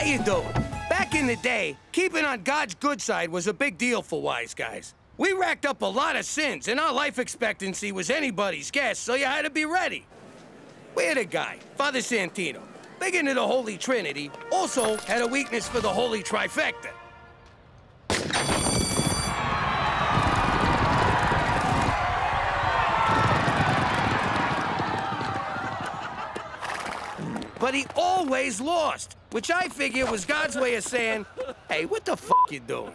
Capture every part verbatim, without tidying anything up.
How you doing? Back in the day, keeping on God's good side was a big deal for wise guys. We racked up a lot of sins, and our life expectancy was anybody's guess, so you had to be ready. We had a guy, Father Santino, big into the Holy Trinity, also had a weakness for the Holy Trifecta. But he always lost, which I figure was God's way of saying, hey, what the f*** you doing?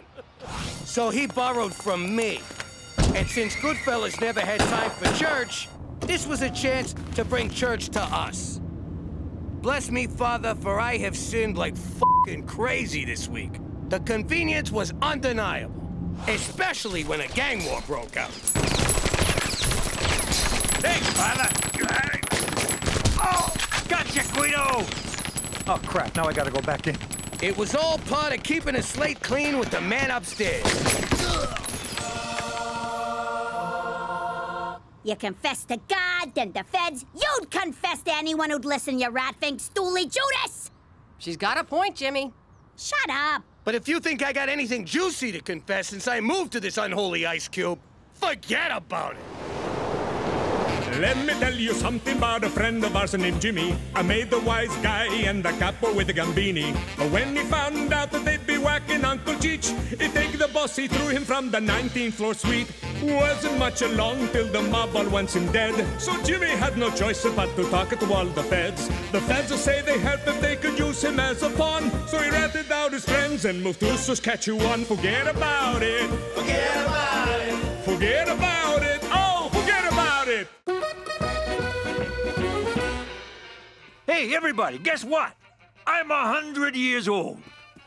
So he borrowed from me. And since Goodfellas never had time for church, this was a chance to bring church to us. Bless me, Father, for I have sinned like f***ing crazy this week. The convenience was undeniable, especially when a gang war broke out. Hey, Father, you had it. Oh! Gotcha, Guido! Oh, crap, now I gotta go back in. It was all part of keeping the slate clean with the man upstairs. You confess to God, then the feds. You'd confess to anyone who'd listen, you rat-fink stoolie Judas! She's got a point, Jimmy. Shut up! But if you think I got anything juicy to confess since I moved to this unholy ice cube, forget about it! Let me tell you something about a friend of ours named Jimmy. I made the wise guy and the capo with the Gambini. But when he found out that they'd be whacking Uncle Cheech, he'd take the boss, he threw him from the nineteenth floor suite. Wasn't much along till the mob all wants him dead. So Jimmy had no choice but to talk to all the feds. The feds would say they helped if they could use him as a pawn. So he ratted out his friends and moved to Saskatchewan. Forget about it. Forget about it. Forget about it. Oh, forget about it. Hey, everybody, guess what? I'm a hundred years old.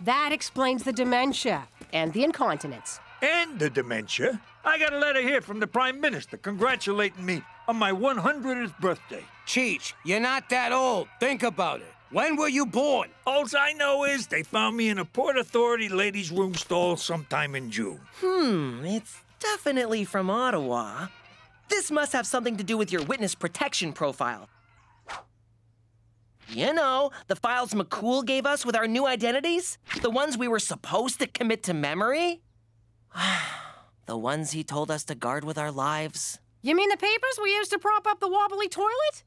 That explains the dementia and the incontinence. And the dementia? I got a letter here from the Prime Minister congratulating me on my one hundredth birthday. Cheech, you're not that old. Think about it. When were you born? All I know is they found me in a Port Authority ladies' room stall sometime in June. Hmm, it's definitely from Ottawa. This must have something to do with your witness protection profile. You know, the files McCool gave us with our new identities? The ones we were supposed to commit to memory? The ones he told us to guard with our lives? You mean the papers we used to prop up the wobbly toilet?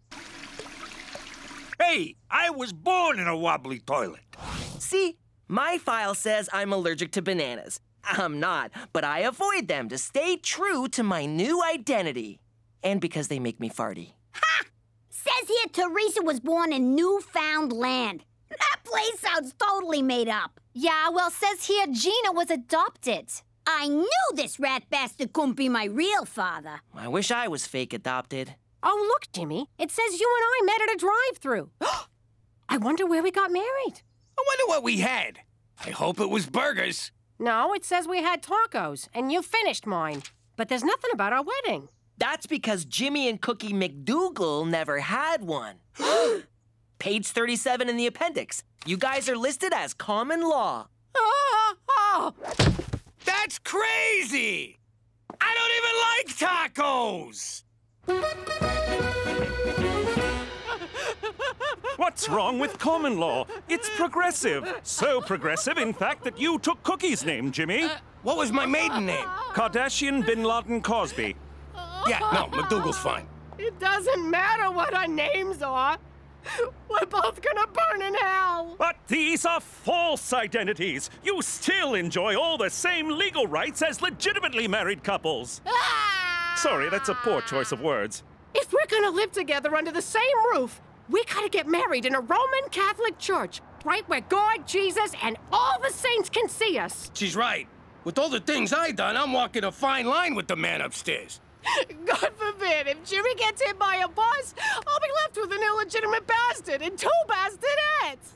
Hey, I was born in a wobbly toilet. See, my file says I'm allergic to bananas. I'm not, but I avoid them to stay true to my new identity. And because they make me farty. Ha! Says here Teresa was born in Newfoundland. That place sounds totally made up. Yeah, well, says here Gina was adopted. I knew this rat bastard couldn't be my real father. I wish I was fake adopted. Oh, look, Jimmy. It says you and I met at a drive-thru. I wonder where we got married. I wonder what we had. I hope it was burgers. No, it says we had tacos, and you finished mine. But there's nothing about our wedding. That's because Jimmy and Cookie McDougal never had one. Page thirty-seven in the appendix. You guys are listed as common law. Oh, oh. That's crazy! I don't even like tacos! What's wrong with common law? It's progressive. So progressive, in fact, that you took Cookie's name, Jimmy. Uh, what was my maiden name? Kardashian Bin Laden Cosby. Yeah, no, McDougal's fine. It doesn't matter what our names are. We're both gonna burn in hell. But these are false identities. You still enjoy all the same legal rights as legitimately married couples. Ah! Sorry, that's a poor choice of words. If we're gonna live together under the same roof, we gotta get married in a Roman Catholic church, right where God, Jesus, and all the saints can see us. She's right. With all the things I done, I'm walking a fine line with the man upstairs. God forbid, if Jimmy gets hit by a bus, I'll be left with an illegitimate bastard and two bastonettes.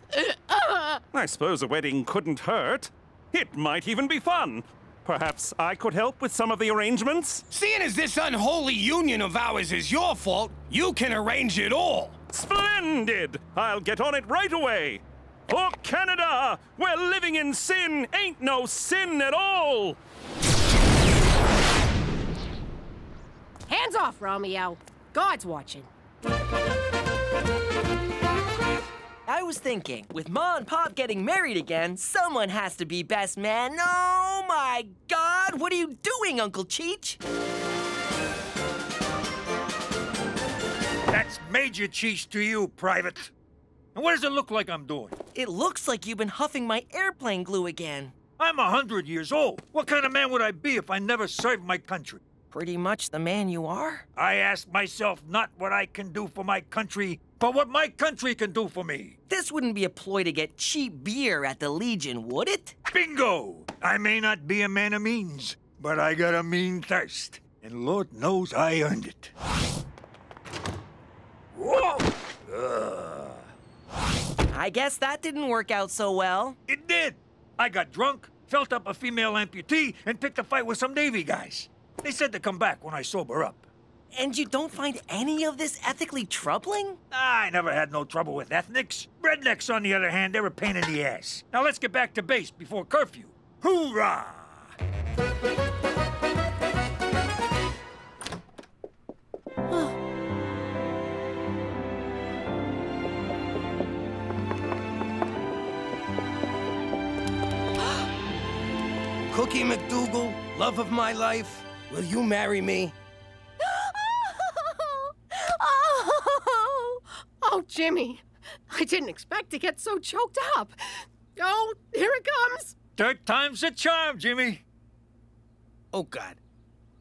I suppose a wedding couldn't hurt. It might even be fun. Perhaps I could help with some of the arrangements? Seeing as this unholy union of ours is your fault, you can arrange it all. Splendid! I'll get on it right away. For Canada, where living in sin ain't no sin at all. Hands off, Romeo. God's watching. I was thinking, with Ma and Pop getting married again, someone has to be best man. Oh, my God! What are you doing, Uncle Cheech? That's major Cheech to you, Private. And what does it look like I'm doing? It looks like you've been huffing my airplane glue again. I'm a hundred years old. What kind of man would I be if I never served my country? Pretty much the man you are. I ask myself not what I can do for my country, but what my country can do for me. This wouldn't be a ploy to get cheap beer at the Legion, would it? Bingo! I may not be a man of means, but I got a mean thirst. And Lord knows I earned it. Whoa! Uh. I guess that didn't work out so well. It did. I got drunk, felt up a female amputee, and picked a fight with some Navy guys. They said to come back when I sober up. And you don't find any of this ethically troubling? I never had no trouble with ethnics. Rednecks, on the other hand, they're a pain in the ass. Now let's get back to base before curfew. Hoorah! Cookie McDougal, love of my life, will you marry me? Oh, oh, oh, Jimmy, I didn't expect to get so choked up. Oh, here it comes. Third time's a charm, Jimmy. Oh, God.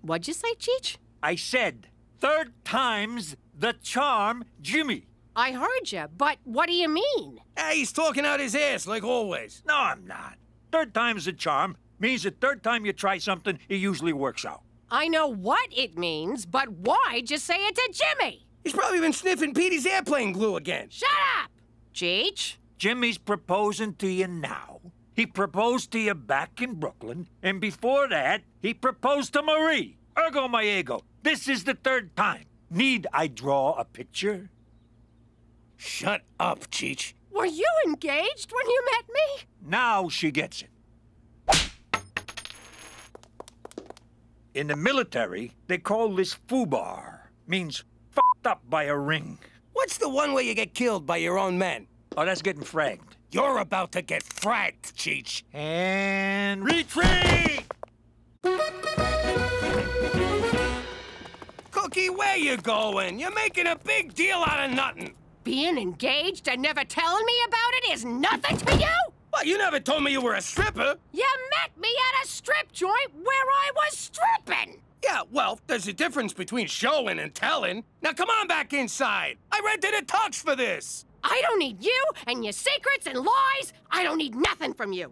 What'd you say, Cheech? I said, third time's the charm, Jimmy. I heard you, but what do you mean? Hey, he's talking out his ass, like always. No, I'm not. Third time's the charm. Means the third time you try something, it usually works out. I know what it means, but why'd you say it to Jimmy? He's probably been sniffing Petey's airplane glue again. Shut up, Cheech. Jimmy's proposing to you now. He proposed to you back in Brooklyn, and before that, he proposed to Marie. Ergo my ego. This is the third time. Need I draw a picture? Shut up, Cheech. Were you engaged when you met me? Now she gets it. In the military, they call this foobar. Means fucked up by a ring. What's the one where you get killed by your own men? Oh, that's getting fragged. You're about to get fragged, Cheech. And retreat! Cookie, where you going? You're making a big deal out of nothing. Being engaged and never telling me about it is nothing to you? Well, you never told me you were a stripper. You met me at a strip joint where I was stripping. Yeah, well, there's a difference between showing and telling. Now, come on back inside. I rented a tux for this. I don't need you and your secrets and lies. I don't need nothing from you.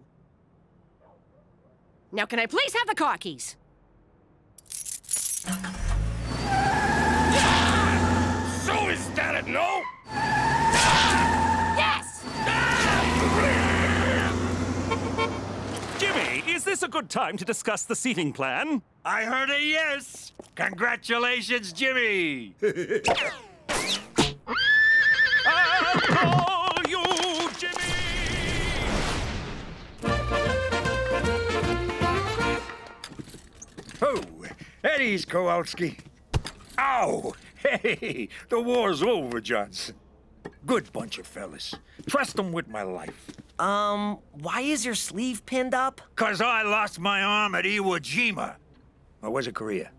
Now, can I please have the car keys? Ah! So is that a no? Ah! Yes! Ah! Jimmy, is this a good time to discuss the seating plan? I heard a yes. Congratulations, Jimmy. I'll call you Jimmy. Oh, Eddie's Kowalski. Ow! Hey, the war's over, Johnson. Good bunch of fellas. Trust them with my life. Um, why is your sleeve pinned up? 'Cause I lost my arm at Iwo Jima. Or was it Korea?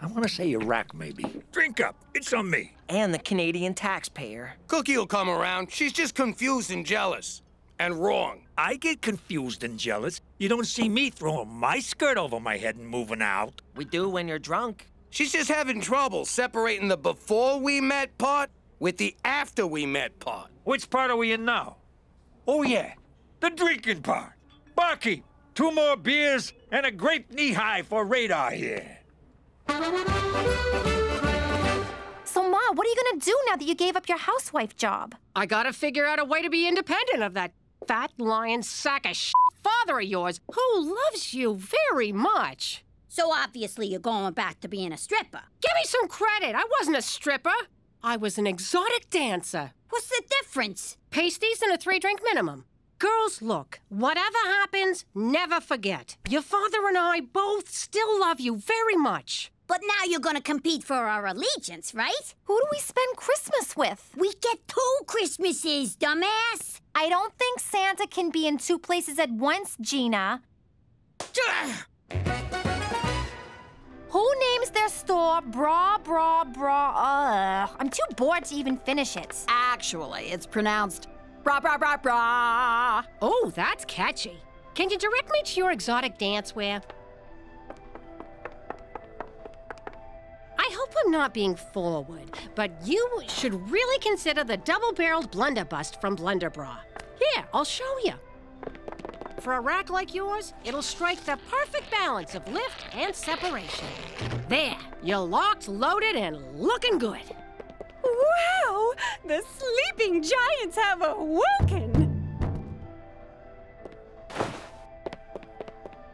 I want to say Iraq, maybe. Drink up. It's on me. And the Canadian taxpayer. Cookie will come around. She's just confused and jealous. And wrong. I get confused and jealous. You don't see me throwing my skirt over my head and moving out. We do when you're drunk. She's just having trouble separating the before we met part with the after we met part. Which part are we in now? Oh, yeah, the drinking part. Barkeep, two more beers and a grape knee-high for radar here. So, Ma, what are you gonna do now that you gave up your housewife job? I gotta figure out a way to be independent of that fat lion sack of shit father of yours who loves you very much. So obviously you're going back to being a stripper. Give me some credit. I wasn't a stripper. I was an exotic dancer. What's the difference? Pasties and a three-drink minimum. Girls, look, whatever happens, never forget. Your father and I both still love you very much. But now you're gonna compete for our allegiance, right? Who do we spend Christmas with? We get two Christmases, dumbass! I don't think Santa can be in two places at once, Gina. Who names their store Bra Bra Bra? Uh, I'm too bored to even finish it. Actually, it's pronounced Bra Bra Bra Bra. Oh, that's catchy. Can you direct me to your exotic dance wear? I hope I'm not being forward, but you should really consider the double-barreled blunderbuss from Blunderbra. Here, I'll show you. For a rack like yours, it'll strike the perfect balance of lift and separation. There, you're locked, loaded, and looking good. Wow, the sleeping giants have awoken!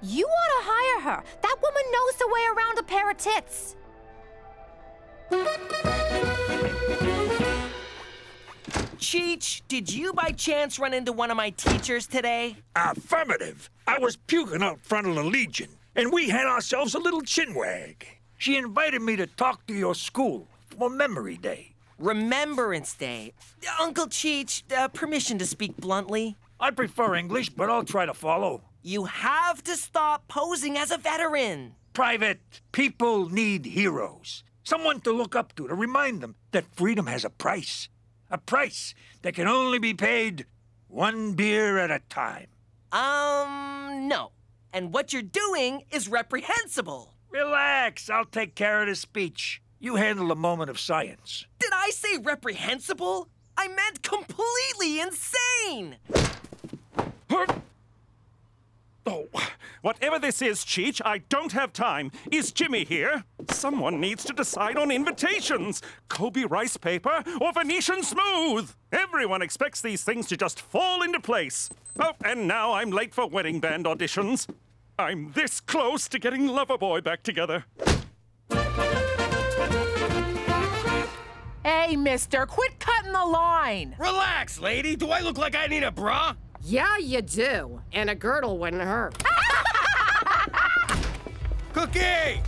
You ought to hire her. That woman knows the way around a pair of tits. Cheech, did you by chance run into one of my teachers today? Affirmative. I was puking out front of the Legion, and we had ourselves a little chinwag. She invited me to talk to your school for Memory Day. Remembrance Day. Uncle Cheech, uh, permission to speak bluntly? I prefer English, but I'll try to follow. You have to stop posing as a veteran. Private, people need heroes. Someone to look up to, to remind them that freedom has a price. A price that can only be paid one beer at a time. Um, no. And what you're doing is reprehensible. Relax, I'll take care of the speech. You handle the moment of science. Did I say reprehensible? I meant completely insane! Oh, whatever this is, Cheech, I don't have time. Is Jimmy here? Someone needs to decide on invitations. Kobe rice paper or Venetian smooth. Everyone expects these things to just fall into place. Oh, and now I'm late for wedding band auditions. I'm this close to getting Loverboy back together. Hey, mister, quit cutting the line. Relax, lady. Do I look like I need a bra? Yeah, you do. And a girdle wouldn't hurt. Cookie!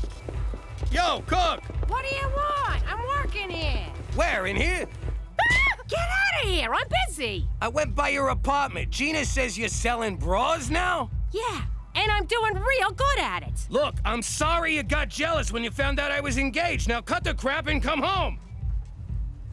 Yo, Cook! What do you want? I'm working here. Where, in here? Get out of here, I'm busy. I went by your apartment. Gina says you're selling bras now? Yeah, and I'm doing real good at it. Look, I'm sorry you got jealous when you found out I was engaged. Now cut the crap and come home.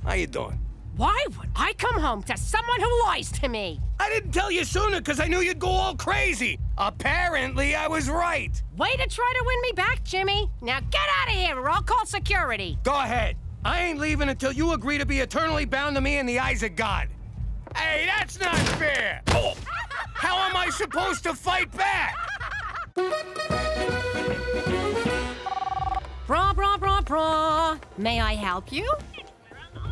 How you doing? Why would I come home to someone who lies to me? I didn't tell you sooner because I knew you'd go all crazy. Apparently, I was right. Way to try to win me back, Jimmy. Now get out of here or I'll call security. Go ahead. I ain't leaving until you agree to be eternally bound to me in the eyes of God. Hey, that's not fair. Oh. How am I supposed to fight back? Bra, bra, bra, bra. May I help you?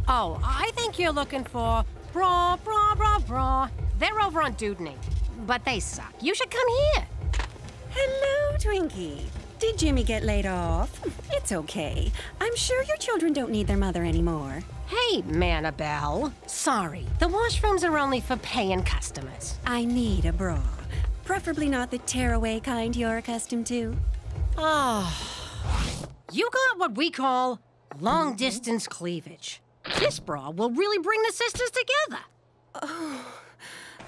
Oh, I think you're looking for bra, bra, bra, bra. They're over on Dudney, but they suck. You should come here. Hello, Twinkie. Did Jimmy get laid off? It's okay. I'm sure your children don't need their mother anymore. Hey, Manabelle. Sorry, the washrooms are only for paying customers. I need a bra. Preferably not the tearaway kind you're accustomed to. Oh. You got what we call long-distance cleavage. This bra will really bring the sisters together. Oh,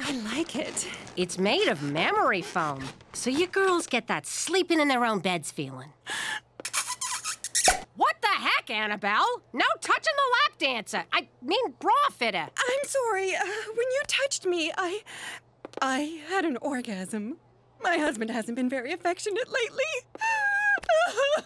I like it. It's made of memory foam, so you girls get that sleeping in their own beds feeling. What the heck, Annabelle? No touching the lap dancer. I mean bra fitter. I'm sorry. Uh, when you touched me, I... I had an orgasm. My husband hasn't been very affectionate lately.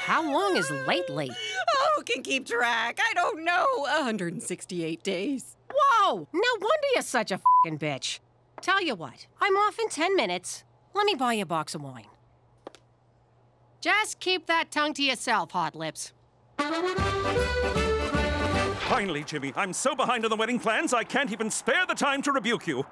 How long is lately? Oh, who can keep track? I don't know. one hundred sixty-eight days. Whoa! No wonder you're such a f***ing bitch. Tell you what, I'm off in ten minutes. Let me buy you a box of wine. Just keep that tongue to yourself, Hot Lips. Finally, Jimmy, I'm so behind on the wedding plans, I can't even spare the time to rebuke you.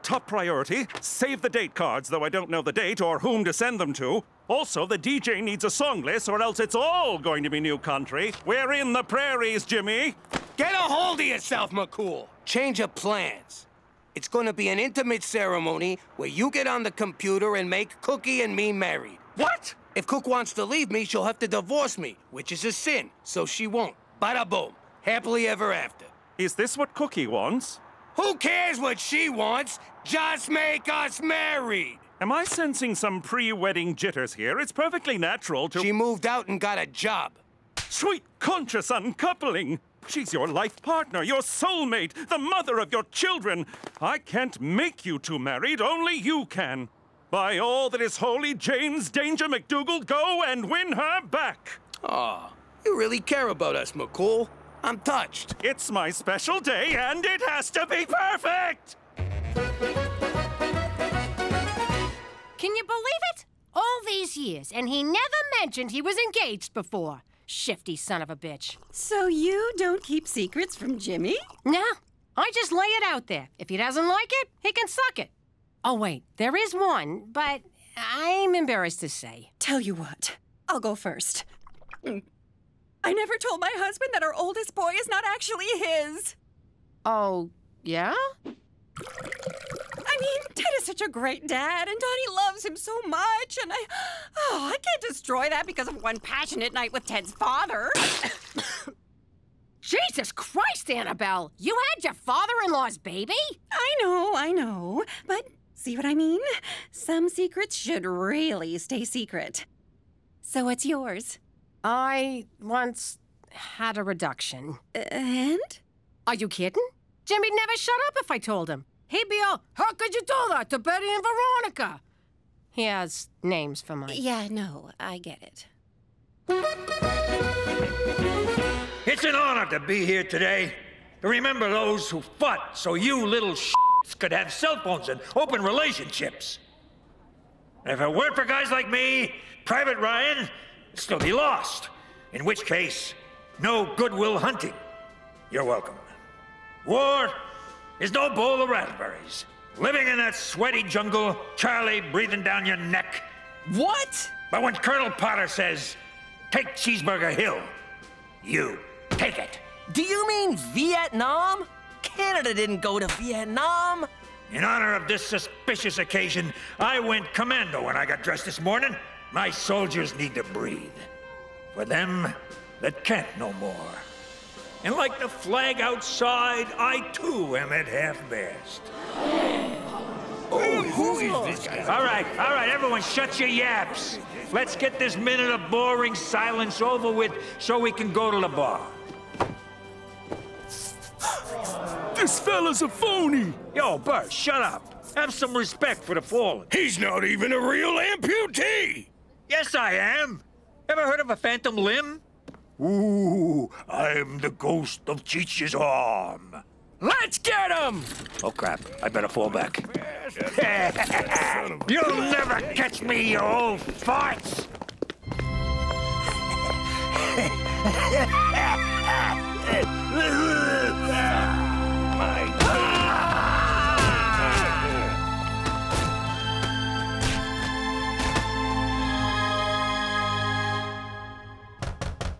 Top priority, save the date cards, though I don't know the date or whom to send them to. Also, the D J needs a song list, or else it's all going to be new country. We're in the prairies, Jimmy. Get a hold of yourself, McCool. Change of plans. It's going to be an intimate ceremony where you get on the computer and make Cookie and me married. What? If Cook wants to leave me, she'll have to divorce me, which is a sin, so she won't. Bada boom. Happily ever after. Is this what Cookie wants? Who cares what she wants? Just make us married! Am I sensing some pre-wedding jitters here? It's perfectly natural to... She moved out and got a job. Sweet conscious uncoupling! She's your life partner, your soulmate, the mother of your children. I can't make you two married, only you can. By all that is holy, James Danger McDougal, go and win her back! Aw, you really care about us, McCool. I'm touched. It's my special day, and it has to be perfect! Can you believe it? All these years, and he never mentioned he was engaged before. Shifty son of a bitch. So you don't keep secrets from Jimmy? No, I just lay it out there. If he doesn't like it, he can suck it. Oh, wait, there is one, but I'm embarrassed to say. Tell you what, I'll go first. Mm. I never told my husband that our oldest boy is not actually his. Oh, yeah? I mean, Ted is such a great dad, and Donnie loves him so much, and I... Oh, I can't destroy that because of one passionate night with Ted's father. Jesus Christ, Annabelle! You had your father-in-law's baby? I know, I know. But see what I mean? Some secrets should really stay secret. So what's yours? I once had a reduction. Uh, and? Are you kidding? Jimmy'd never shut up if I told him. He'd be all, how could you do that to Betty and Veronica? He has names for mine. Yeah, no, I get it. It's an honor to be here today. To remember those who fought so you little shits could have cell phones and open relationships. And if it weren't for guys like me, Private Ryan, still be lost, in which case, no goodwill hunting. You're welcome. War is no bowl of raspberries. Living in that sweaty jungle, Charlie breathing down your neck. What? But when Colonel Potter says, take Cheeseburger Hill, you take it. Do you mean Vietnam? Canada didn't go to Vietnam. In honor of this suspicious occasion, I went commando when I got dressed this morning. My soldiers need to breathe, for them that can't no more. And like the flag outside, I too am at half-mast. Oh, who is this guy? All right, all right, everyone shut your yaps. Let's get this minute of boring silence over with so we can go to the bar. This fella's a phony. Yo, Bert, shut up. Have some respect for the fallen. He's not even a real amputee. Yes, I am. Ever heard of a phantom limb? Ooh, I'm the ghost of Cheech's arm. Let's get him! Oh, crap. I better fall back. You'll never catch me, you old farts! My God.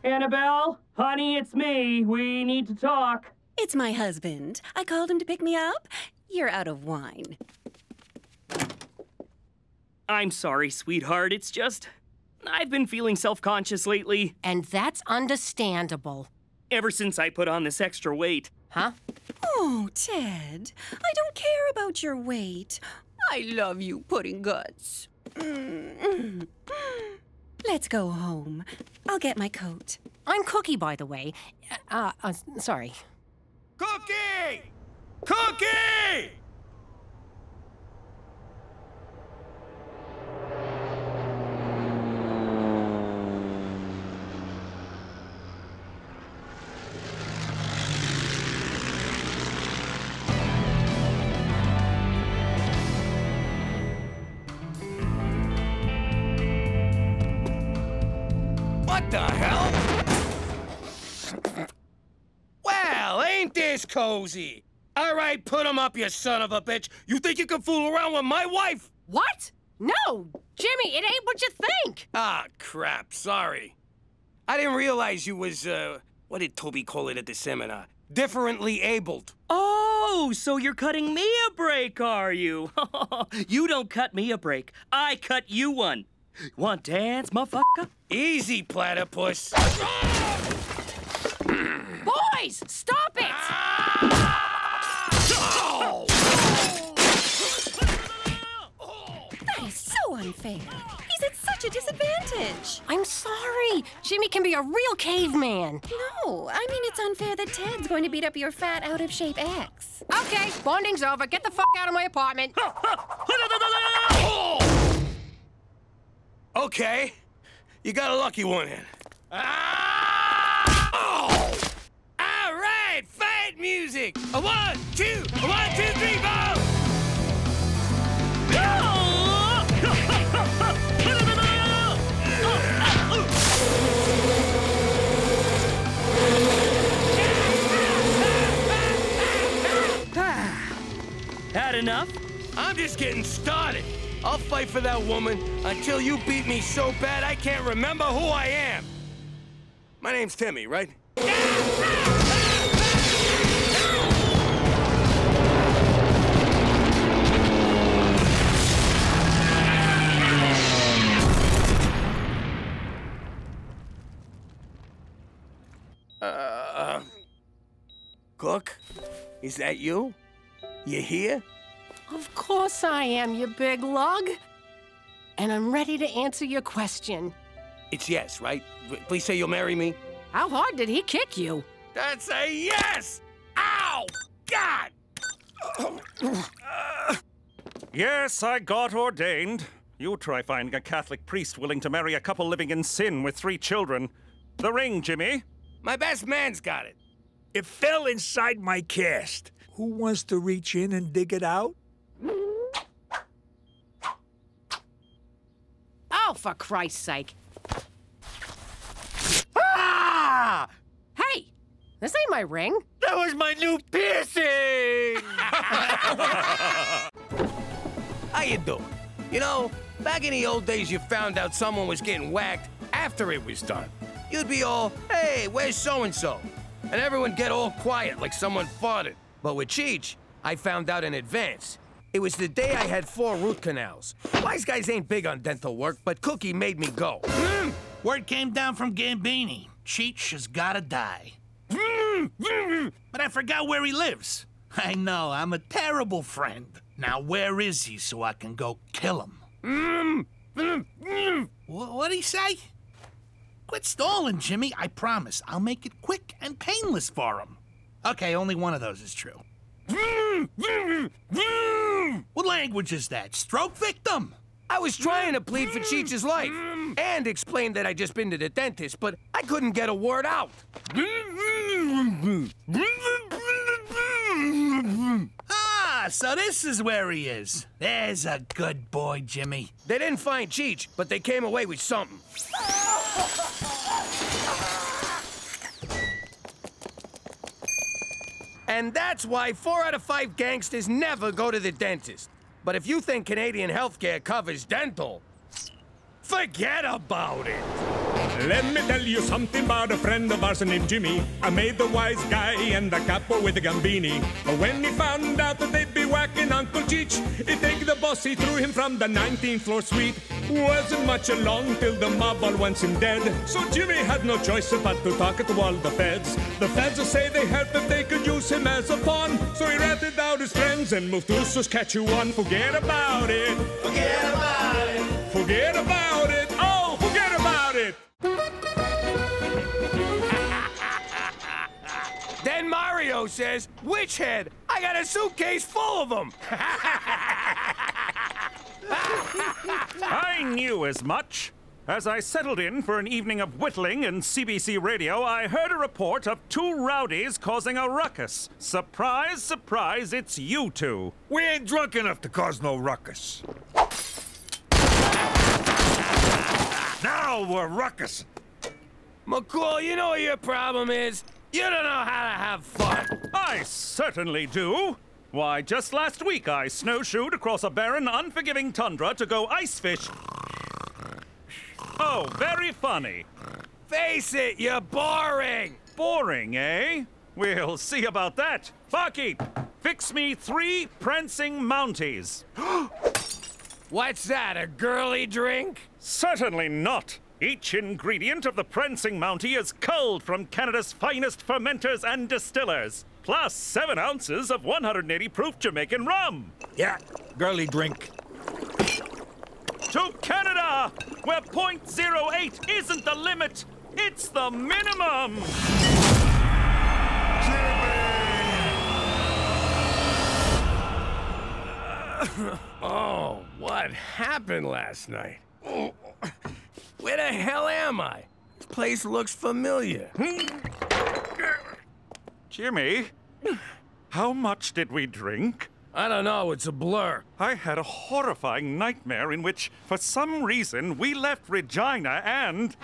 Annabelle, honey, it's me. We need to talk. It's my husband. I called him to pick me up. You're out of wine. I'm sorry, sweetheart. It's just, I've been feeling self-conscious lately. And that's understandable. Ever since I put on this extra weight. Huh? Oh, Ted, I don't care about your weight. I love you, pudding guts. Mm-hmm. Let's go home. I'll get my coat. I'm Cookie, by the way. Uh, uh, sorry. Cookie! Cookie! Cozy. All right, put him up, you son of a bitch. You think you can fool around with my wife? What? No, Jimmy, it ain't what you think. Ah, crap, sorry. I didn't realize you was, uh, what did Toby call it at the seminar? Differently abled. Oh, so you're cutting me a break, are you? You don't cut me a break. I cut you one. Want dance, motherfucker? Easy, platypus. Boys, stop it! Ah! Oh! That is so unfair. He's at such a disadvantage. I'm sorry. Jimmy can be a real caveman. No, I mean it's unfair that Ted's going to beat up your fat, out-of-shape ex. Okay, bonding's over. Get the fuck out of my apartment. Okay, you got a lucky one in. Ah! Oh! All right, fight music. A one, two, a one, two, three, four. Had enough? I'm just getting started. I'll fight for that woman until you beat me so bad I can't remember who I am. My name's Timmy, right? Uh, Cook? Is that you? You here? Of course I am, you big lug. And I'm ready to answer your question. It's yes, right? Please say you'll marry me. How hard did he kick you? That's a yes! Ow! God! uh. Yes, I got ordained. You try finding a Catholic priest willing to marry a couple living in sin with three children. The ring, Jimmy. My best man's got it. It fell inside my cast. Who wants to reach in and dig it out? Oh, for Christ's sake. Ah! Hey, this ain't my ring. That was my new piercing! How you doing? You know, back in the old days, you found out someone was getting whacked after it was done. You'd be all, hey, where's so-and-so? And everyone get all quiet like someone farted. But with Cheech, I found out in advance. It was the day I had four root canals. Wise guys ain't big on dental work, but Cookie made me go. Mm. Word came down from Gambini. Cheech has gotta die. Mm. Mm. But I forgot where he lives. I know, I'm a terrible friend. Now where is he so I can go kill him? Mm. Mm. Mm. What'd he say? Quit stalling, Jimmy. I promise, I'll make it quick and painless for him. Okay, only one of those is true. What language is that? Stroke victim? I was trying to plead for Cheech's life and explain that I'd just been to the dentist, but I couldn't get a word out. Ah, so this is where he is. There's a good boy, Jimmy. They didn't find Cheech, but they came away with something. And that's why four out of five gangsters never go to the dentist. But if you think Canadian healthcare covers dental, forget about it. Let me tell you something about a friend of ours named Jimmy. I made the wise guy and the capo with the Gambini. But when he found out that they'd be whacking Uncle Cheech, he take the boss, he threw him from the nineteenth floor suite. Wasn't much along till the mob all wants him dead. So Jimmy had no choice but to talk to all the feds. The feds will say they heard that they could use him as a pawn. So he ratted out his friends and moved to Saskatchewan. Forget about it. Forget about it. Forget about it. Oh, forget about it. Then Mario says, "Witch head, I got a suitcase full of them." I knew as much. As I settled in for an evening of whittling in C B C radio, I heard a report of two rowdies causing a ruckus. Surprise, surprise, it's you two. We ain't drunk enough to cause no ruckus. Now we're ruckus. McCool, you know what your problem is? You don't know how to have fun. I certainly do. Why, just last week I snowshoed across a barren, unforgiving tundra to go ice fish. Oh, very funny. Face it, you're boring. Boring, eh? We'll see about that. Barkeep, fix me three prancing Mounties. What's that, a girly drink? Certainly not. Each ingredient of the prancing Mountie is culled from Canada's finest fermenters and distillers, plus seven ounces of one hundred eighty proof Jamaican rum. Yeah, girly drink. To Canada, where point zero eight isn't the limit, it's the minimum. Jimmy! Oh, what happened last night? Oh, where the hell am I? This place looks familiar. Jimmy, how much did we drink? I don't know, it's a blur. I had a horrifying nightmare in which, for some reason, we left Regina and...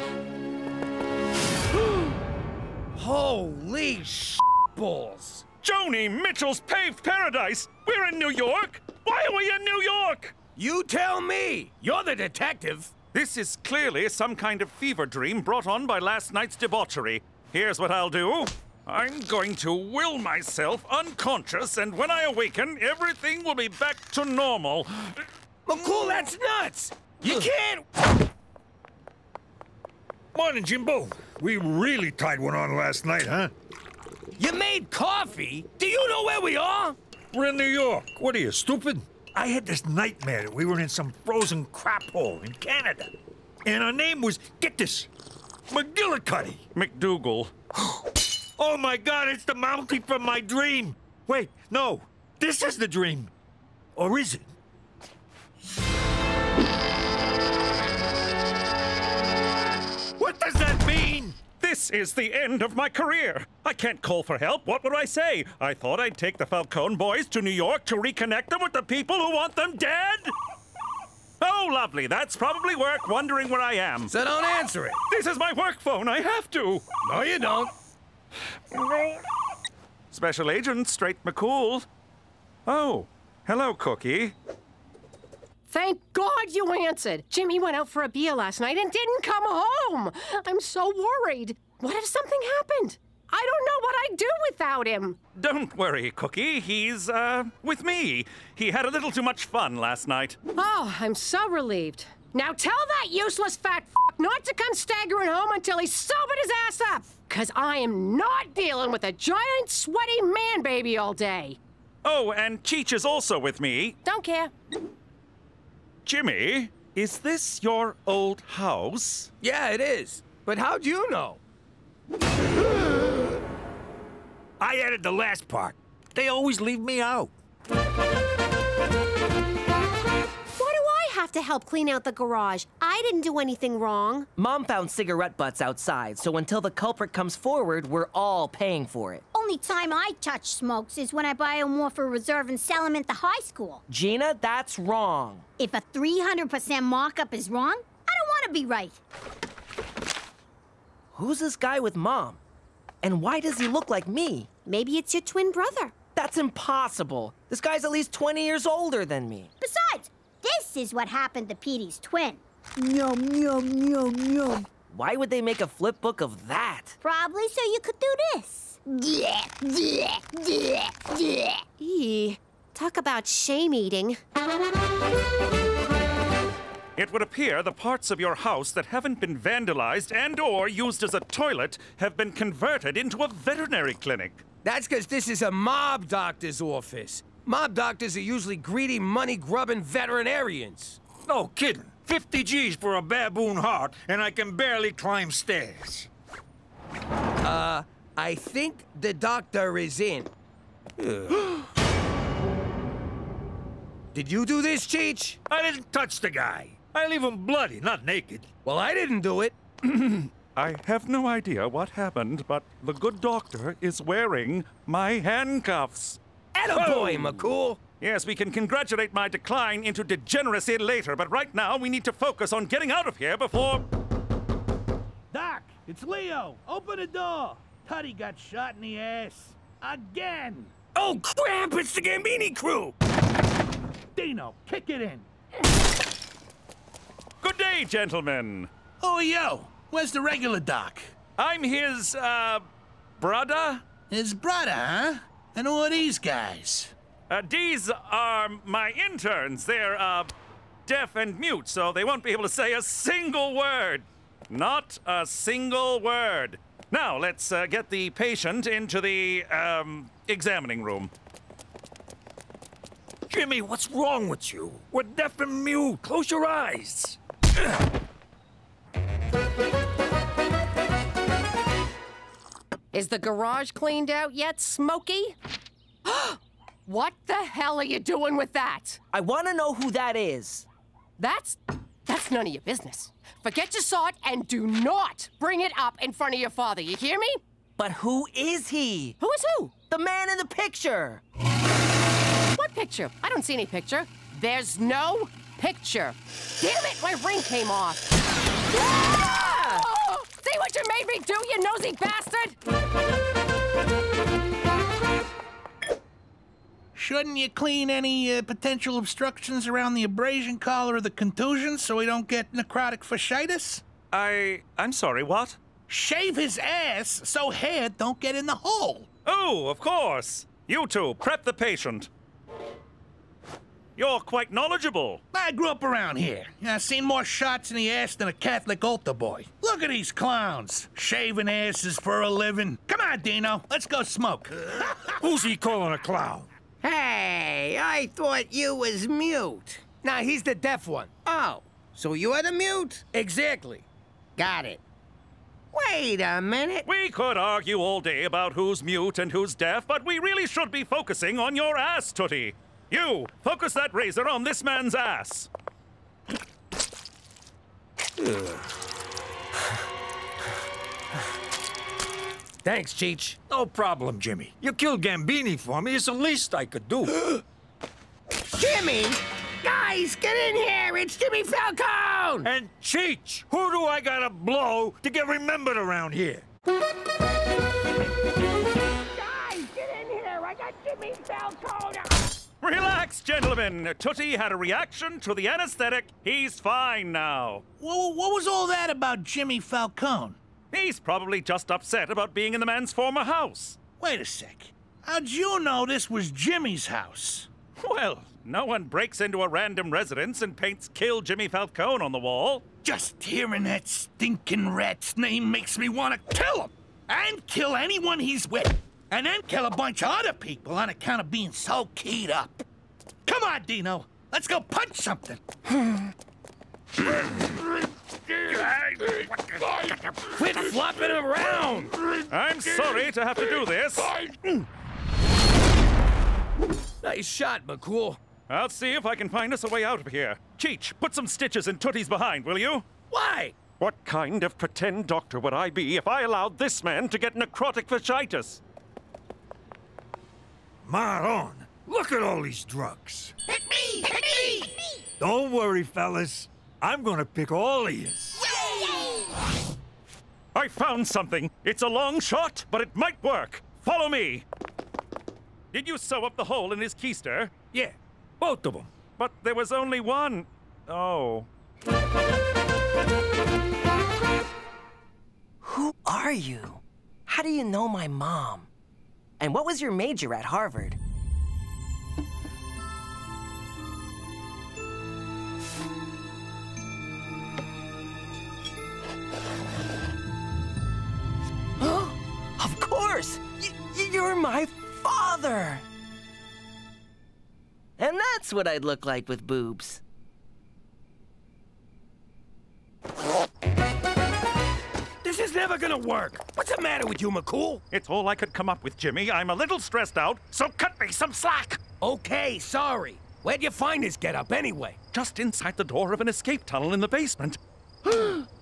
Holy sh** balls! Joni Mitchell's paved paradise! We're in New York! Why are we in New York? You tell me! You're the detective! This is clearly some kind of fever dream brought on by last night's debauchery. Here's what I'll do. I'm going to will myself unconscious, and when I awaken, everything will be back to normal. McCool, that's nuts! You can't... Morning, Jimbo. We really tied one on last night, huh? You made coffee? Do you know where we are? We're in New York. What are you, stupid? I had this nightmare that we were in some frozen crap hole in Canada. And our name was, get this, McGillicuddy. McDougal. Oh my God, it's the Mountie from my dream! Wait, no, this is the dream. Or is it? What does that mean? This is the end of my career. I can't call for help, what would I say? I thought I'd take the Falcone boys to New York to reconnect them with the people who want them dead? Oh, lovely. That's probably work wondering where I am. So don't answer it. This is my work phone. I have to. No, you don't. Special Agent Straight McCool. Oh, hello, Cookie. Thank God you answered. Jimmy went out for a beer last night and didn't come home. I'm so worried. What if something happened? I don't know what I'd do without him. Don't worry, Cookie. He's, uh, with me. He had a little too much fun last night. Oh, I'm so relieved. Now tell that useless fat f*** not to come staggering home until he's sobered his ass up, because I am not dealing with a giant, sweaty man-baby all day. Oh, and Cheech is also with me. Don't care. Jimmy, is this your old house? Yeah, it is. But how'd you know? I added the last part. They always leave me out. Why do I have to help clean out the garage? I didn't do anything wrong. Mom found cigarette butts outside, so until the culprit comes forward, we're all paying for it. Only time I touch smokes is when I buy them off for reserve and sell them at the high school. Gina, that's wrong. If a three hundred percent markup is wrong, I don't want to be right. Who's this guy with Mom? And why does he look like me? Maybe it's your twin brother. That's impossible. This guy's at least twenty years older than me. Besides, this is what happened to Petey's twin. Yum, yum, yum, yum. Why would they make a flip book of that? Probably so you could do this. Yeah, yeah, yeah, yeah. Eee, talk about shame eating. It would appear the parts of your house that haven't been vandalized and or used as a toilet have been converted into a veterinary clinic. That's because this is a mob doctor's office. Mob doctors are usually greedy, money-grubbing veterinarians. No kidding. fifty G's for a baboon heart, and I can barely climb stairs. Uh, I think the doctor is in. Did you do this, Cheech? I didn't touch the guy. I leave him bloody, not naked. Well, I didn't do it. I have no idea what happened, but the good doctor is wearing my handcuffs. Attaboy, McCool. Yes, we can congratulate my decline into degeneracy later, but right now we need to focus on getting out of here before... Doc, it's Leo. Open the door. Tutty got shot in the ass. Again. Oh, crap, it's the Gambini crew. Dino, kick it in. Good day, gentlemen. Oh, yo, where's the regular doc? I'm his, uh, brother. His brother, huh? And who are these guys? Uh, these are my interns. They're, uh, deaf and mute, so they won't be able to say a single word. Not a single word. Now, let's uh, get the patient into the um, examining room. Jimmy, what's wrong with you? We're deaf and mute. Close your eyes. Is the garage cleaned out yet, Smokey? What the hell are you doing with that? I want to know who that is. That's... that's none of your business. Forget you saw it and do not bring it up in front of your father, you hear me? But who is he? Who is who? The man in the picture. What picture? I don't see any picture. There's no picture. Damn it, my ring came off. Ah! Oh, see what you made me do, you nosy bastard? Shouldn't you clean any uh, potential obstructions around the abrasion collar or the contusions so we don't get necrotic fasciitis? I... I'm sorry, what? Shave his ass so hair don't get in the hole. Oh, of course. You two, prep the patient. You're quite knowledgeable. I grew up around here. I've seen more shots in the ass than a Catholic altar boy. Look at these clowns. Shaving asses for a living. Come on, Dino. Let's go smoke. Who's he calling a clown? Hey, I thought you was mute. Nah, he's the deaf one. Oh, so you're the mute? Exactly. Got it. Wait a minute. We could argue all day about who's mute and who's deaf, but we really should be focusing on your ass, Tootie. You, focus that razor on this man's ass. Thanks, Cheech. No problem, Jimmy. You killed Gambini for me. It's the least I could do. Jimmy! Guys, get in here! It's Jimmy Falcone! And Cheech! Who do I gotta blow to get remembered around here? Guys, get in here! I got Jimmy Falcone! Relax, gentlemen. Tootie had a reaction to the anesthetic. He's fine now. Well, what was all that about Jimmy Falcone? He's probably just upset about being in the man's former house. Wait a sec. How'd you know this was Jimmy's house? Well, no one breaks into a random residence and paints Kill Jimmy Falcone on the wall. Just hearing that stinking rat's name makes me want to kill him! And kill anyone he's with! And then kill a bunch of other people on account of being so keyed up. Come on, Dino. Let's go punch something. Quit flopping around! I'm sorry to have to do this. Nice shot, McCool. I'll see if I can find us a way out of here. Cheech, put some stitches in Tootie's behind, will you? Why? What kind of pretend doctor would I be if I allowed this man to get necrotic fasciitis? Maron, look at all these drugs. Hit me! Hit me! Hit me! Don't worry, fellas. I'm gonna pick all of you. I found something. It's a long shot, but it might work. Follow me. Did you sew up the hole in his keister? Yeah, both of them. But there was only one. Oh. Who are you? How do you know my mom? And what was your major at Harvard? Of course! Y you're my father! And that's what I'd look like with boobs. This is never gonna work. What's the matter with you, McCool? It's all I could come up with, Jimmy. I'm a little stressed out, so cut me some slack. Okay, sorry. Where'd you find this getup anyway? Just inside the door of an escape tunnel in the basement.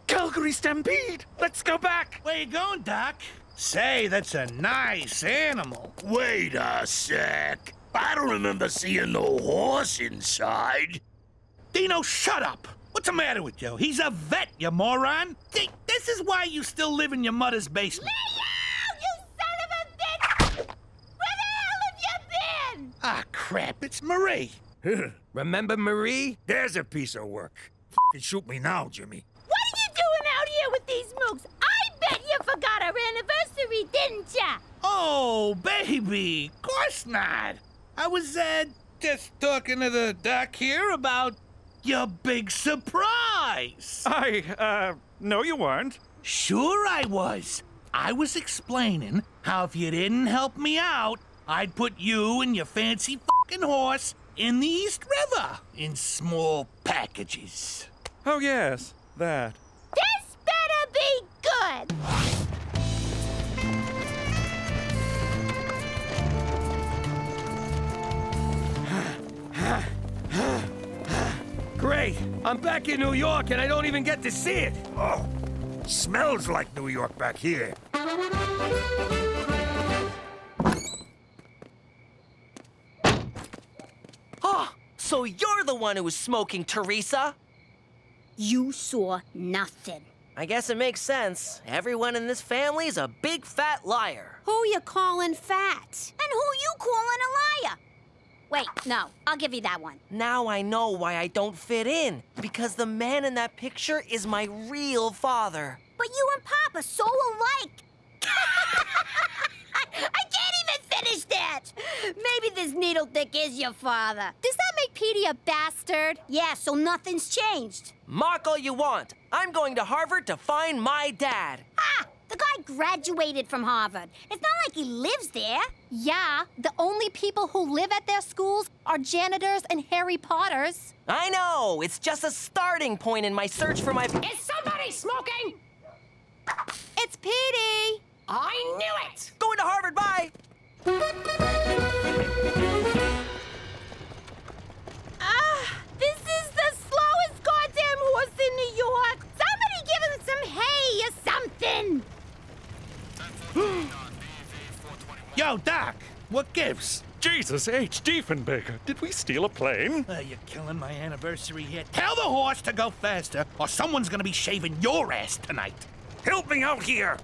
Calgary Stampede! Let's go back! Where you going, Doc? Say, that's a nice animal. Wait a sec. I don't remember seeing no horse inside. Dino, shut up! What's the matter with you? He's a vet, you moron! Th this is why you still live in your mother's basement. Leo, you son of a bitch! Where the hell have you been? Ah, crap, it's Marie. Remember Marie? There's a piece of work. F***ing shoot me now, Jimmy. What are you doing out here with these mooks? I bet you forgot our anniversary, didn't ya? Oh, baby, of course not. I was, uh, just talking to the doc here about your big surprise. I, uh, no you weren't. Sure I was. I was explaining how if you didn't help me out, I'd put you and your fancy fucking horse in the East River in small packages. Oh yes, that. This better be good! Great! I'm back in New York and I don't even get to see it! Oh, smells like New York back here. Oh, so you're the one who was smoking, Teresa? You saw nothing. I guess it makes sense. Everyone in this family's a big fat liar. Who you calling fat? And who you calling a liar? Wait, no, I'll give you that one. Now I know why I don't fit in, because the man in that picture is my real father. But you and Pop are so alike. I can't even finish that. Maybe this needle dick is your father. Does that make Petey a bastard? Yeah, so nothing's changed. Mock all you want. I'm going to Harvard to find my dad. Ah! The guy graduated from Harvard. It's not like he lives there. Yeah, the only people who live at their schools are janitors and Harry Potters. I know. It's just a starting point in my search for my... Is somebody smoking? It's Petey. I knew it. Going to Harvard, bye. Ah, this is the slowest goddamn horse in New York. Somebody give him some hay or something. Yo, Doc, what gives? Jesus H. Diefenbaker, did we steal a plane? Oh, you're killing my anniversary here. Tell the horse to go faster, or someone's gonna be shaving your ass tonight. Help me out here!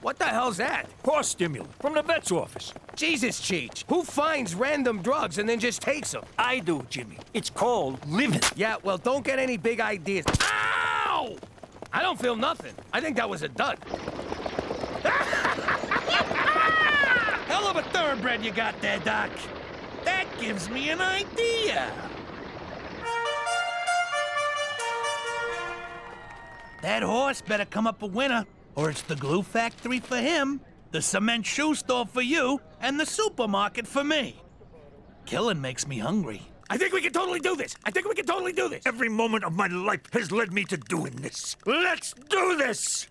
What the hell's that? Horse stimulant from the vet's office. Jesus, Cheech, who finds random drugs and then just takes them? I do, Jimmy. It's called living. Yeah, well, don't get any big ideas. Ow! I don't feel nothing. I think that was a dud. Hell of a thoroughbred you got there, Doc. That gives me an idea. That horse better come up a winner, or it's the glue factory for him, the cement shoe store for you, and the supermarket for me. Killing makes me hungry. I think we can totally do this. I think we can totally do this. Every moment of my life has led me to doing this. Let's do this!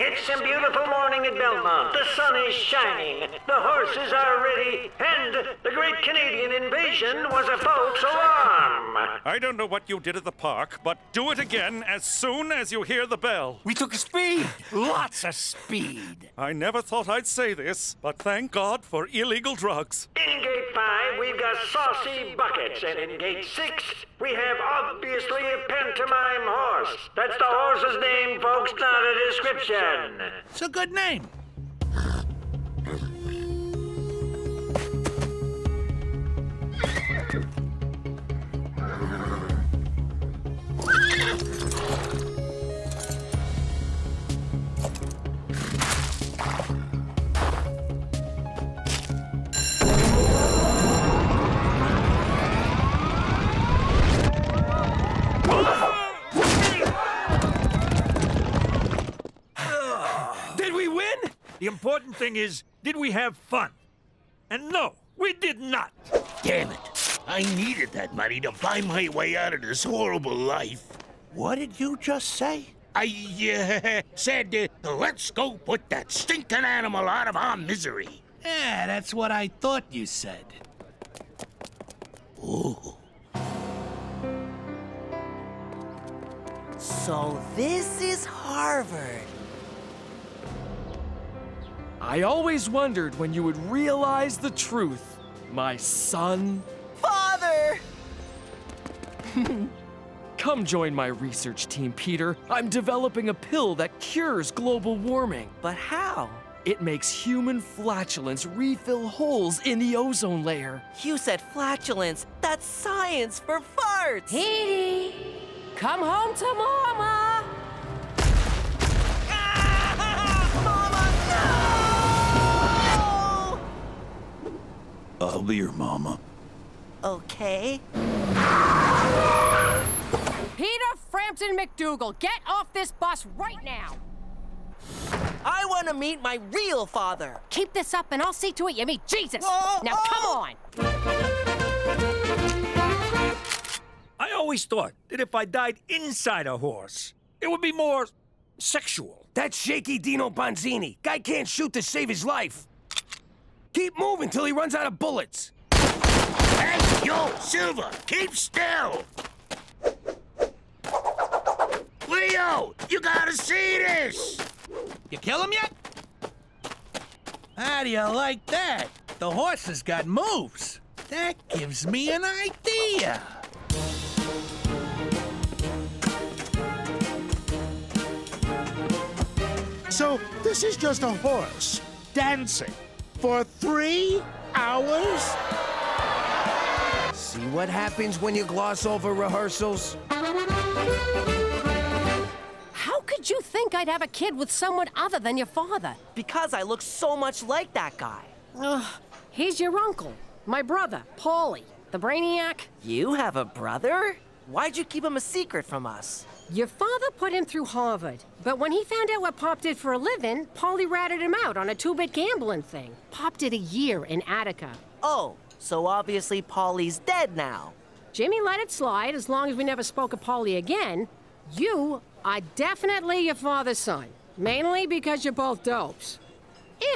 It's a beautiful morning in Belmont. The sun is shining. The horses are ready. And the great Canadian invasion was a false alarm. I don't know what you did at the park, but do it again as soon as you hear the bell. We took speed. Lots of speed. I never thought I'd say this, but thank God for illegal drugs. In gate five, we've got saucy buckets. And in gate six, we have obviously a pantomime horse. That's the horse's name, folks, not a description. It's a good name. The important thing is, did we have fun? And no, we did not. Damn it. I needed that money to buy my way out of this horrible life. What did you just say? I, uh, said, uh, let's go put that stinking animal out of our misery. Yeah, that's what I thought you said. Ooh. So this is Harvard. I always wondered when you would realize the truth, my son. Father! Come join my research team, Peter. I'm developing a pill that cures global warming. But how? It makes human flatulence refill holes in the ozone layer. You said flatulence. That's science for farts. Petey, come home to Mama. Mama, no! I'll be your mama. Okay. Peter Frampton McDougal, get off this bus right now! I want to meet my real father. Keep this up and I'll see to it you meet Jesus. Oh, now, oh. Come on. I always thought that if I died inside a horse, it would be more sexual. That's shaky Dino Bonzini. Guy can't shoot to save his life. Keep moving till he runs out of bullets. Hey, yo, Silva, keep still. Leo, you gotta see this! You kill him yet? How do you like that? The horse has got moves. That gives me an idea. So, this is just a horse dancing for three hours? See what happens when you gloss over rehearsals? How could you think I'd have a kid with someone other than your father? Because I look so much like that guy. Ugh. He's your uncle, my brother, Paulie, the brainiac. You have a brother? Why'd you keep him a secret from us? Your father put him through Harvard, but when he found out what Pop did for a living, Paulie ratted him out on a two-bit gambling thing. Pop did a year in Attica. Oh, so obviously Paulie's dead now. Jimmy let it slide as long as we never spoke of Paulie again. You are definitely your father's son, mainly because you're both dopes.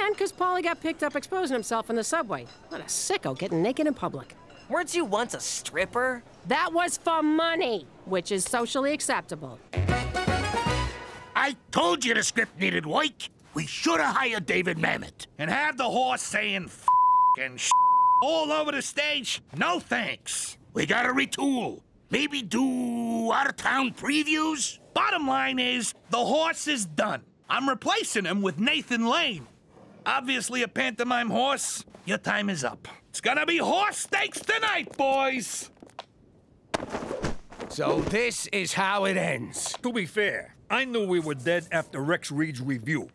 And because Paulie got picked up exposing himself in the subway. What a sicko getting naked in public. Weren't you once a stripper? That was for money, which is socially acceptable. I told you the script needed work. We should have hired David Mamet. And have the horse saying f and sh all over the stage? No thanks. We gotta retool. Maybe do out-of-town previews? Bottom line is, the horse is done. I'm replacing him with Nathan Lane. Obviously a pantomime horse. Your time is up. It's gonna be horse steaks tonight, boys! So this is how it ends. To be fair, I knew we were dead after Rex Reed's review.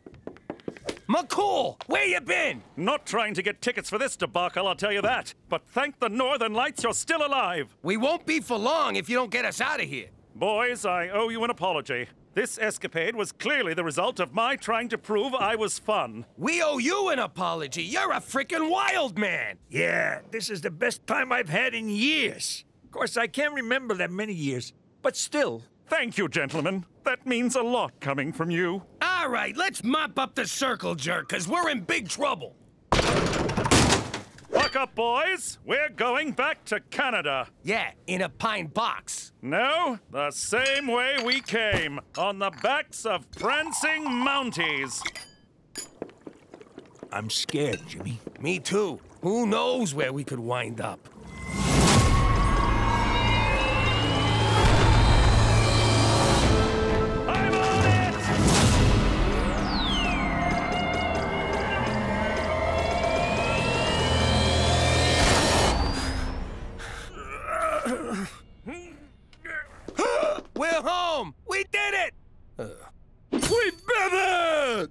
McCool, where you been? Not trying to get tickets for this debacle, I'll tell you that. But thank the Northern Lights, you're still alive. We won't be for long if you don't get us out of here. Boys, I owe you an apology. This escapade was clearly the result of my trying to prove I was fun. We owe you an apology. You're a frickin' wild man. Yeah, this is the best time I've had in years. Of course, I can't remember that many years, but still. Thank you, gentlemen. That means a lot coming from you. All right, let's mop up the circle jerk, because we're in big trouble. Buck up, boys. We're going back to Canada. Yeah, in a pine box. No, the same way we came, on the backs of prancing Mounties. I'm scared, Jimmy. Me too. Who knows where we could wind up? We're home! We did it! Uh. We did it!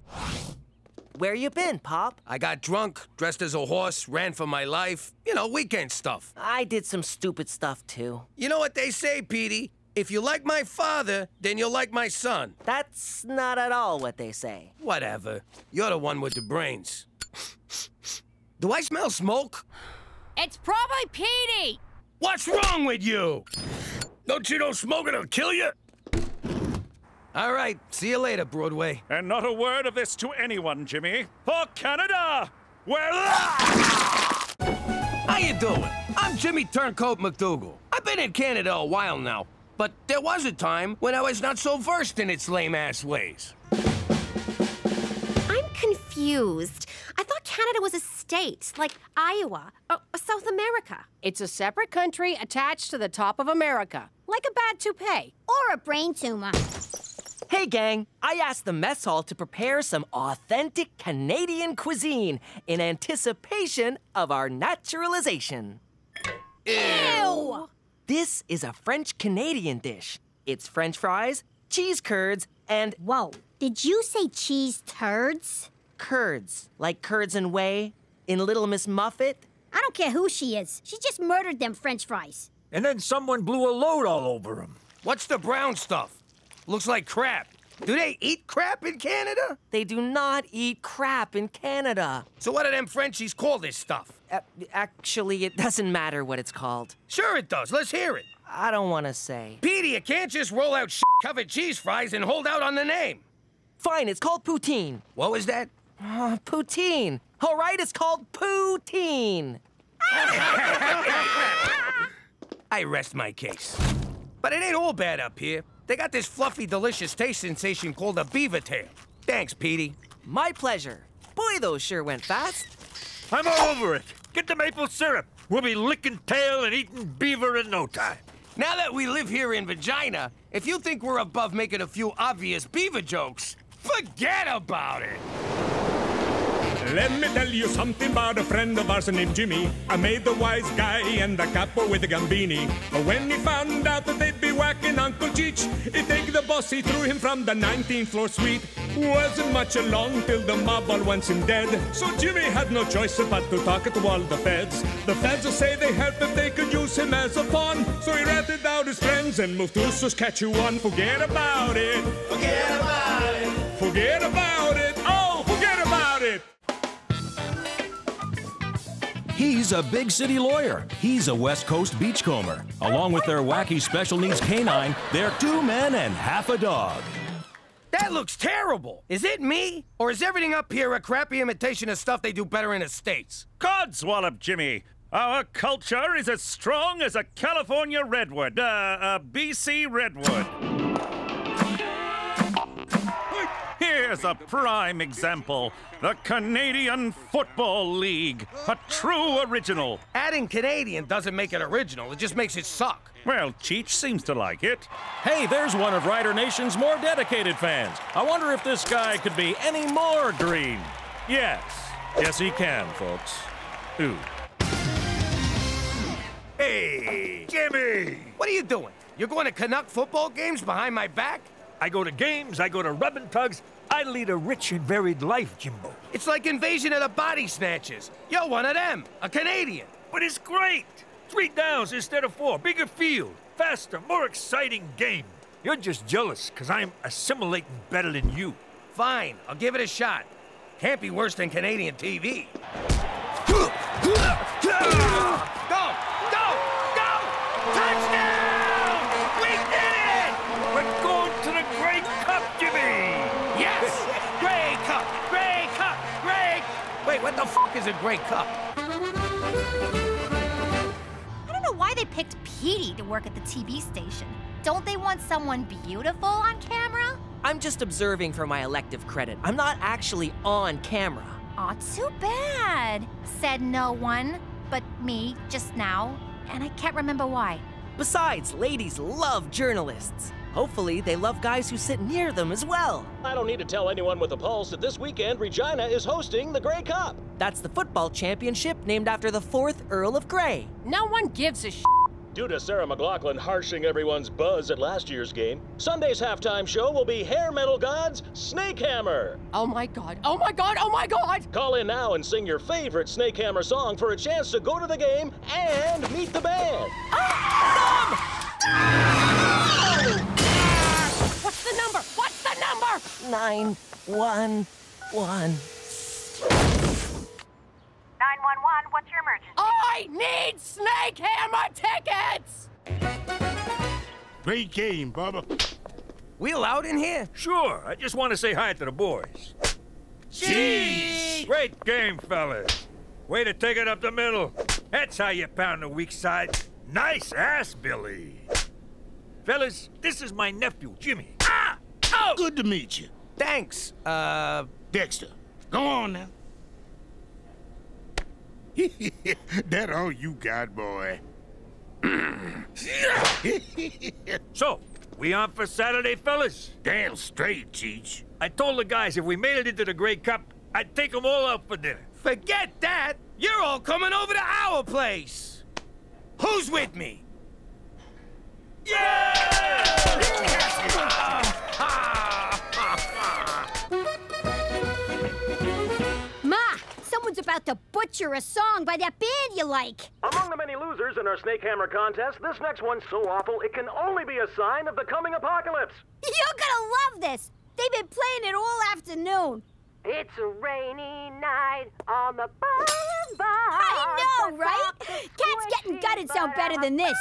Where you been, Pop? I got drunk, dressed as a horse, ran for my life. You know, weekend stuff. I did some stupid stuff, too. You know what they say, Petey? If you like my father, then you'll like my son. That's not at all what they say. Whatever. You're the one with the brains. Do I smell smoke? It's probably Petey! What's wrong with you? Don't you know smoking will kill you? All right, see you later, Broadway. And not a word of this to anyone, Jimmy. For Canada, we're live! How you doing? I'm Jimmy Turncoat McDougal. I've been in Canada a while now, but there was a time when I was not so versed in its lame-ass ways. I'm confused. I thought Canada was a state, like Iowa or South America. It's a separate country attached to the top of America. Like a bad toupee. Or a brain tumor. Hey, gang. I asked the mess hall to prepare some authentic Canadian cuisine in anticipation of our naturalization. Ew! Ew. This is a French-Canadian dish. It's French fries, cheese curds, and... Whoa, did you say cheese turds? Curds, like curds and whey in Little Miss Muffet I don't care who she is. She just murdered them French fries. And then someone blew a load all over them. What's the brown stuff? Looks like crap. Do they eat crap in Canada? They do not eat crap in Canada. So what do them Frenchies call this stuff? Uh, actually, it doesn't matter what it's called. Sure it does. Let's hear it. I don't want to say. Petey, you can't just roll out shit-covered cheese fries and hold out on the name. Fine, it's called poutine. What was that? Uh, poutine. All right, it's called poutine. I rest my case. But it ain't all bad up here. They got this fluffy, delicious taste sensation called a beaver tail. Thanks, Petey. My pleasure. Boy, those sure went fast. I'm all over it. Get the maple syrup. We'll be licking tail and eating beaver in no time. Now that we live here in Virginia, if you think we're above making a few obvious beaver jokes, forget about it. Let me tell you something about a friend of ours named Jimmy. I made the wise guy and the capo with the Gambini. But when he found out that they'd be whacking Uncle Cheech, he take the boss, he threw him from the nineteenth floor suite. Wasn't much along till the mob all wants him dead. So Jimmy had no choice but to talk to all the feds. The feds will say they help if they could use him as a pawn. So he ratted out his friends and moved to Saskatchewan. Forget about it. Forget about it. Forget about it. Oh, forget about it. He's a big city lawyer. He's a West Coast beachcomber. Along with their wacky special needs canine, they're two men and half a dog. That looks terrible. Is it me? Or is everything up here a crappy imitation of stuff they do better in the States? Codswallop, Jimmy. Our culture is as strong as a California redwood. Uh, a B C redwood. Here's a prime example. The Canadian Football League, a true original. Adding Canadian doesn't make it original, it just makes it suck. Well, Cheech seems to like it. Hey, there's one of Rider Nation's more dedicated fans. I wonder if this guy could be any more green. Yes, yes he can, folks. Ooh. Hey, Jimmy! What are you doing? You're going to Canuck football games behind my back? I go to games, I go to rub and tugs. I lead a rich and varied life, Jimbo. It's like Invasion of the Body Snatchers. You're one of them, a Canadian. But it's great. Three downs instead of four, bigger field, faster, more exciting game. You're just jealous because I'm assimilating better than you. Fine, I'll give it a shot. Can't be worse than Canadian T V. Go, go, go, go! Touchdown! We did it! We're going to the Grey Cup, Jimmy! Yes! Grey Cup! Grey Cup! Grey... Wait, what the f*** is a Grey Cup? I don't know why they picked Petey to work at the T V station. Don't they want someone beautiful on camera? I'm just observing for my elective credit. I'm not actually on camera. Aw, too bad, said no one but me just now, and I can't remember why. Besides, ladies love journalists. Hopefully, they love guys who sit near them as well. I don't need to tell anyone with a pulse that this weekend, Regina is hosting the Grey Cup. That's the football championship named after the fourth Earl of Grey. No one gives a sh**. Due to Sarah McLachlan harshing everyone's buzz at last year's game, Sunday's halftime show will be hair metal gods, Snake Hammer. Oh my God, oh my God, oh my God! Call in now and sing your favorite Snake Hammer song for a chance to go to the game and meet the band. Awesome! What's the number? What's the number? Nine, one, one. nine one one, what's your emergency? I need Snake Hammer tickets! Great game, Bubba. We allowed in here? Sure, I just want to say hi to the boys. Jeez! Great game, fellas. Way to take it up the middle. That's how you pound the weak side. Nice ass, Billy. Fellas, this is my nephew, Jimmy. Ah! Oh! Good to meet you. Thanks, uh... Dexter, go on now. That all you got, boy. So, we on for Saturday, fellas? Damn straight, Cheech. I told the guys if we made it into the Grey Cup, I'd take them all out for dinner. Forget that! You're all coming over to our place! Who's with me? Yeah! Ma, someone's about to butcher a song by that band you like. Among the many losers in our Snake Hammer contest, this next one's so awful it can only be a sign of the coming apocalypse. You're gonna love this. They've been playing it all afternoon. It's a rainy night on the boulevard. I know, right? Cats Getting Gutted sound better than this.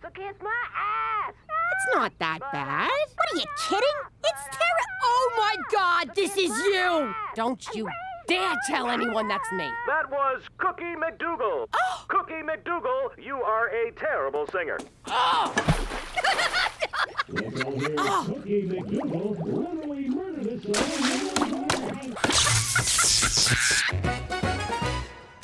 So kiss my ass. It's not that bad. What are you kidding? It's terri- Oh my God, this is you! Don't you dare tell anyone that's me. That was Cookie McDougal. Oh. Cookie McDougal, you are a terrible singer. Oh! Oh. Cookie McDougal literally murdered us all.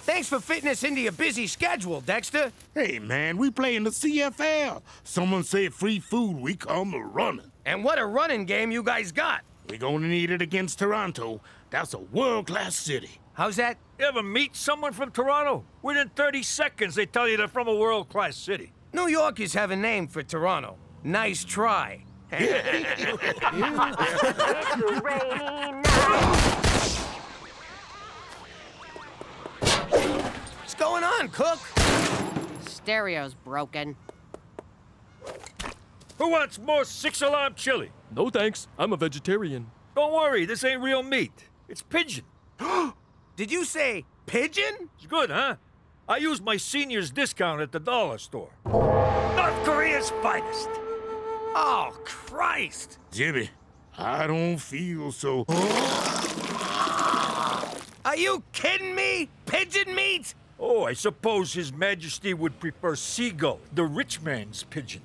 Thanks for fitting us into your busy schedule, Dexter. Hey, man, we play in the C F L. Someone said free food, we come running. And what a running game you guys got. We're gonna need it against Toronto. That's a world-class city. How's that? You ever meet someone from Toronto? Within thirty seconds, they tell you they're from a world-class city. New Yorkers have a name for Toronto. Nice try. It's a rainy night. What's going on, Cook? Stereo's broken. Who wants more six-alarm chili? No thanks. I'm a vegetarian. Don't worry, this ain't real meat. It's pigeon. Did you say pigeon? It's good, huh? I used my senior's discount at the dollar store. North Korea's finest. Oh, Christ. Jimmy, I don't feel so... Are you kidding me? Pigeon meat? Oh, I suppose His Majesty would prefer seagull, the rich man's pigeon.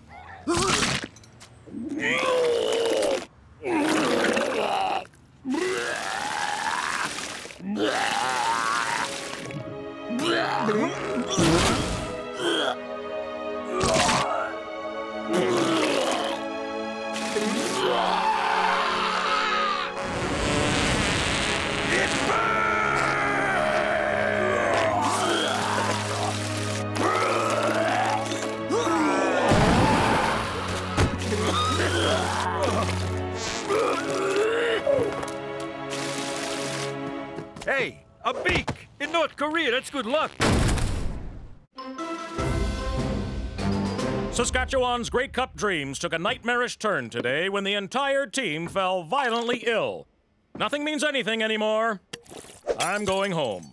Hey, a beak in North Korea, that's good luck. Saskatchewan's Grey Cup dreams took a nightmarish turn today when the entire team fell violently ill. Nothing means anything anymore. I'm going home.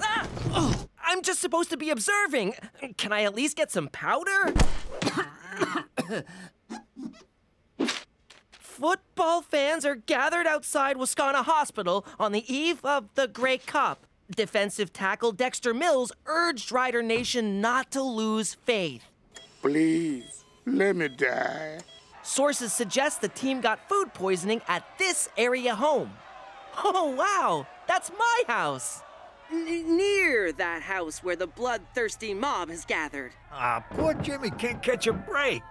Ah! Oh, I'm just supposed to be observing. Can I at least get some powder? Football fans are gathered outside Wascana Hospital on the eve of the Grey Cup. Defensive tackle Dexter Mills urged Rider Nation not to lose faith. Please, let me die. Sources suggest the team got food poisoning at this area home. Oh, wow, that's my house. N- near that house where the bloodthirsty mob has gathered. Ah, uh, poor Jimmy can't catch a break.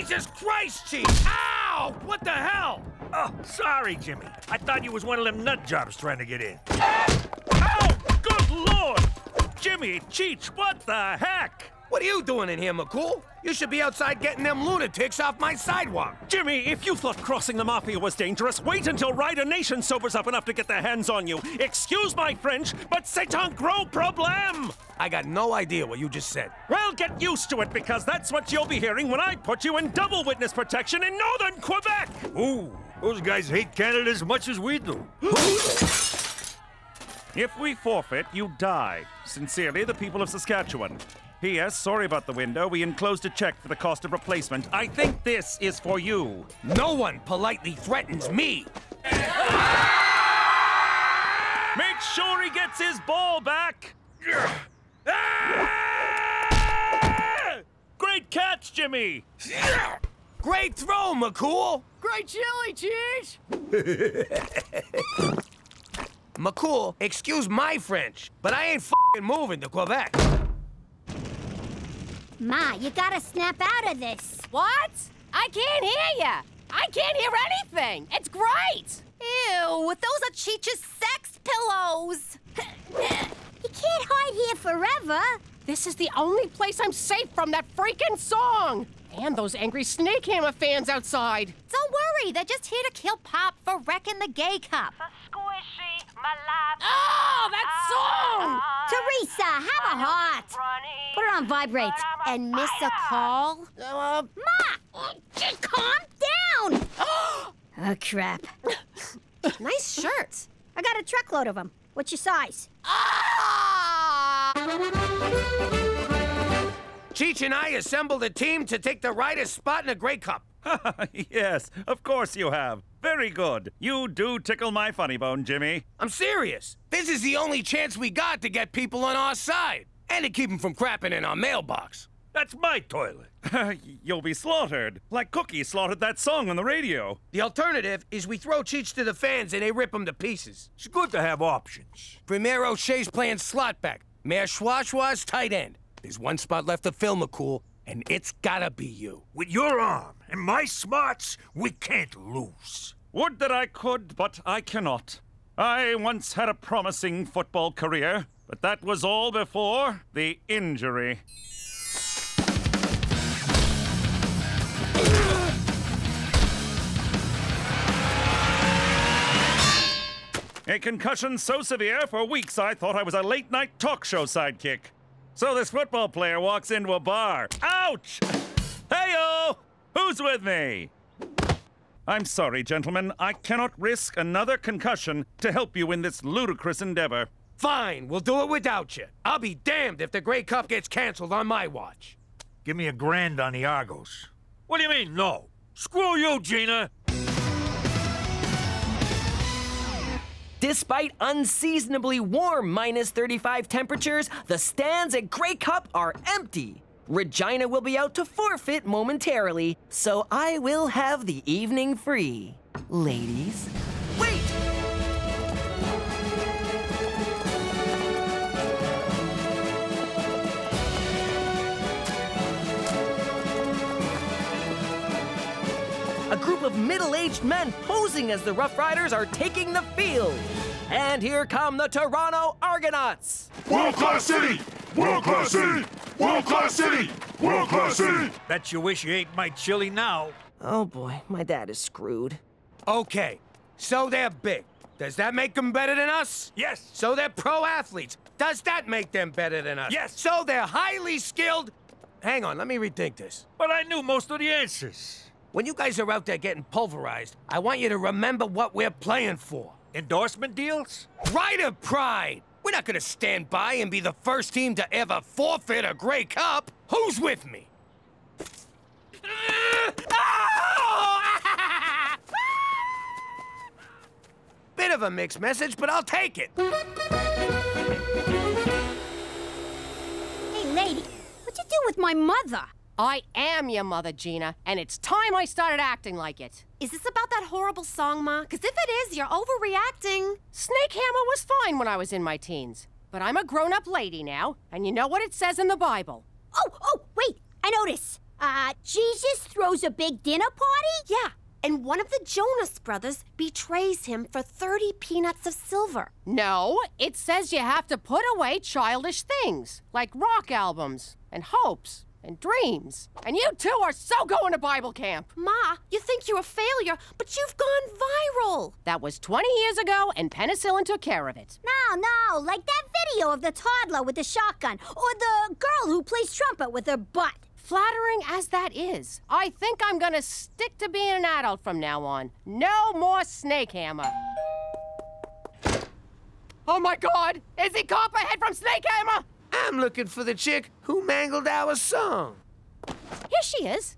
Jesus Christ, Chief! Ow! What the hell? Oh, sorry, Jimmy. I thought you was one of them nut jobs trying to get in. Ow! Good Lord! Jimmy, Cheech, what the heck? What are you doing in here, McCool? You should be outside getting them lunatics off my sidewalk. Jimmy, if you thought crossing the mafia was dangerous, wait until Rider Nation sobers up enough to get their hands on you. Excuse my French, but c'est un gros problème. I got no idea what you just said. Well, get used to it, because that's what you'll be hearing when I put you in double witness protection in northern Quebec. Ooh, those guys hate Canada as much as we do. If we forfeit, you die. Sincerely, the people of Saskatchewan. P S Sorry about the window. We enclosed a check for the cost of replacement. I think this is for you. No one politely threatens me. Make sure he gets his ball back. Great catch, Jimmy. Great throw, McCool. Great chili cheese. McCool, excuse my French, but I ain't f***ing moving to Quebec. Ma, you gotta snap out of this. What? I can't hear ya. I can't hear anything. It's great. Ew, those are Cheech's sex pillows. You can't hide here forever. This is the only place I'm safe from that freaking song! And those angry Snake Hammer fans outside! Don't worry, they're just here to kill Pop for wrecking the Grey Cup. Squishy, my life. Oh, that song! Teresa, have a heart! Put it on vibrate and miss a call? Uh, Ma! Just calm down! Oh, crap. Nice shirts. I got a truckload of them. What's your size? Cheech and I assembled a team to take the rider's spot in a Grey Cup. Yes, of course you have. Very good. You do tickle my funny bone, Jimmy. I'm serious. This is the only chance we got to get people on our side. And to keep them from crapping in our mailbox. That's my toilet. You'll be slaughtered, like Cookie slaughtered that song on the radio. The alternative is we throw Cheech to the fans and they rip him to pieces. It's good to have options. Premier O'Shea's playing slot back. Mayor Schwashwa's tight end. There's one spot left to fill, McCool, and it's gotta be you. With your arm and my smarts, we can't lose. Would that I could, but I cannot. I once had a promising football career, but that was all before the injury. A concussion so severe, for weeks I thought I was a late-night talk show sidekick. So this football player walks into a bar. Ouch! Hey-o! Who's with me? I'm sorry, gentlemen. I cannot risk another concussion to help you in this ludicrous endeavor. Fine, we'll do it without you. I'll be damned if the Grey Cup gets canceled on my watch. Give me a grand on the Argos. What do you mean, no? Screw you, Gina! Despite unseasonably warm minus thirty-five temperatures, the stands at Grey Cup are empty. Regina will be out to forfeit momentarily, so I will have the evening free. Ladies, wait! A group of middle-aged men posing as the Rough Riders are taking the field. And here come the Toronto Argonauts. World-class city! World-class city! World-class city! World-class city! Bet you wish you ate my chili now. Oh boy, my dad is screwed. Okay, so they're big. Does that make them better than us? Yes. So they're pro athletes. Does that make them better than us? Yes. So they're highly skilled. Hang on, let me rethink this. But I knew most of the answers. When you guys are out there getting pulverized, I want you to remember what we're playing for. Endorsement deals? Rider pride! We're not gonna stand by and be the first team to ever forfeit a Grey Cup. Who's with me? Bit of a mixed message, but I'll take it. Hey, lady, what'd you do with my mother? I am your mother, Gina, and it's time I started acting like it. Is this about that horrible song, Ma? Because if it is, you're overreacting. Snake Hammer was fine when I was in my teens, but I'm a grown-up lady now, and you know what it says in the Bible. Oh, oh, wait, I notice. Uh, Jesus throws a big dinner party? Yeah, and one of the Jonas brothers betrays him for thirty peanuts of silver. No, it says you have to put away childish things, like rock albums and hopes. And dreams. And you two are so going to Bible camp. Ma, you think you're a failure, but you've gone viral. That was twenty years ago, and penicillin took care of it. No, no, like that video of the toddler with the shotgun, or the girl who plays trumpet with her butt. Flattering as that is, I think I'm gonna stick to being an adult from now on. No more Snake Hammer. Oh my God, is he Copperhead from Snake Hammer? I'm looking for the chick who mangled our song. Here she is.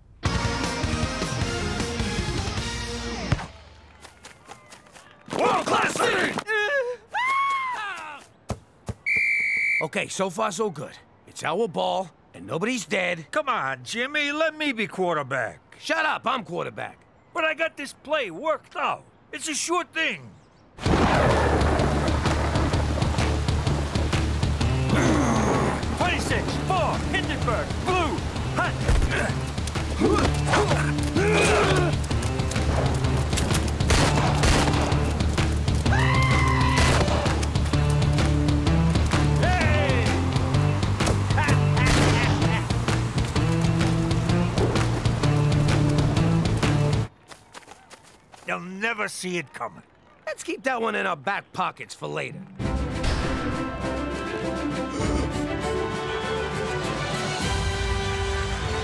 World-class city! Okay, so far so good. It's our ball, and nobody's dead. Come on, Jimmy, let me be quarterback. Shut up, I'm quarterback. But I got this play worked out. It's a sure thing. Six, four, Hindenburg, blue, hut. Hey! Ha. You'll never see it coming. Let's keep that one in our back pockets for later.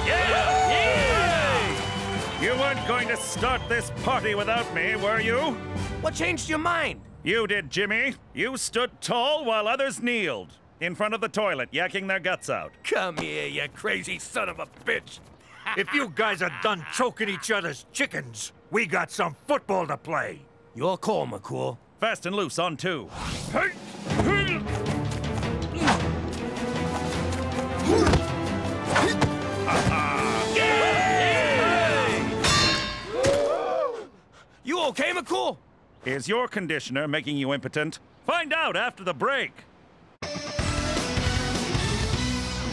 Yeah! Yeah! You weren't going to start this party without me, were you? What changed your mind? You did, Jimmy. You stood tall while others kneeled. In front of the toilet, yakking their guts out. Come here, you crazy son of a bitch. If you guys are done choking each other's chickens, we got some football to play. Your call, McCool. Fast and loose on two. Hey! You okay, McCool? Is your conditioner making you impotent? Find out after the break.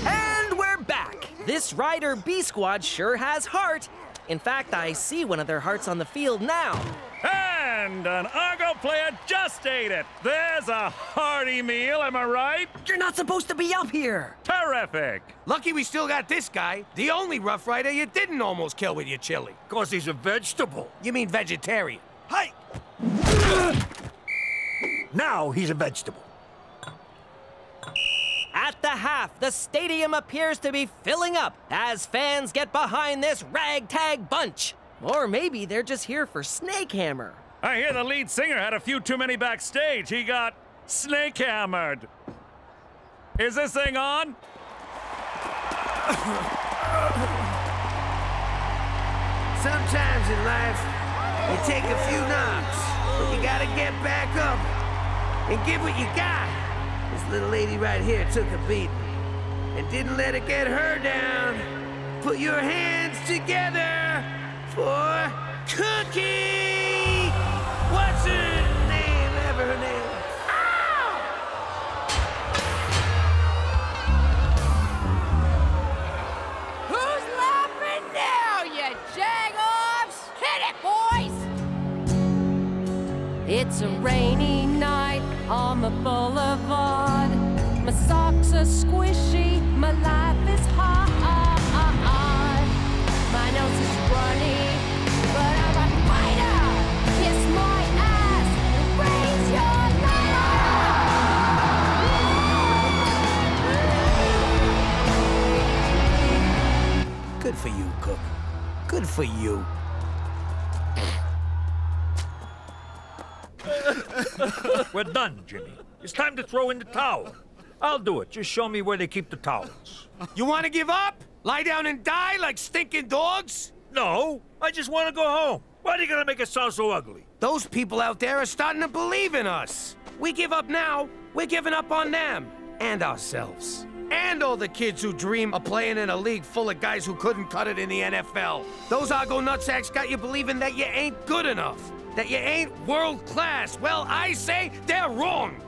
And we're back. This Rider B squad sure has heart. In fact, I see one of their hearts on the field now. And an Argo player just ate it. There's a hearty meal, am I right? You're not supposed to be up here. Terrific. Lucky we still got this guy, the only Rough Rider you didn't almost kill with your chili. 'Cause he's a vegetable. You mean vegetarian. Hey! Now he's a vegetable. At the half, the stadium appears to be filling up as fans get behind this ragtag bunch. Or maybe they're just here for Snake Hammer. I hear the lead singer had a few too many backstage. He got snake hammered. Is this thing on? Sometimes in life, you take a few knocks, but you gotta get back up and give what you got. This little lady right here took a beating and didn't let it get her down. Put your hands together for Cookie! What's her name? Ever her name? Ow! Who's laughing now, you jag-offs? Hit it, boys! It's a rainy night on the boulevard. My socks are squishy, my life is hard. My nose is running. Good for you, Cook. Good for you. We're done, Jimmy. It's time to throw in the towel. I'll do it. Just show me where they keep the towels. You want to give up? Lie down and die like stinking dogs? No, I just want to go home. Why are you going to make us sound so ugly? Those people out there are starting to believe in us. We give up now, we're giving up on them and ourselves. And all the kids who dream of playing in a league full of guys who couldn't cut it in the N F L. Those Argo nutsacks got you believing that you ain't good enough, that you ain't world-class. Well, I say they're wrong.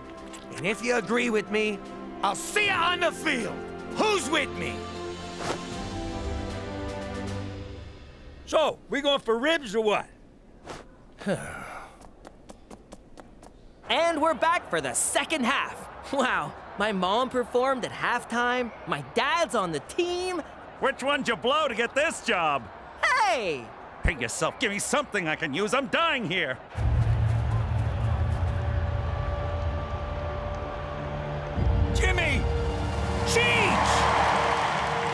And if you agree with me, I'll see you on the field. Who's with me? So, we going for ribs or what? And we're back for the second half. Wow. My mom performed at halftime. My dad's on the team. Which one'd you blow to get this job? Hey! Pay yourself. Give me something I can use. I'm dying here. Jimmy! Cheese!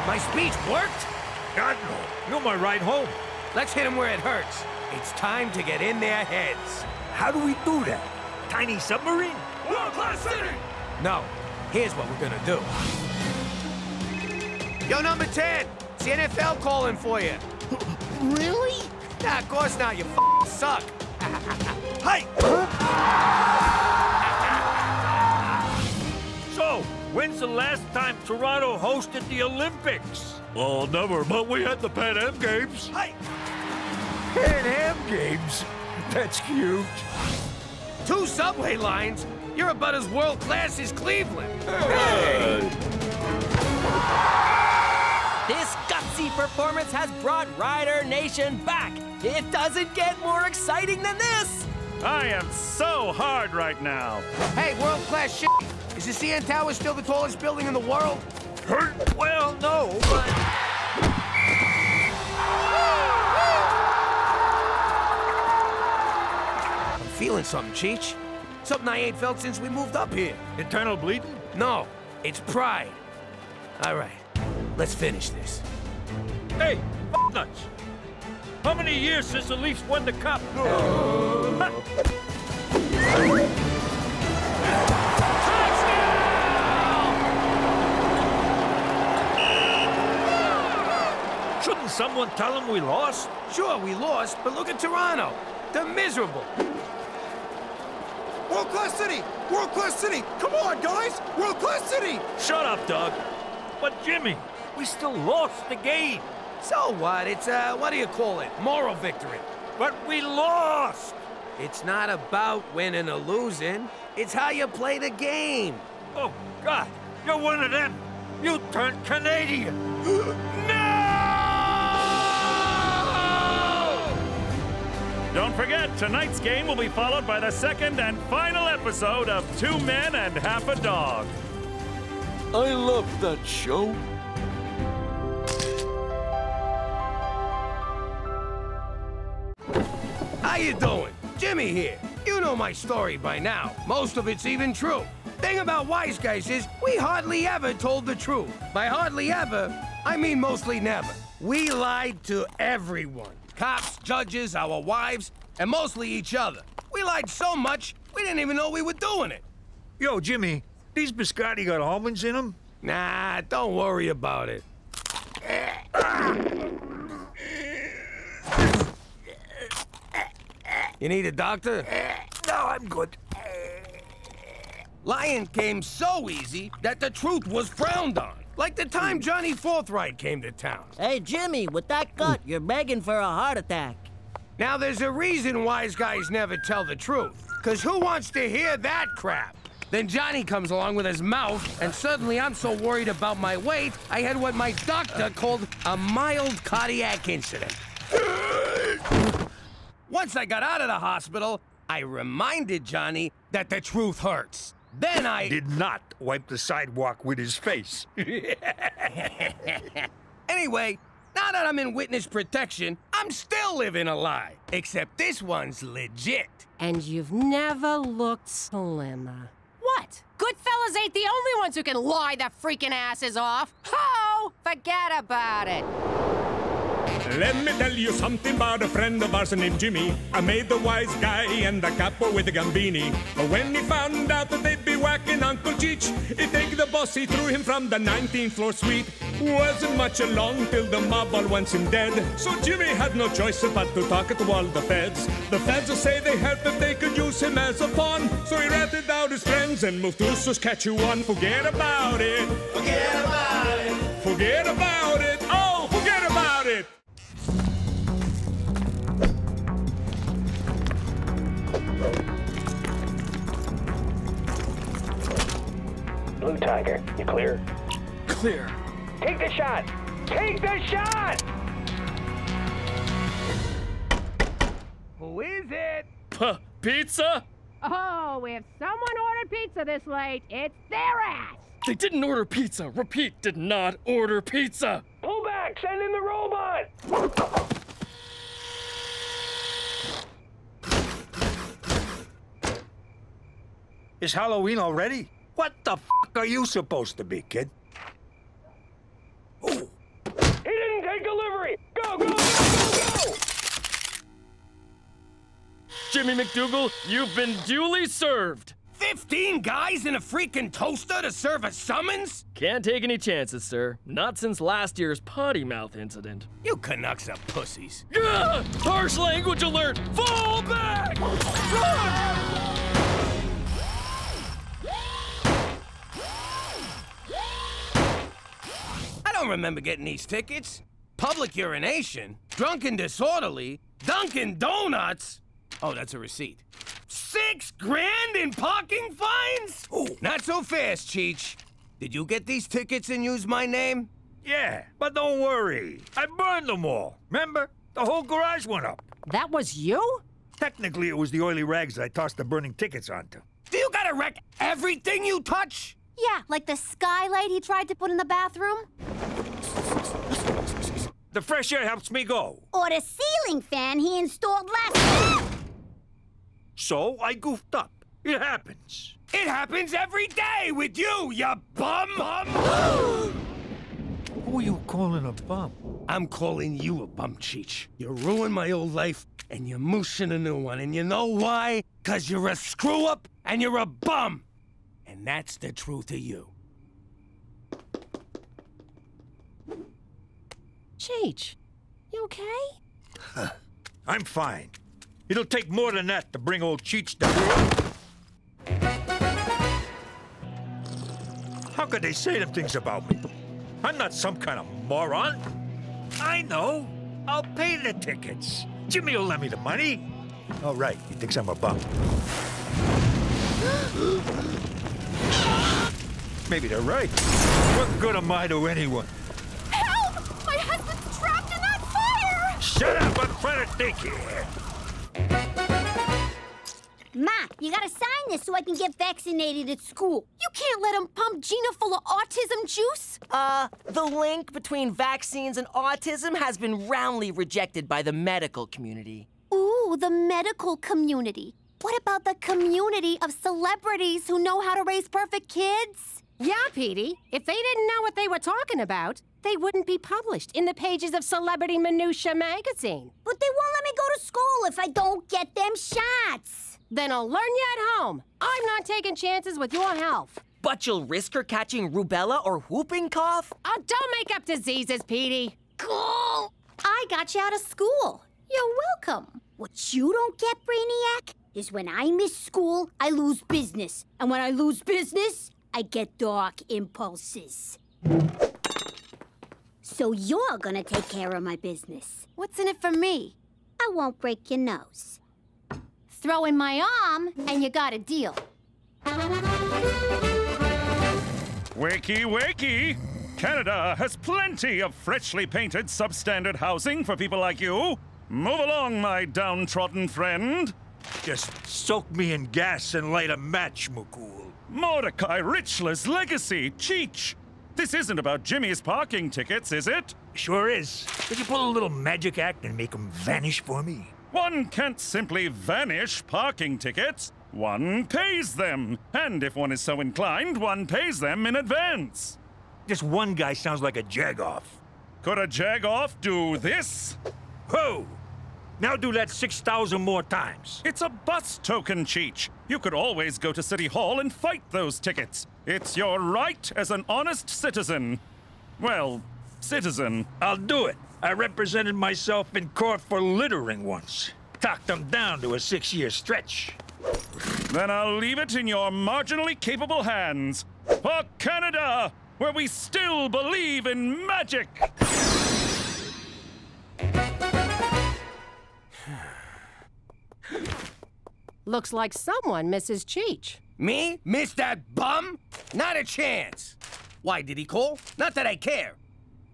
My speech worked? God, no. You're my ride home. Let's hit him where it hurts. It's time to get in their heads. How do we do that? Tiny submarine? World-class city! No. Here's what we're gonna do. Yo, number ten, it's the N F L calling for you. Really? Nah, of course not, you f suck. Hey! So, when's the last time Toronto hosted the Olympics? Well, never, but we had the Pan Am Games. Hey! Pan Am Games? That's cute. Two subway lines? You're about as world-class as Cleveland. Hey. This gutsy performance has brought Rider Nation back. It doesn't get more exciting than this. I am so hard right now. Hey, world-class shit. Is the C N Tower still the tallest building in the world? Well, no, but... feeling something, Cheech. Something I ain't felt since we moved up here. Internal bleeding? No, it's pride. All right, let's finish this. Hey, f nuts! How many years since the Leafs won the cup? Oh. Touchdown! Shouldn't someone tell them we lost? Sure, we lost, but look at Toronto. They're miserable. World-class city! World-class city! Come on, guys! World-class city! Shut up, Doug. But, Jimmy, we still lost the game. So what? It's, uh, what do you call it? Moral victory. But we lost! It's not about winning or losing. It's how you play the game. Oh, God. You're one of them. You turned Canadian. No! Don't forget, tonight's game will be followed by the second and final episode of Two Men and Half a Dog. I love that show. How you doing? Jimmy here. You know my story by now. Most of it's even true. Thing about wise guys is we hardly ever told the truth. By hardly ever, I mean mostly never. We lied to everyone. Cops, judges, our wives, and mostly each other. We lied so much, we didn't even know we were doing it. Yo, Jimmy, these biscotti got almonds in them? Nah, don't worry about it. You need a doctor? No, I'm good. Lying came so easy that the truth was frowned on. Like the time Johnny Forthright came to town. Hey, Jimmy, with that gut, you're begging for a heart attack. Now, there's a reason wise guys never tell the truth. Because who wants to hear that crap? Then Johnny comes along with his mouth, and suddenly I'm so worried about my weight, I had what my doctor called a mild cardiac incident. Once I got out of the hospital, I reminded Johnny that the truth hurts. Then I... did not wipe the sidewalk with his face. Anyway, now that I'm in witness protection, I'm still living a lie. Except this one's legit. And you've never looked slimmer. What? Goodfellas ain't the only ones who can lie their freaking asses off. Ho! Forget about it. Let me tell you something about a friend of ours named Jimmy. I made the wise guy and the capo with the Gambini. But when he found out that they'd be whacking Uncle Cheech, he take the boss, he threw him from the nineteenth floor suite. Wasn't much along till the mob all wants him dead. So Jimmy had no choice but to talk to all the feds. The feds will say they heard that they could use him as a pawn. So he ratted out his friends and moved to Saskatchewan. Forget about it. Forget about it. Forget about it. Oh, forget about it. Blue Tiger, you clear? Clear. Take the shot! Take the shot! Who is it? P- pizza? Oh, if someone ordered pizza this late, it's their ass! They didn't order pizza. Repeat, did not order pizza. Pull back! Send in the robot! It's Halloween already? What the f*** are you supposed to be, kid? Ooh. He didn't take delivery! Go, go, go, go, go! Jimmy McDougal, you've been duly served! Fifteen guys in a freaking toaster to serve a summons? Can't take any chances, sir. Not since last year's potty mouth incident. You Canucks are pussies. Gah! Harsh language alert! Fall back! Run! I don't remember getting these tickets. Public urination, drunk and disorderly, Dunkin' Donuts. Oh, that's a receipt. Six grand in parking fines? Ooh, not so fast, Cheech. Did you get these tickets and use my name? Yeah, but don't worry. I burned them all. Remember? The whole garage went up. That was you? Technically, it was the oily rags I tossed the burning tickets onto. Do you gotta wreck everything you touch? Yeah, like the skylight he tried to put in the bathroom. The fresh air helps me go. Or the ceiling fan he installed last... So I goofed up. It happens. It happens every day with you, you bum! Bum! Who are you calling a bum? I'm calling you a bum, Cheech. You ruined my old life, and you're mooshing a new one. And you know why? Because you're a screw-up, and you're a bum! And that's the truth of you. Cheech, you okay? Huh. I'm fine. It'll take more than that to bring old Cheech down. How could they say them things about me? I'm not some kind of moron. I know. I'll pay the tickets. Jimmy will lend me the money. All right, he thinks I'm a bum. Maybe they're right. What good am I to anyone? Help! My husband's trapped in that fire! Shut up! I'm trying to think here. Ma, you gotta sign this so I can get vaccinated at school. You can't let him pump Gina full of autism juice. Uh, the link between vaccines and autism has been roundly rejected by the medical community. Ooh, the medical community. What about the community of celebrities who know how to raise perfect kids? Yeah, Petey. If they didn't know what they were talking about, they wouldn't be published in the pages of Celebrity Minutia magazine. But they won't let me go to school if I don't get them shots. Then I'll learn you at home. I'm not taking chances with your health. But you'll risk her catching rubella or whooping cough? Oh, don't make up diseases, Petey. Cool. I got you out of school. You're welcome. What you don't get, Brainiac, is when I miss school, I lose business. And when I lose business, I get dark impulses. So you're gonna take care of my business. What's in it for me? I won't break your nose. Throw in my arm, and you got a deal. Wakey, wakey! Canada has plenty of freshly painted substandard housing for people like you. Move along, my downtrodden friend. Just soak me in gas and light a match, McCool. Mordecai Richler's legacy, Cheech. This isn't about Jimmy's parking tickets, is it? Sure is. Could you pull a little magic act and make them vanish for me? One can't simply vanish parking tickets. One pays them. And if one is so inclined, one pays them in advance. This one guy sounds like a jagoff. Could a jagoff do this? Whoa! Now do that six thousand more times. It's a bus token, Cheech. You could always go to City Hall and fight those tickets. It's your right as an honest citizen. Well, citizen. I'll do it. I represented myself in court for littering once. Talked them down to a six-year stretch. Then I'll leave it in your marginally capable hands. For Canada, where we still believe in magic. Looks like someone misses Cheech. Me? Miss that bum? Not a chance. Why did he call? Not that I care.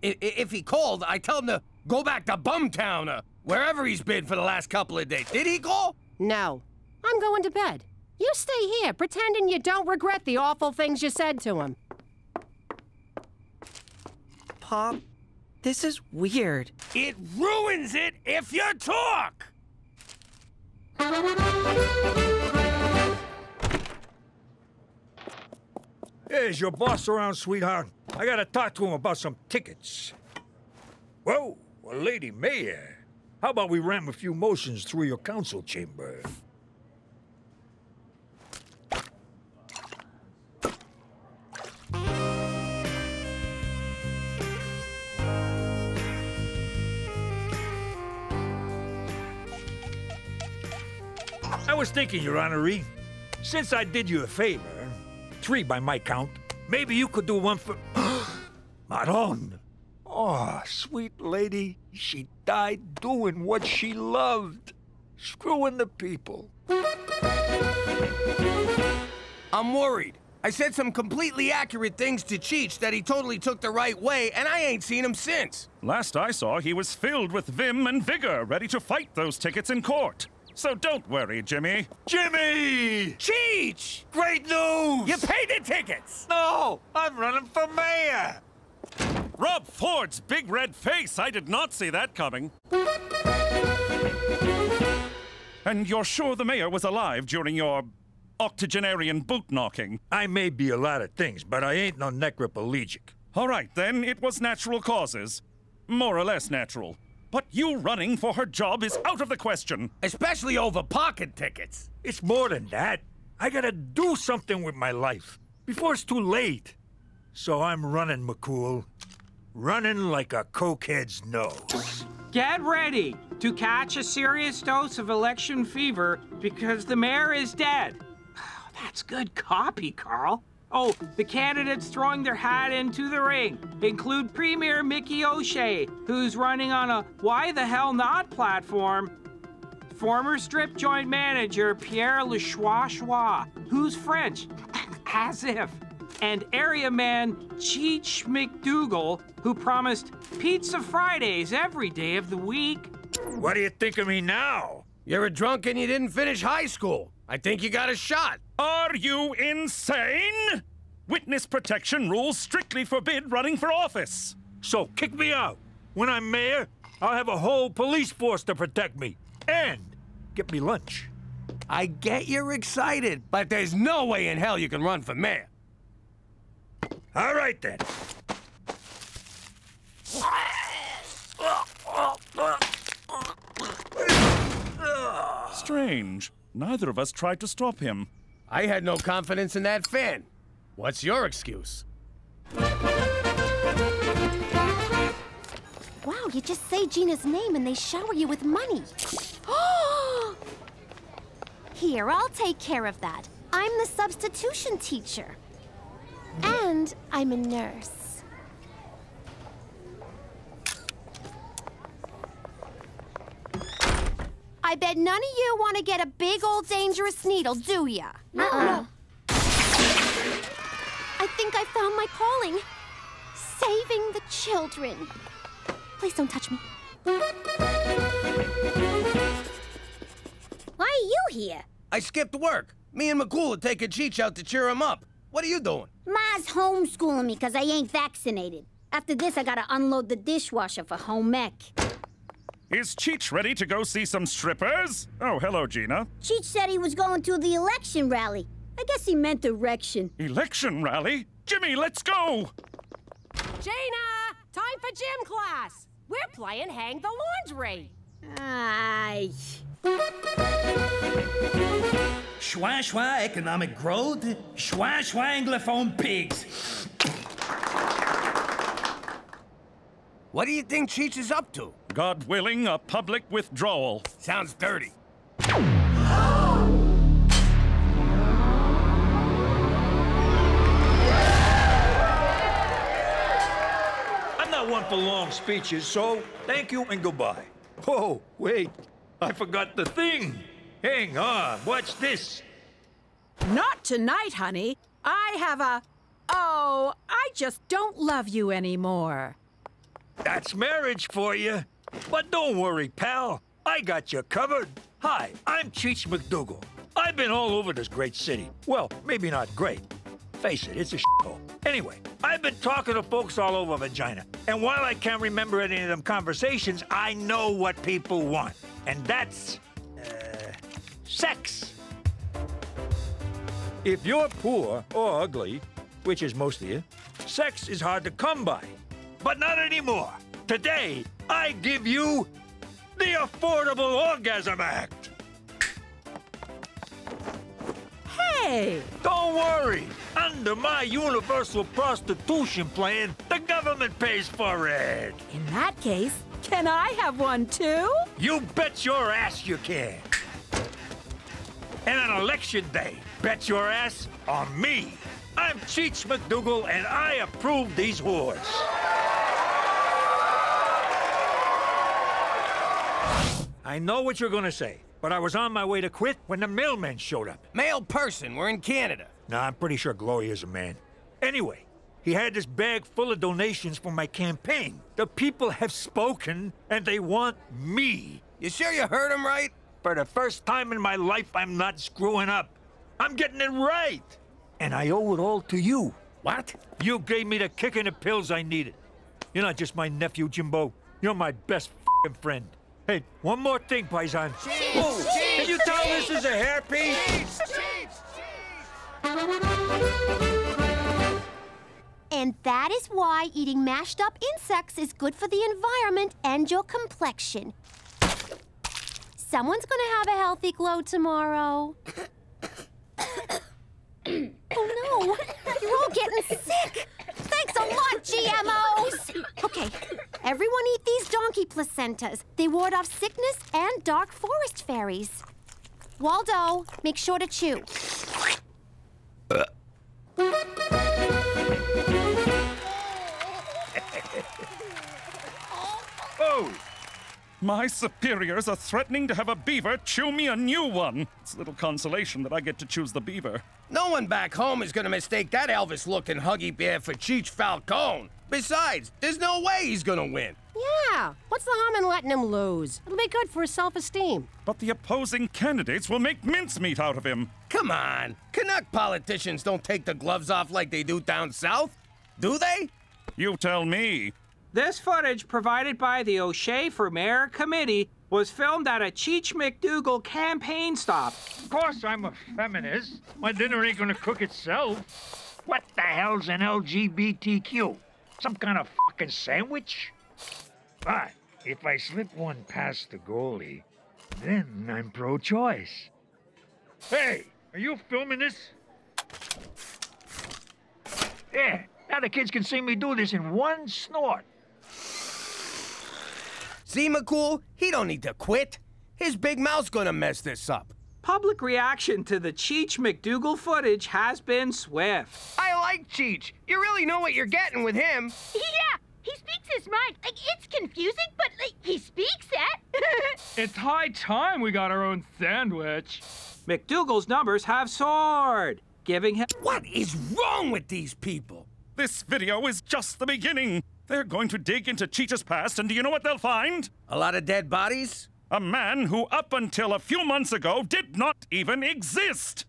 I if he called, I tell him to go back to Bumtown or wherever he's been for the last couple of days. Did he call? No. I'm going to bed. You stay here, pretending you don't regret the awful things you said to him. Pop, this is weird. It ruins it if you talk! Hey, is your boss around, sweetheart? I gotta talk to him about some tickets. Whoa, well, Lady Mayor, how about we ram a few motions through your council chamber? I was thinking, Your Honoree, since I did you a favor, three by my count, maybe you could do one for... Maron! Oh, sweet lady, she died doing what she loved. Screwing the people. I'm worried. I said some completely accurate things to Cheech that he totally took the right way, and I ain't seen him since. Last I saw, he was filled with vim and vigor, ready to fight those tickets in court. So don't worry, Jimmy. Jimmy! Cheech! Great news! You paid the tickets! No, I'm running for mayor! Rob Ford's big red face, I did not see that coming. And you're sure the mayor was alive during your octogenarian boot-knocking? I may be a lot of things, but I ain't no necroplegic. All right, then, it was natural causes. More or less natural. But you running for her job is out of the question. Especially over pocket tickets. It's more than that. I gotta do something with my life before it's too late. So I'm running, McCool. Running like a cokehead's nose. Get ready to catch a serious dose of election fever because the mayor is dead. Oh, that's good copy, Carl. Oh, the candidates throwing their hat into the ring include Premier Mickey O'Shea, who's running on a why the hell not platform, former strip joint manager Pierre Le Choix Choix, who's French, as if, and area man Cheech McDougal, who promised Pizza Fridays every day of the week. What do you think of me now? You're a drunk and you didn't finish high school. I think you got a shot. Are you insane? Witness protection rules strictly forbid running for office. So kick me out. When I'm mayor, I'll have a whole police force to protect me. And get me lunch. I get you're excited, but there's no way in hell you can run for mayor. All right, then. Strange. Neither of us tried to stop him. I had no confidence in that fan. What's your excuse? Wow, you just say Gina's name and they shower you with money. Here, I'll take care of that. I'm the substitution teacher. And I'm a nurse. I bet none of you want to get a big old dangerous needle, do ya? Uh-uh. I think I found my calling. Saving the children. Please don't touch me. Why are you here? I skipped work. Me and McCool are taking Cheech out to cheer him up. What are you doing? Ma's homeschooling me because I ain't vaccinated. After this, I gotta unload the dishwasher for home ec. Is Cheech ready to go see some strippers? Oh, hello, Gina. Cheech said he was going to the election rally. I guess he meant erection. Election rally? Jimmy, let's go! Gina! Time for gym class! We're playing Hang the Laundry! Aye. Schwa schwa economic growth, schwa schwa anglophone pigs. What do you think Cheech is up to? God willing, a public withdrawal. Sounds dirty. I'm not one for long speeches, so thank you and goodbye. Oh, wait, I forgot the thing. Hang on, watch this. Not tonight, honey. I have a... Oh, I just don't love you anymore. That's marriage for you. But don't worry, pal. I got you covered. Hi, I'm Cheech McDougal. I've been all over this great city. Well, maybe not great. Face it, it's a shithole. Anyway, I've been talking to folks all over Virginia. And while I can't remember any of them conversations, I know what people want. And that's... Uh, sex. If you're poor or ugly, which is most of you, sex is hard to come by. But not anymore. Today, I give you the Affordable Orgasm Act. Hey! Don't worry. Under my universal prostitution plan, the government pays for it. In that case, can I have one too? You bet your ass you can. And on election day, bet your ass on me. I'm Cheech McDougal, and I approve these whores. I know what you're gonna say, but I was on my way to quit when the mailman showed up. Male person, we're in Canada. Nah, I'm pretty sure Glory is a man. Anyway, he had this bag full of donations for my campaign. The people have spoken, and they want me. You sure you heard him right? For the first time in my life, I'm not screwing up. I'm getting it right. And I owe it all to you. What? You gave me the kick and the pills I needed. You're not just my nephew, Jimbo. You're my best f***ing friend. Hey, one more thing, Paisan. Oh, can you tell this is a hairpiece? Cheese, cheese, cheese. And that is why eating mashed up insects is good for the environment and your complexion. Someone's gonna have a healthy glow tomorrow. Oh, no. You're all getting sick. Thanks a lot, G M Os. Okay, everyone eat these donkey placentas. They ward off sickness and dark forest fairies. Waldo, make sure to chew. Uh. Oh! My superiors are threatening to have a beaver chew me a new one. It's a little consolation that I get to choose the beaver. No one back home is gonna mistake that Elvis-looking Huggy Bear for Cheech Falcone. Besides, there's no way he's gonna win. Yeah, what's the harm in letting him lose? It'll be good for his self-esteem. But the opposing candidates will make mincemeat out of him. Come on, Canuck politicians don't take the gloves off like they do down south, do they? You tell me. This footage, provided by the O'Shea for Mayor Committee, was filmed at a Cheech McDougal campaign stop. Of course I'm a feminist. My dinner ain't gonna cook itself. What the hell's an L G B T Q? Some kind of fucking sandwich? But if I slip one past the goalie, then I'm pro-choice. Hey, are you filming this? Yeah, now the kids can see me do this in one snort. See, McCool? He don't need to quit. His big mouth's gonna mess this up. Public reaction to the Cheech McDougal footage has been swift. I like Cheech. You really know what you're getting with him. Yeah, he speaks his mind. Like, it's confusing, but like, he speaks it. It's high time we got our own sandwich. McDougal's numbers have soared, giving him... What is wrong with these people? This video is just the beginning. They're going to dig into Cheetah's past, and do you know what they'll find? A lot of dead bodies? A man who, up until a few months ago, did not even exist!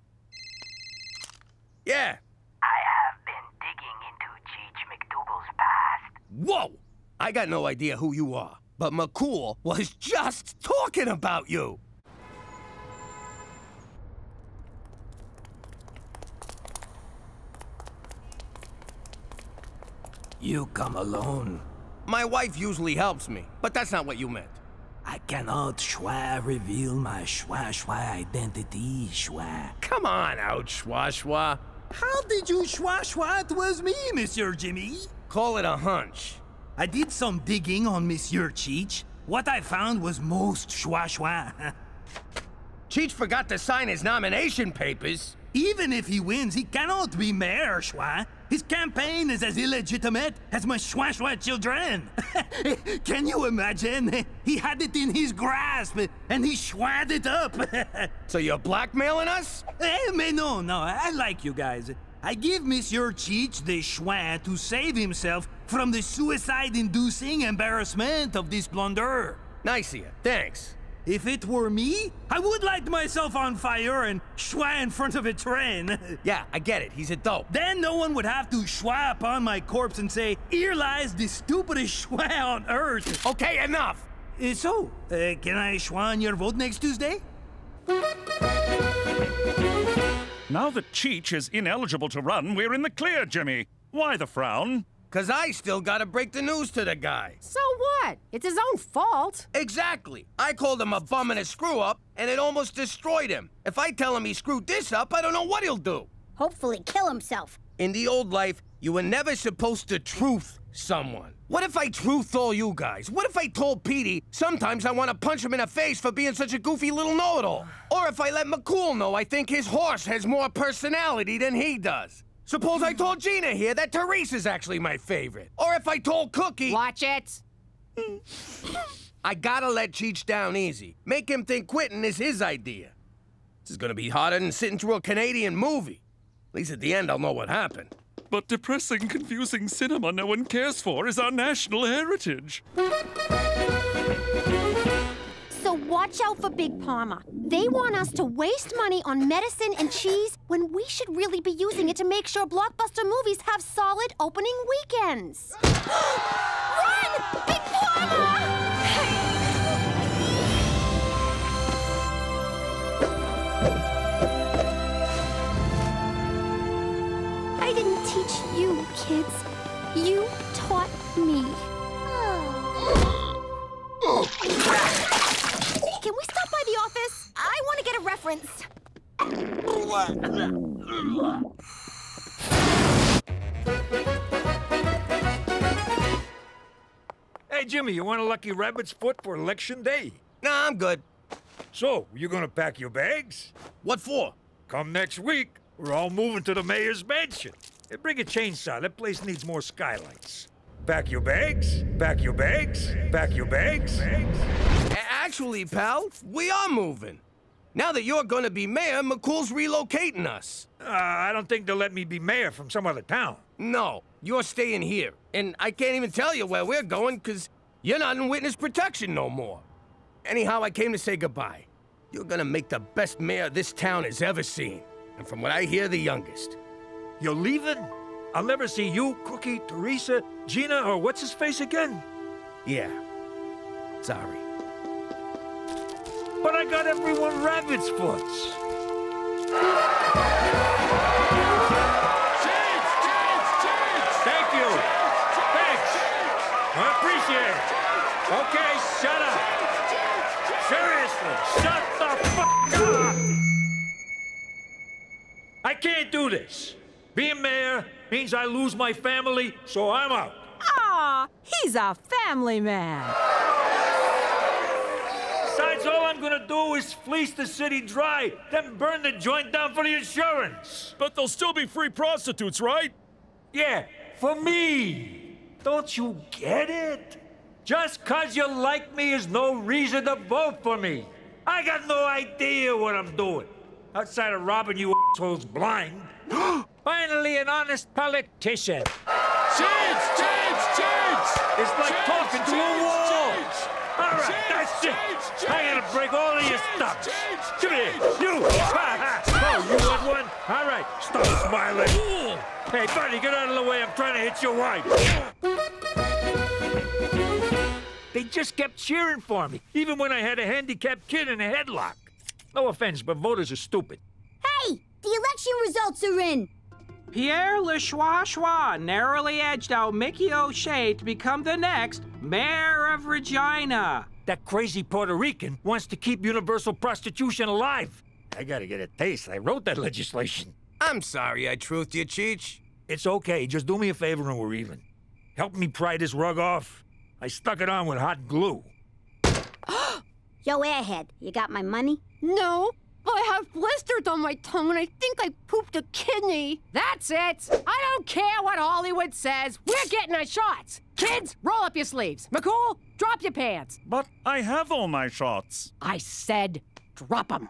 Yeah. I have been digging into Cheech McDougal's past. Whoa! I got no idea who you are, but McCool was just talking about you! You come alone. My wife usually helps me, but that's not what you meant. I cannot schwa reveal my schwa schwa identity, schwa. Come on out, schwa schwa. How did you schwa schwa it was me, Monsieur Jimmy? Call it a hunch. I did some digging on Monsieur Cheech. What I found was most schwa schwa. Cheech forgot to sign his nomination papers. Even if he wins, he cannot be mayor, schwa. His campaign is as illegitimate as my schwa-schwa children. Can you imagine? He had it in his grasp, and he schwad it up. So you're blackmailing us? Eh, mais no, no, I like you guys. I give Monsieur Cheech the schwa to save himself from the suicide-inducing embarrassment of this blunder. Nice of you, thanks. If it were me, I would light myself on fire and schwa in front of a train. Yeah, I get it. He's a dope. Then no one would have to schwa upon my corpse and say, here lies the stupidest schwa on earth. Okay, enough. Uh, so, uh, can I schwa on your vote next Tuesday? Now that Cheech is ineligible to run, we're in the clear, Jimmy. Why the frown? Cause I still gotta break the news to the guy. So what? It's his own fault. Exactly. I called him a bum and a screw-up, and it almost destroyed him. If I tell him he screwed this up, I don't know what he'll do. Hopefully kill himself. In the old life, you were never supposed to truth someone. What if I truthed all you guys? What if I told Petey, sometimes I want to punch him in the face for being such a goofy little know-it-all? Or if I let McCool know I think his horse has more personality than he does? Suppose I told Gina here that Teresa's actually my favorite. Or if I told Cookie... Watch it! I gotta let Cheech down easy. Make him think quitting is his idea. This is gonna be harder than sitting through a Canadian movie. At least at the end I'll know what happened. But depressing, confusing cinema no one cares for is our national heritage. So watch out for Big Pharma. They want us to waste money on medicine and cheese when we should really be using it to make sure blockbuster movies have solid opening weekends. Run! Big Pharma! kids. You taught me. Can we stop by the office? I want to get a reference. Hey, Jimmy, you want a lucky rabbit's foot for election day? Nah, I'm good. So, you gonna pack your bags? What for? Come next week, we're all moving to the mayor's mansion. Hey, bring a chainsaw. That place needs more skylights. Pack your bags. Pack your bags. Pack your bags. Actually, pal, we are moving. Now that you're gonna be mayor, McCool's relocating us. Uh, I don't think they'll let me be mayor from some other town. No, you're staying here. And I can't even tell you where we're going, because you're not in witness protection no more. Anyhow, I came to say goodbye. You're gonna make the best mayor this town has ever seen. And from what I hear, the youngest. You're leaving? I'll never see you, Cookie, Teresa, Gina, or what's-his-face again? Yeah. Sorry. But I got everyone rabbit's foots. Cheers! Cheers! Cheers! Thank you. Cheers, thanks. Cheers, I appreciate it. Cheers, okay, shut up. Cheers, cheers, cheers. Seriously, shut the fuck up! I can't do this. Being mayor means I lose my family, so I'm out. Aw, he's a family man. Besides, all I'm gonna do is fleece the city dry, then burn the joint down for the insurance. But there'll still be free prostitutes, right? Yeah, for me. Don't you get it? Just 'cause you like me is no reason to vote for me. I got no idea what I'm doing. Outside of robbing you assholes blind. Finally, an honest politician. Change, change, change! It's like change, talking change, to a wall. Change, all right, change, that's it. Change, I'm gonna break all of change, your stuff. Change, come here, you. Ha, ha. Oh, you want one? All right, stop smiling. Hey, buddy, get out of the way. I'm trying to hit your wife. They just kept cheering for me, even when I had a handicapped kid in a headlock. No offense, but voters are stupid. Hey! The election results are in! Pierre Le Choix Choix narrowly edged out Mickey O'Shea to become the next mayor of Regina. That crazy Puerto Rican wants to keep universal prostitution alive. I gotta get a taste. I wrote that legislation. I'm sorry I truthed you, Cheech. It's okay. Just do me a favor and we're even. Help me pry this rug off. I stuck it on with hot glue. Yo, airhead, you got my money? No. I have blisters on my tongue and I think I pooped a kidney. That's it. I don't care what Hollywood says. We're getting our shots. Kids, roll up your sleeves. McCool, drop your pants. But I have all my shots. I said drop them.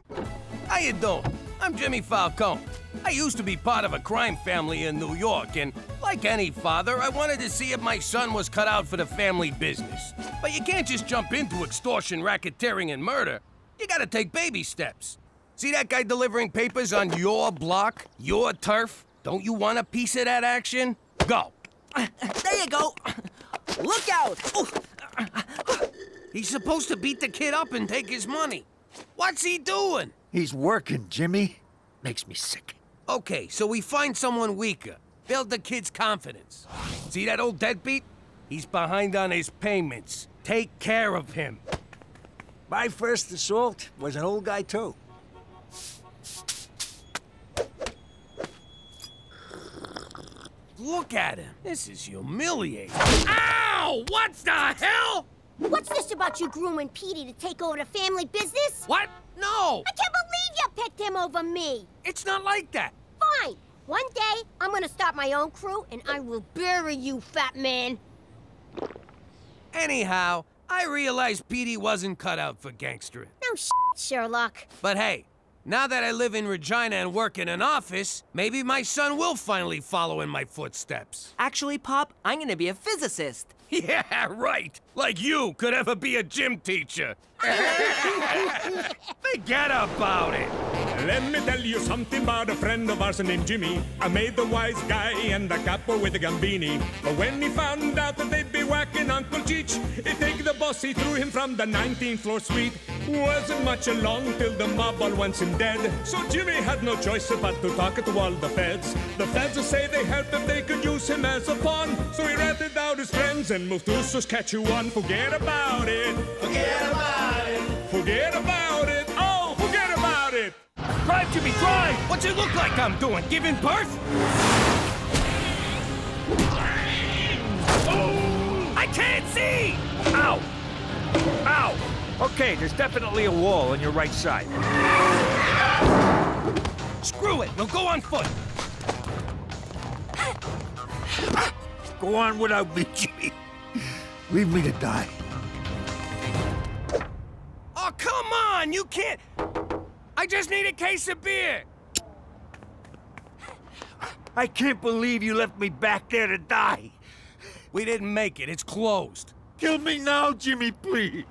How you doing? I'm Jimmy Falcone. I used to be part of a crime family in New York, and like any father, I wanted to see if my son was cut out for the family business. But you can't just jump into extortion, racketeering, and murder. You gotta take baby steps. See that guy delivering papers on your block, your turf? Don't you want a piece of that action? Go. There you go. Look out. Ooh. He's supposed to beat the kid up and take his money. What's he doing? He's working, Jimmy. Makes me sick. Okay, so we find someone weaker. Build the kid's confidence. See that old deadbeat? He's behind on his payments. Take care of him. My first assault was an old guy, too. Look at him. This is humiliating. Ow! What the hell? What's this about you grooming Petey to take over the family business? What? No! I can't believe you picked him over me. It's not like that. Fine. One day, I'm gonna start my own crew, and I will bury you, fat man. Anyhow, I realized Petey wasn't cut out for gangstering. No shit, Sherlock. But hey. Now that I live in Regina and work in an office, maybe my son will finally follow in my footsteps. Actually, Pop, I'm gonna be a physicist. Yeah, right. Like you could ever be a gym teacher. Forget about it. Let me tell you something about a friend of ours named Jimmy. I made the wise guy and the capo with the Gambini. But when he found out that they'd be whacking Uncle Cheech, he'd take the boss, he threw him from the nineteenth floor suite. Wasn't much along till the mob all wants him dead. So Jimmy had no choice but to talk to all the feds. The feds would say they heard that they could use him as a pawn. So he ratted out his friends and moved to Saskatchewan. Forget about it. Forget about it. Forget about it. Oh, forget about it. Drive, Jimmy, drive. What's it look like I'm doing? Giving birth? Oh, I can't see. Ow. Ow. Okay, there's definitely a wall on your right side. Screw it, we'll go on foot. Go on without me, Jimmy. Leave me to die. Oh, come on, you can't... I just need a case of beer. I can't believe you left me back there to die. We didn't make it, it's closed. Kill me now, Jimmy, please.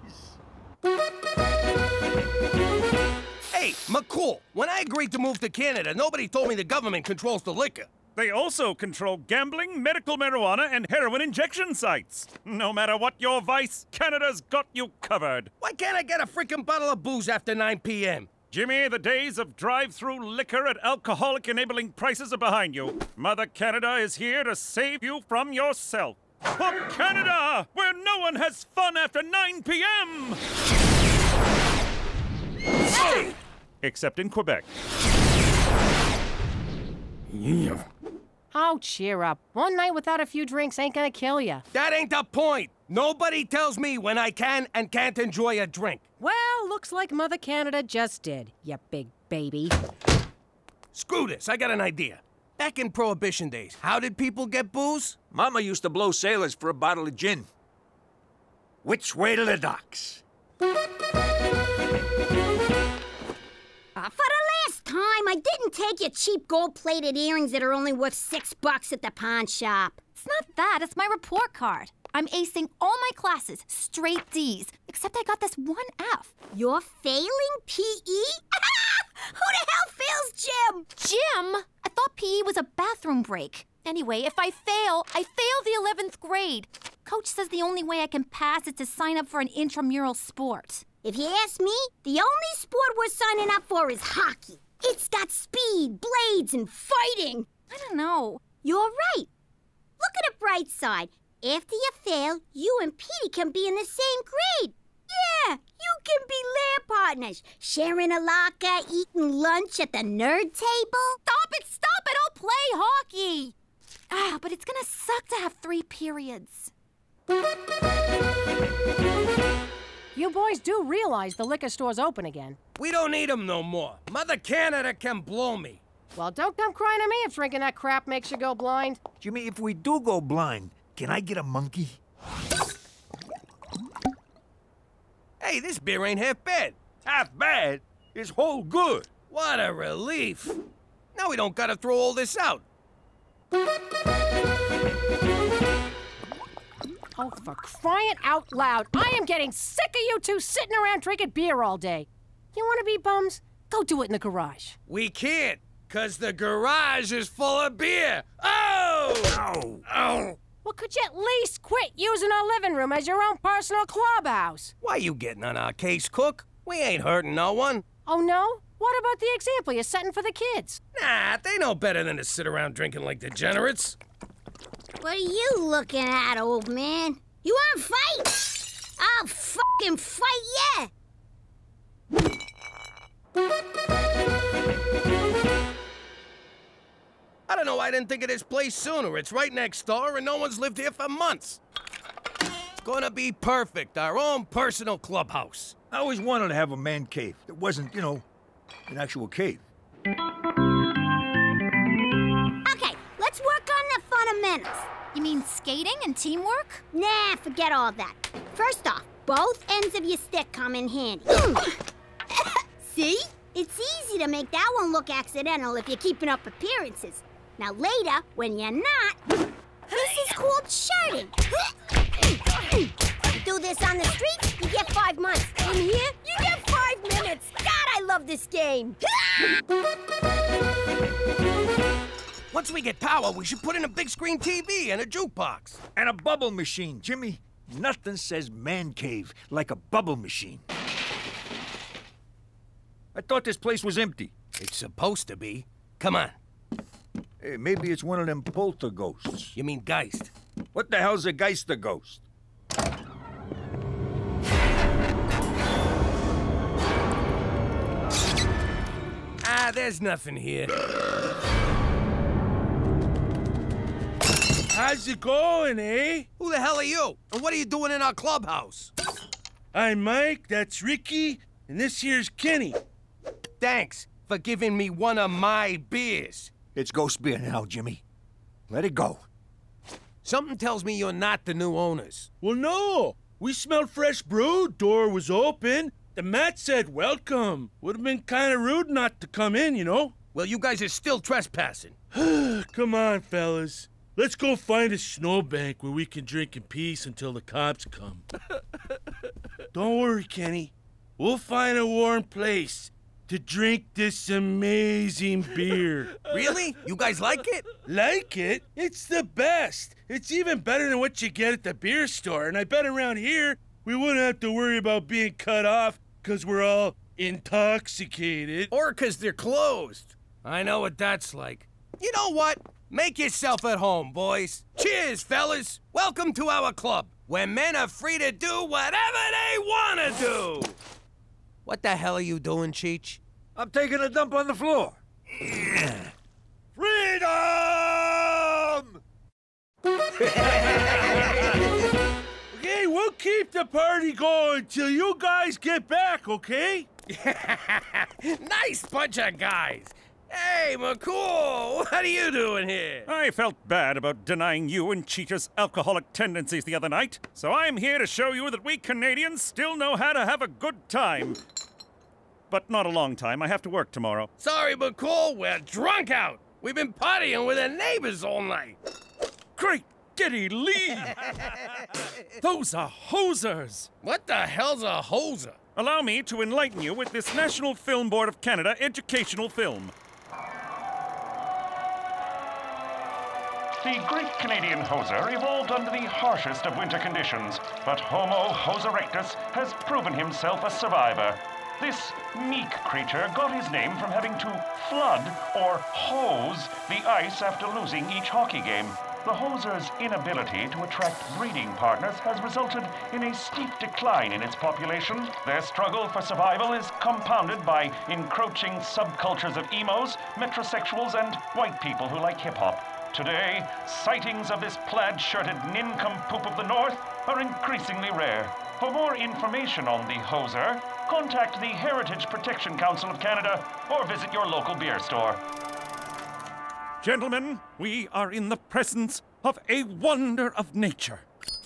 Hey, McCool, when I agreed to move to Canada, nobody told me the government controls the liquor. They also control gambling, medical marijuana, and heroin injection sites. No matter what your vice, Canada's got you covered. Why can't I get a freaking bottle of booze after nine p m? Jimmy, the days of drive-through liquor at alcoholic-enabling prices are behind you. Mother Canada is here to save you from yourself. For Canada, where no one has fun after nine p m! Hey! Except in Quebec. Yeah. Oh, cheer up. One night without a few drinks ain't gonna kill ya. That ain't the point! Nobody tells me when I can and can't enjoy a drink. Well, looks like Mother Canada just did, you big baby. Screw this, I got an idea. Back in Prohibition days, how did people get booze? Mama used to blow sailors for a bottle of gin. Which way to the docks? Uh, for the last time, I didn't take your cheap gold-plated earrings that are only worth six bucks at the pawn shop. It's not that, it's my report card. I'm acing all my classes, straight D's, except I got this one F. You're failing P E? Who the hell fails Jim? Jim? I thought P E was a bathroom break. Anyway, if I fail, I fail the eleventh grade. Coach says the only way I can pass is to sign up for an intramural sport. If you ask me, the only sport we're signing up for is hockey. It's got speed, blades, and fighting. I don't know. You're right. Look at the bright side. After you fail, you and Petey can be in the same grade. Yeah, you can be lab partners, sharing a locker, eating lunch at the nerd table. Stop it, stop it, I'll play hockey. Ah, but it's gonna suck to have three periods. You boys do realize the liquor store's open again. We don't need them no more. Mother Canada can blow me. Well, don't come crying to me if drinking that crap makes you go blind. Jimmy, if we do go blind, can I get a monkey? Hey, this beer ain't half bad. Half bad is whole good. What a relief. Now we don't gotta throw all this out. Oh, for crying out loud. I am getting sick of you two sitting around drinking beer all day. You wanna be bums? Go do it in the garage. We can't, cause the garage is full of beer. Oh! Ow! Ow! Well, could you at least quit using our living room as your own personal clubhouse? Why you getting on our case, Cook? We ain't hurting no one. Oh, no? What about the example you're setting for the kids? Nah, they know better than to sit around drinking like degenerates. What are you looking at, old man? You wanna fight? I'll fucking fight ya! I don't know why I didn't think of this place sooner. It's right next door, and no one's lived here for months. It's gonna be perfect, our own personal clubhouse. I always wanted to have a man cave that wasn't, you know, an actual cave. Okay, let's work on the fundamentals. You mean skating and teamwork? Nah, forget all that. First off, both ends of your stick come in handy. See? It's easy to make that one look accidental if you're keeping up appearances. Now later, when you're not, this is called shirting. You do this on the street, you get five months. In here, you get five minutes. God, I love this game. Once we get power, we should put in a big screen T V and a jukebox. And a bubble machine, Jimmy. Nothing says man cave like a bubble machine. I thought this place was empty. It's supposed to be. Come on. Hey, maybe it's one of them poltergeists. You mean geist? What the hell's a geisterghost? Ah, there's nothing here. How's it going, eh? Who the hell are you? And what are you doing in our clubhouse? I'm Mike, that's Ricky, and this here's Kenny. Thanks for giving me one of my beers. It's ghost beer now, Jimmy. Let it go. Something tells me you're not the new owners. Well, no. We smelled fresh brew, door was open. The mat said welcome. Would have been kind of rude not to come in, you know? Well, you guys are still trespassing. Come on, fellas. Let's go find a snowbank where we can drink in peace until the cops come. Don't worry, Kenny. We'll find a warm place to drink this amazing beer. Really? You guys like it? Like it? It's the best. It's even better than what you get at the beer store. And I bet around here, we wouldn't have to worry about being cut off because we're all intoxicated. Or because they're closed. I know what that's like. You know what? Make yourself at home, boys. Cheers, fellas. Welcome to our club, where men are free to do whatever they want to do. What the hell are you doing, Cheech? I'm taking a dump on the floor. Freedom! Okay, we'll keep the party going till you guys get back, okay? Nice bunch of guys. Hey, McCool! What are you doing here? I felt bad about denying you and Cheetah's alcoholic tendencies the other night, so I'm here to show you that we Canadians still know how to have a good time. But not a long time. I have to work tomorrow. Sorry, McCool. We're drunk out. We've been partying with our neighbors all night. Great giddy Lee! Those are hosers! What the hell's a hoser? Allow me to enlighten you with this National Film Board of Canada educational film. The great Canadian hoser evolved under the harshest of winter conditions, but Homo hoserectus has proven himself a survivor. This meek creature got his name from having to flood or hose the ice after losing each hockey game. The hoser's inability to attract breeding partners has resulted in a steep decline in its population. Their struggle for survival is compounded by encroaching subcultures of emos, metrosexuals, and white people who like hip-hop. Today, sightings of this plaid-shirted nincompoop of the North are increasingly rare. For more information on the hoser, contact the Heritage Protection Council of Canada or visit your local beer store. Gentlemen, we are in the presence of a wonder of nature.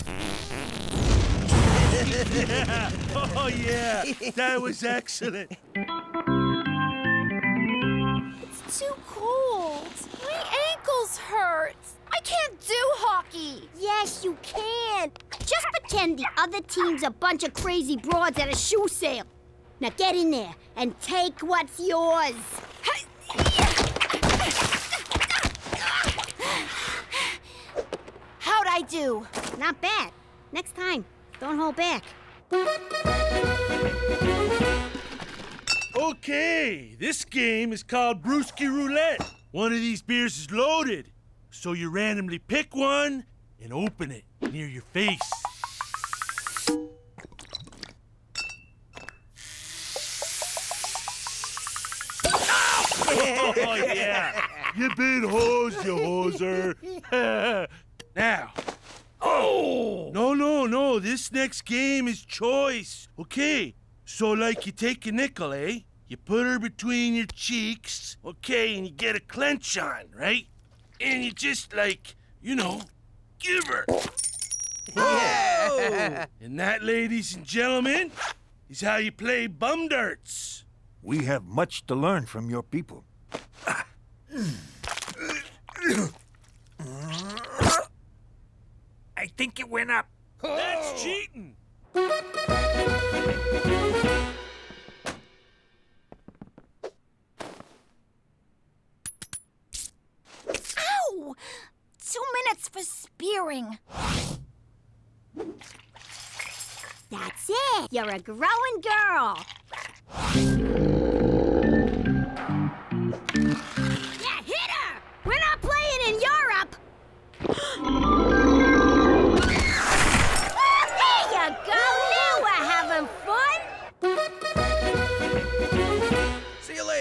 Yeah. Oh, yeah! That was excellent! It's too cold. My ankles hurt. I can't do hockey. Yes, you can. Just pretend the other team's a bunch of crazy broads at a shoe sale. Now get in there and take what's yours. How'd I do? Not bad. Next time, don't hold back. Okay, this game is called Brewski Roulette. One of these beers is loaded, so you randomly pick one and open it near your face. Oh, yeah. You been hosed, you hoser. Now. Oh! No, no, no. This next game is choice. Okay. So, like, you take a nickel, eh? You put her between your cheeks, okay, and you get a clench on, right? And you just, like, you know, give her. Yeah. And that, ladies and gentlemen, is how you play bum darts. We have much to learn from your people. I think it went up. Oh. That's cheating. Ow! Two minutes for spearing. That's it. You're a growing girl.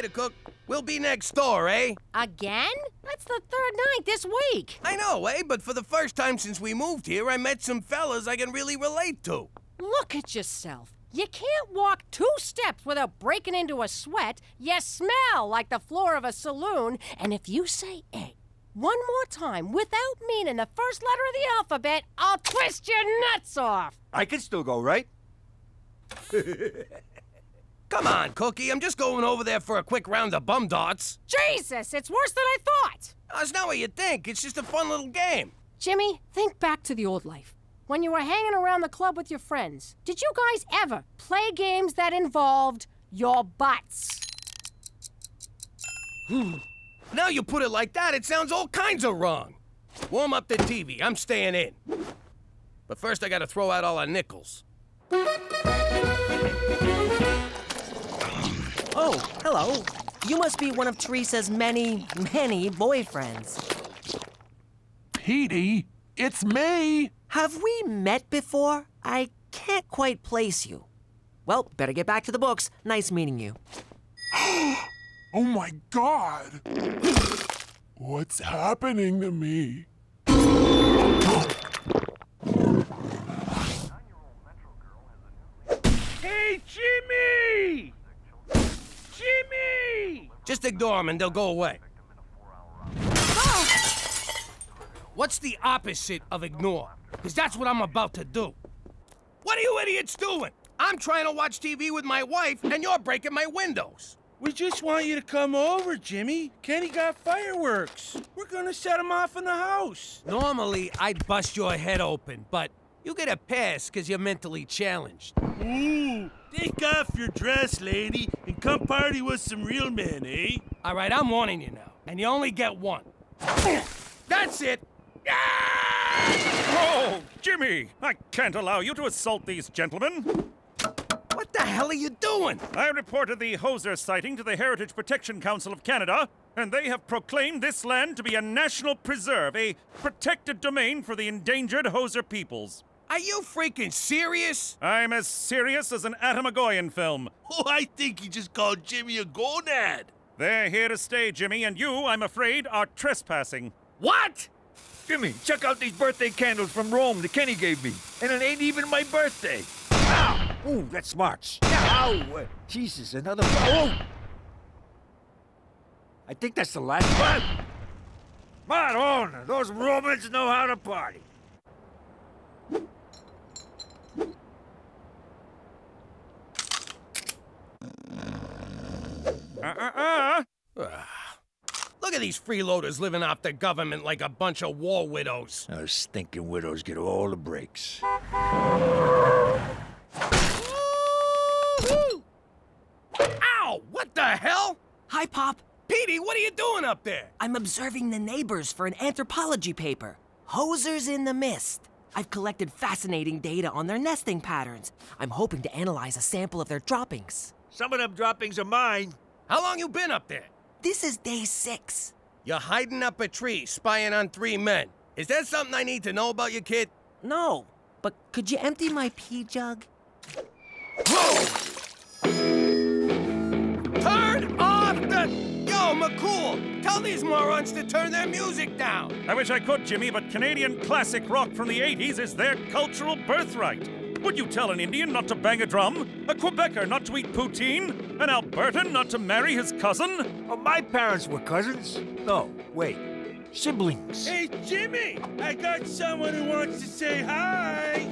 Later, Cook. We'll be next door, eh? Again? That's the third night this week. I know, eh? But for the first time since we moved here, I met some fellas I can really relate to. Look at yourself. You can't walk two steps without breaking into a sweat. You smell like the floor of a saloon. And if you say egg one more time without meaning the first letter of the alphabet, I'll twist your nuts off. I can still go, right? Come on, Cookie. I'm just going over there for a quick round of bum darts. Jesus, it's worse than I thought. Oh, it's not what you think. It's just a fun little game. Jimmy, think back to the old life. When you were hanging around the club with your friends, did you guys ever play games that involved your butts? Now you put it like that, it sounds all kinds of wrong. Warm up the T V. I'm staying in. But first, I gotta throw out all our nickels. Oh, hello. You must be one of Teresa's many, many boyfriends. Petey, it's me! Have we met before? I can't quite place you. Well, better get back to the books. Nice meeting you. Oh my God! What's happening to me? Hey, Jimmy! Jimmy! Just ignore them and they'll go away. Oh. What's the opposite of ignore? Because that's what I'm about to do. What are you idiots doing? I'm trying to watch T V with my wife and you're breaking my windows. We just want you to come over, Jimmy. Kenny got fireworks. We're gonna set them off in the house. Normally, I'd bust your head open, but you get a pass because you're mentally challenged. Ooh. Take off your dress, lady, and come party with some real men, eh? All right, I'm warning you now, and you only get one. That's it! Oh, Jimmy, I can't allow you to assault these gentlemen. What the hell are you doing? I reported the hoser sighting to the Heritage Protection Council of Canada, and they have proclaimed this land to be a national preserve, a protected domain for the endangered hoser peoples. Are you freaking serious? I'm as serious as an Atomagoyan film. Oh, I think he just called Jimmy a gonad. They're here to stay, Jimmy, and you, I'm afraid, are trespassing. What? Jimmy, check out these birthday candles from Rome that Kenny gave me. And it ain't even my birthday. Ow! Ooh, that smarts. Ow! Uh, Jesus, another... Oh! I think that's the last one. My honor, those Romans know how to party. Uh-uh-uh. Look at these freeloaders living off the government like a bunch of war widows. Those stinking widows get all the breaks. Woo-hoo! Ow! What the hell? Hi, Pop. Petey, what are you doing up there? I'm observing the neighbors for an anthropology paper. Hosers in the Mist. I've collected fascinating data on their nesting patterns. I'm hoping to analyze a sample of their droppings. Some of them droppings are mine. How long you been up there? This is day six. You're hiding up a tree, spying on three men. Is that something I need to know about you, kid? No, but could you empty my pee jug? Whoa! Turn off the... Yo, McCool, tell these morons to turn their music down. I wish I could, Jimmy, but Canadian classic rock from the eighties is their cultural birthright. Would you tell an Indian not to bang a drum, a Quebecer not to eat poutine, an Albertan not to marry his cousin? Oh, my parents were cousins. No, wait, siblings. Hey, Jimmy, I got someone who wants to say hi.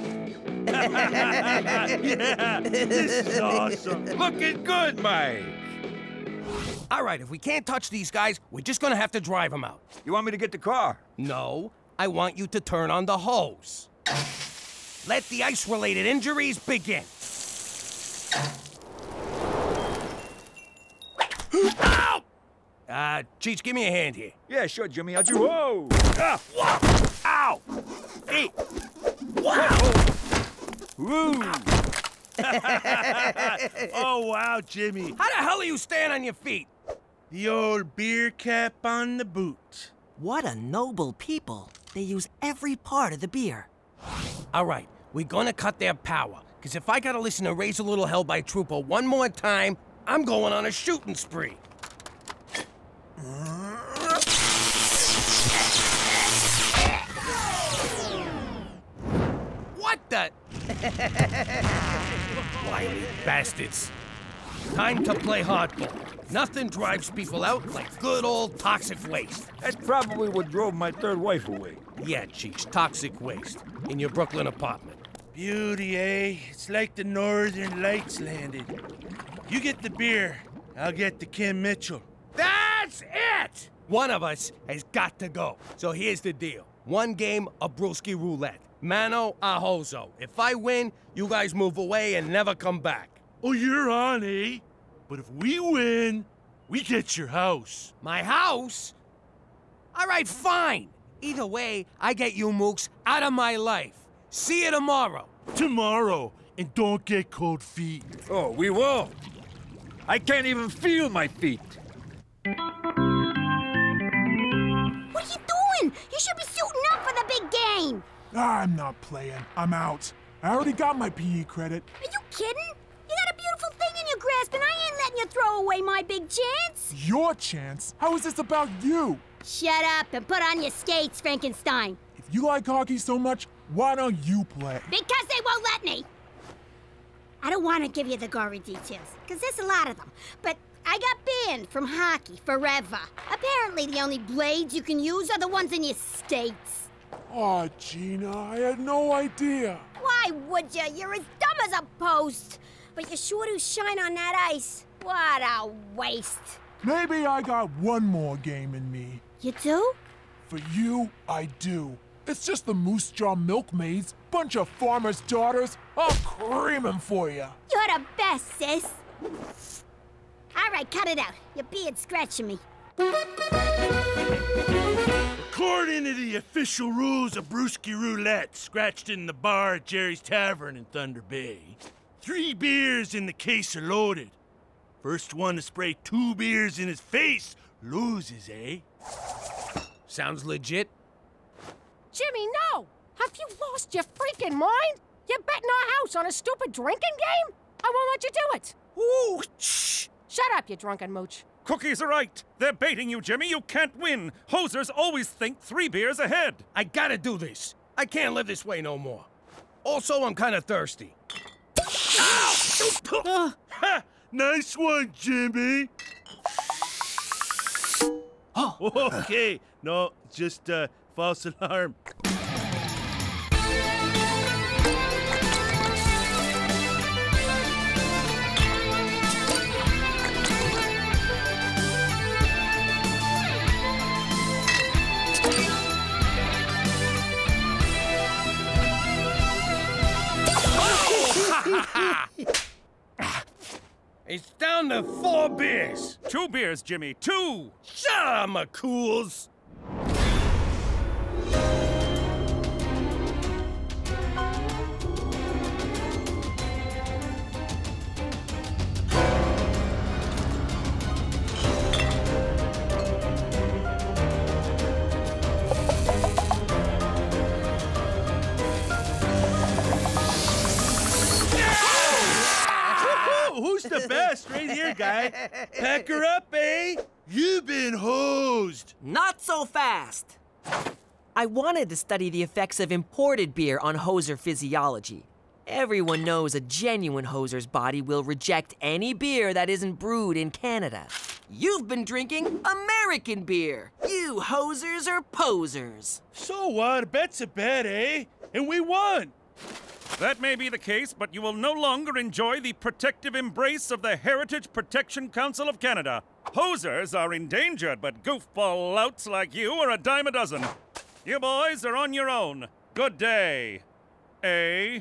Yeah, this is awesome. Looking good, Mike. All right, if we can't touch these guys, we're just gonna have to drive them out. You want me to get the car? No, I want you to turn on the hose. Let the ice-related injuries begin. Ow! Uh, Cheech, give me a hand here. Yeah, sure, Jimmy. I'll do... Whoa! Ah! Whoa! Ow! Hey! Wow! Woo! Oh, wow, Jimmy. How the hell are you staying on your feet? The old beer cap on the boot. What a noble people. They use every part of the beer. All right, we're gonna cut their power, because if I gotta listen to Raise a Little Hell by Trooper one more time, I'm going on a shooting spree. What the? Wily bastards. Time to play hardball. Nothing drives people out like good old toxic waste. That's probably what drove my third wife away. Yeah, Cheeks, toxic waste. In your Brooklyn apartment. Beauty, eh? It's like the Northern Lights landed. You get the beer, I'll get the Kim Mitchell. That's it! One of us has got to go. So here's the deal. One game of Brewski Roulette. Mano a Hozo. If I win, you guys move away and never come back. Oh, you're on, eh? But if we win, we get your house. My house? All right, fine. Either way, I get you mooks out of my life. See you tomorrow. Tomorrow, and don't get cold feet. Oh, we won't. I can't even feel my feet. What are you doing? You should be suiting up for the big game. I'm not playing. I'm out. I already got my P E credit. Are you kidding? You got a beautiful thing in your grasp, and I ain't letting you throw away my big chance. Your chance? How is this about you? Shut up and put on your skates, Frankenstein. If you like hockey so much, why don't you play? Because they won't let me. I don't want to give you the gory details, because there's a lot of them. But I got banned from hockey forever. Apparently, the only blades you can use are the ones in your skates. Aw, Gina, I had no idea. Why would you? You're as dumb as a post. But you sure do shine on that ice. What a waste. Maybe I got one more game in me. You do? For you, I do. It's just the Moose Jaw Milkmaids, bunch of farmers' daughters. I'll cream them for you. You're the best, sis. All right, cut it out. Your beard's scratching me. According to the official rules of Brewski Roulette, scratched in the bar at Jerry's Tavern in Thunder Bay, three beers in the case are loaded. First one to spray two beers in his face loses, eh? Sounds legit. Jimmy, no! Have you lost your freaking mind? You're betting our house on a stupid drinking game? I won't let you do it. Ooh, shh! Shut up, you drunken mooch. Cookies are right. They're baiting you, Jimmy. You can't win. Hosers always think three beers ahead. I gotta do this. I can't live this way no more. Also, I'm kind of thirsty. Ow! Uh. Ha! Nice one, Jimmy. Oh. Okay. No, just uh, false alarm. It's down to four beers. Two beers, Jimmy. Two. Shut up, McCools. Who's the best right here, guy? Pack her up, eh? You've been hosed. Not so fast. I wanted to study the effects of imported beer on hoser physiology. Everyone knows a genuine hoser's body will reject any beer that isn't brewed in Canada. You've been drinking American beer. You hosers are posers. So what? A bet's a bet, eh? And we won. That may be the case, but you will no longer enjoy the protective embrace of the Heritage Protection Council of Canada. Hosers are endangered, but goofball louts like you are a dime a dozen. You boys are on your own. Good day. Eh?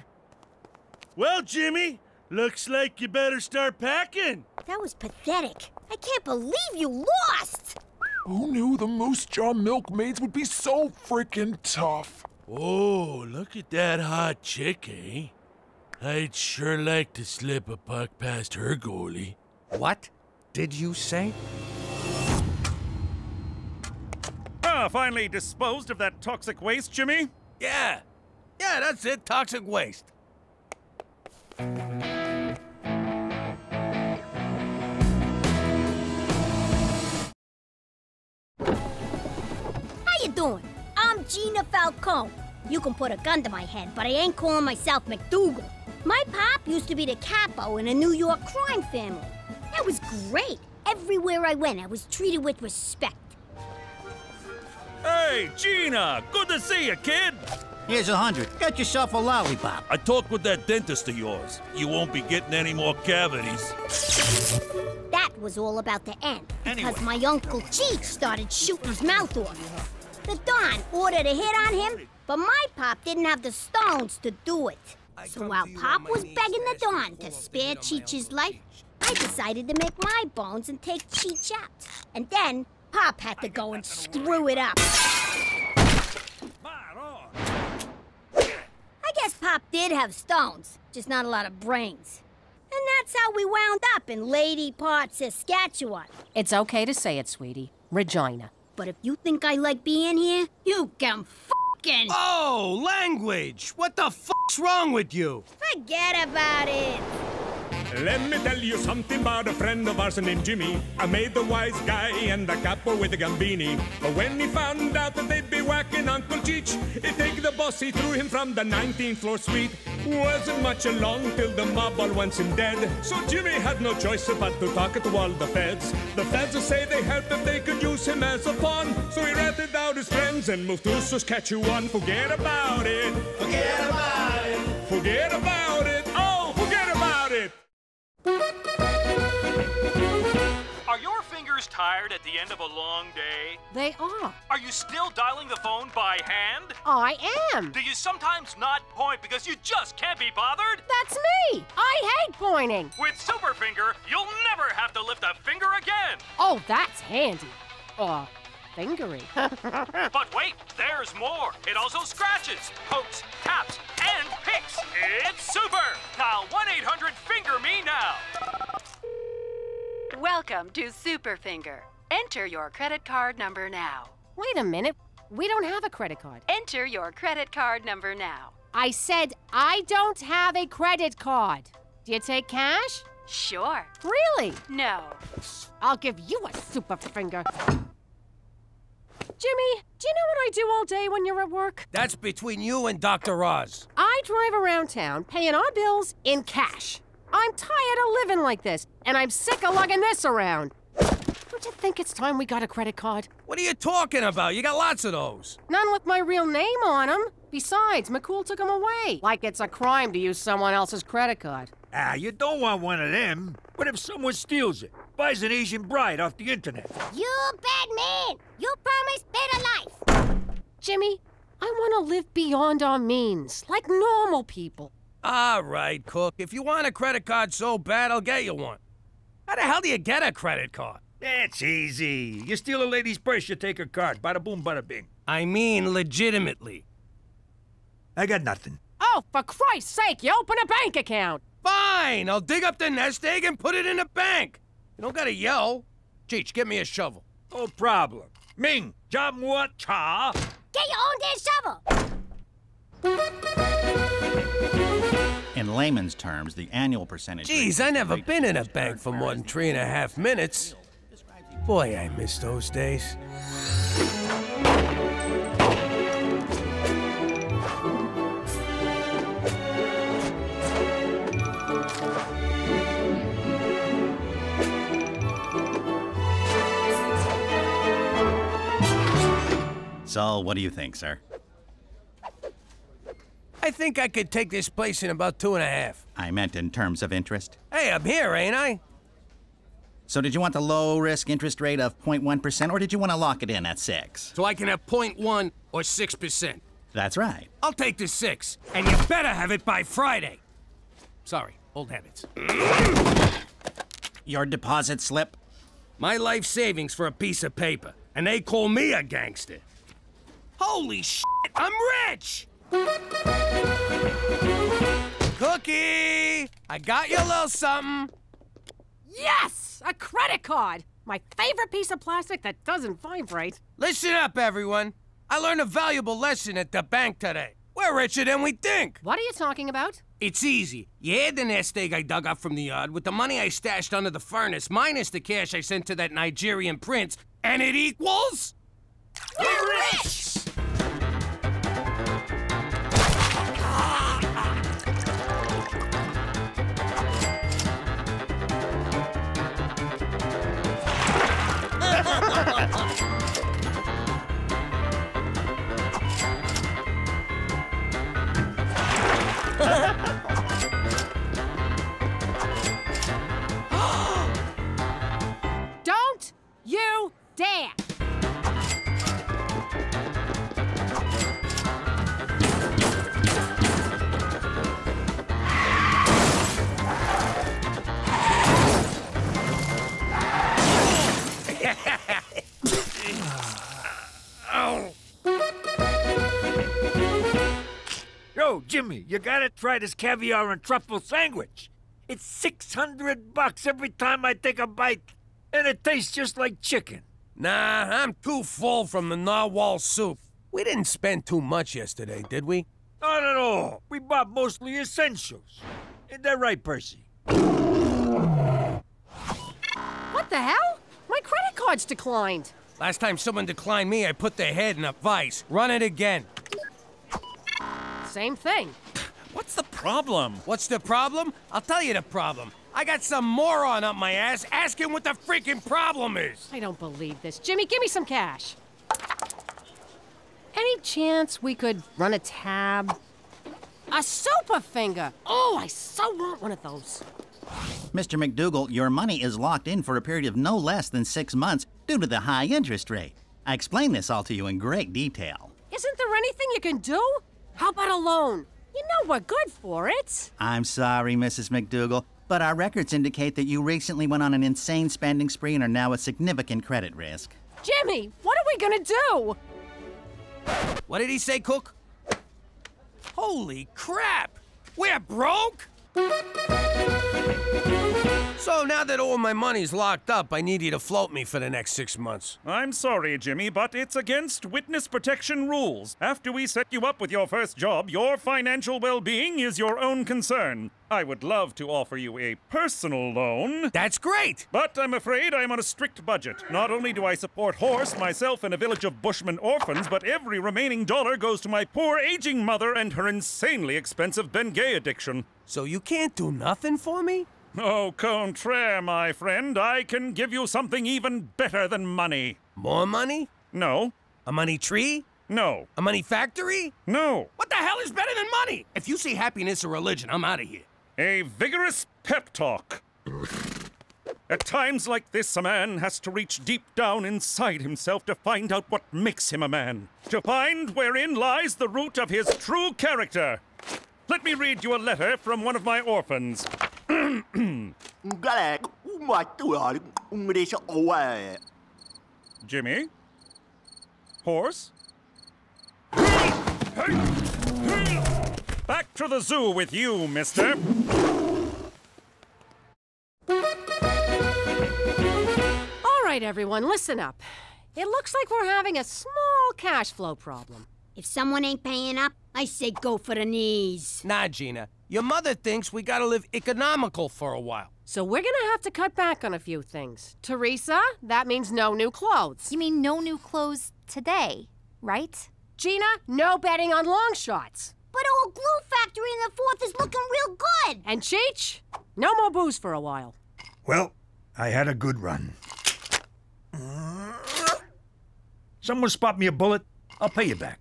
Well, Jimmy, looks like you better start packing. That was pathetic. I can't believe you lost! Who knew the Moose Jaw Milkmaids would be so frickin' tough? Oh, look at that hot chick, eh? I'd sure like to slip a puck past her goalie. What did you say? Ah, finally disposed of that toxic waste, Jimmy? Yeah. Yeah, that's it, toxic waste. doing. I'm Gina Falcone. You can put a gun to my head, but I ain't calling myself McDougal. My pop used to be the capo in a New York crime family. That was great. Everywhere I went, I was treated with respect. Hey, Gina! Good to see you, kid! Here's a hundred. Get yourself a lollipop. I talked with that dentist of yours. You won't be getting any more cavities. That was all about the end, because anyway. My Uncle Cheech started shooting his mouth off. The Don ordered a hit on him, but my pop didn't have the stones to do it. So while Pop was begging the Don to spare Cheech's life, I decided to make my bones and take Cheech out. And then Pop had to go and screw it up. I guess Pop did have stones, just not a lot of brains. And that's how we wound up in Lady Port, Saskatchewan. It's okay to say it, sweetie. Regina. But if you think I like being here, you can f***ing... Oh, language! What the f***'s wrong with you? Forget about it. Let me tell you something about a friend of ours named Jimmy. I made the wise guy and the capo with the Gambini. But when he found out that they'd be whacking Uncle Cheech, he take the boss, he threw him from the nineteenth floor suite. Wasn't much along till the mob all wants him dead. So Jimmy had no choice but to talk to all the feds. The feds would say they helped if they could use him as a pawn. So he ratted out his friends and moved to Saskatchewan. Forget about it. Forget about it. Forget about it. Oh, forget about it. Are your fingers tired at the end of a long day? They are. Are you still dialing the phone by hand? I am. Do you sometimes not point because you just can't be bothered? That's me. I hate pointing. With Superfinger, you'll never have to lift a finger again. Oh, that's handy. Or fingery. But wait, there's more. It also scratches, pokes, taps, and picks. It's super. Now one eight hundred finger me now. Welcome to Superfinger. Enter your credit card number now. Wait a minute. We don't have a credit card. Enter your credit card number now. I said I don't have a credit card. Do you take cash? Sure. Really? No. I'll give you a Superfinger. Jimmy, do you know what I do all day when you're at work? That's between you and Doctor Oz. I drive around town paying our bills in cash. I'm tired of living like this, and I'm sick of lugging this around. Don't you think it's time we got a credit card? What are you talking about? You got lots of those. None with my real name on them. Besides, McCool took them away. Like it's a crime to use someone else's credit card. Ah, you don't want one of them. What if someone steals it? Buys an Asian bride off the internet? You bad man! You promised better life! Jimmy, I want to live beyond our means, like normal people. All right, Cook. If you want a credit card so bad, I'll get you one. How the hell do you get a credit card? That's easy. You steal a lady's purse, you take her card. Bada boom, bada bing. I mean legitimately. I got nothing. Oh, for Christ's sake, you open a bank account. Fine, I'll dig up the nest egg and put it in the bank. You don't gotta yell. Cheech, get me a shovel. No problem. Ming, job what cha. Get your own damn shovel. In layman's terms, the annual percentage... Geez, I never been in a bank for more than three and a half minutes. Boy, I miss those days. So, what do you think, sir? I think I could take this place in about two and a half. I meant in terms of interest. Hey, I'm here, ain't I? So did you want the low-risk interest rate of zero point one percent, or did you want to lock it in at six? So I can have zero point one or six percent? That's right. I'll take the six, and you better have it by Friday. Sorry, old habits. Your deposit slip? My life savings for a piece of paper, and they call me a gangster. Holy shit, I'm rich! Cookie! I got you a little something. Yes! A credit card! My favorite piece of plastic that doesn't vibrate. Listen up, everyone. I learned a valuable lesson at the bank today. We're richer than we think. What are you talking about? It's easy. You add the nest egg I dug up from the yard with the money I stashed under the furnace minus the cash I sent to that Nigerian prince, and it equals... We're rich! you dare! Oh, Jimmy, you gotta try this caviar and truffle sandwich. It's six hundred bucks every time I take a bite, and it tastes just like chicken. Nah, I'm too full from the narwhal soup. We didn't spend too much yesterday, did we? Not at all. We bought mostly essentials. Isn't that right, Percy? What the hell? My credit card's declined. Last time someone declined me, I put their head in a vice. Run it again. Same thing. What's the problem? What's the problem? I'll tell you the problem. I got some moron up my ass asking what the freaking problem is. I don't believe this. Jimmy, give me some cash. Any chance we could run a tab? A super finger. Oh, I so want one of those. Mister McDougal, your money is locked in for a period of no less than six months due to the high interest rate. I explained this all to you in great detail. Isn't there anything you can do? How about a loan? You know we're good for it. I'm sorry, Missus McDougal, but our records indicate that you recently went on an insane spending spree and are now a significant credit risk. Jimmy, what are we gonna do? What did he say, Cook? Holy crap! We're broke? So now that all my money's locked up, I need you to float me for the next six months. I'm sorry, Jimmy, but it's against witness protection rules. After we set you up with your first job, your financial well-being is your own concern. I would love to offer you a personal loan. That's great! But I'm afraid I'm on a strict budget. Not only do I support Horse, myself, and a village of Bushmen orphans, but every remaining dollar goes to my poor aging mother and her insanely expensive Bengay addiction. So you can't do nothing for me? Au contraire, my friend. I can give you something even better than money. More money? No. A money tree? No. A money factory? No. What the hell is better than money? If you see happiness or religion, I'm out of here. A vigorous pep talk. At times like this, a man has to reach deep down inside himself to find out what makes him a man. To find wherein lies the root of his true character. Let me read you a letter from one of my orphans. Jimmy? Horse? Back to the zoo with you, mister. All right, everyone, listen up. It looks like we're having a small cash flow problem. If someone ain't paying up, I say go for the knees. Nah, Gina. Your mother thinks we gotta live economical for a while. So we're gonna have to cut back on a few things. Teresa, that means no new clothes. You mean no new clothes today, right? Gina, no betting on long shots. But our glue factory in the fourth is looking real good. And Cheech, no more booze for a while. Well, I had a good run. Someone spot me a bullet, I'll pay you back.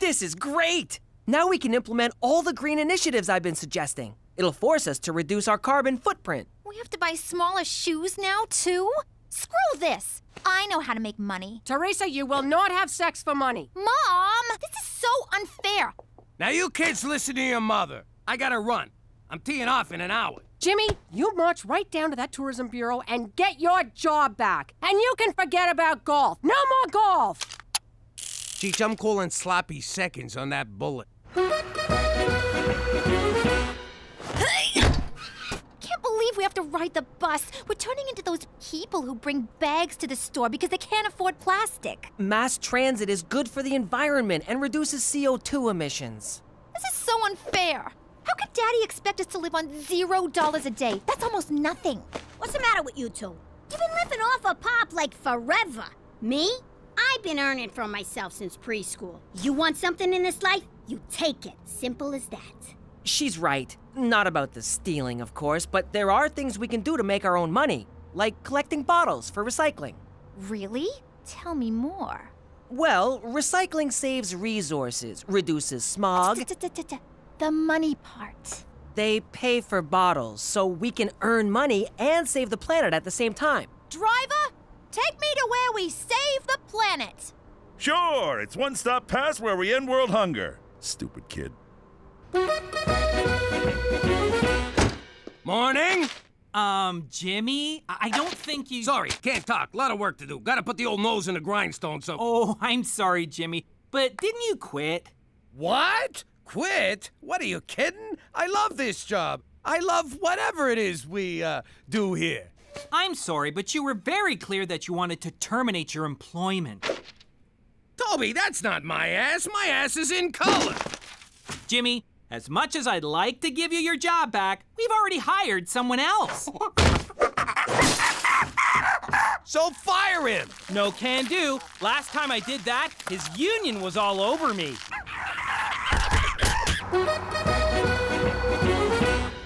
This is great! Now we can implement all the green initiatives I've been suggesting. It'll force us to reduce our carbon footprint. We have to buy smaller shoes now, too? Screw this! I know how to make money. Teresa, you will not have sex for money. Mom! This is so unfair! Now you kids listen to your mother. I gotta run. I'm teeing off in an hour. Jimmy, you march right down to that tourism bureau and get your job back. And you can forget about golf. No more golf! Cheech, I'm calling sloppy seconds on that bullet. Can't believe we have to ride the bus. We're turning into those people who bring bags to the store because they can't afford plastic. Mass transit is good for the environment and reduces C O two emissions. This is so unfair. How could Daddy expect us to live on zero dollars a day? That's almost nothing. What's the matter with you two? You've been living off of Pop like forever. Me? I've been earning for myself since preschool. You want something in this life? You take it. Simple as that. She's right. Not about the stealing, of course, but there are things we can do to make our own money, like collecting bottles for recycling. Really? Tell me more. Well, recycling saves resources, reduces smog. The money part. They pay for bottles, so we can earn money and save the planet at the same time. Driver, Take me to where we save the planet. Sure, it's one stop past where we end world hunger. Stupid kid. Morning. Um, Jimmy, I don't think you... Sorry, can't talk. A lot of work to do. Gotta put the old nose in the grindstone, so... Oh, I'm sorry, Jimmy, but didn't you quit? What? Quit? What, are you kidding? I love this job. I love whatever it is we, uh, do here. I'm sorry, but you were very clear that you wanted to terminate your employment. Toby, that's not my ass. My ass is in color. Jimmy... As much as I'd like to give you your job back, we've already hired someone else. So fire him. No can do. Last time I did that, his union was all over me.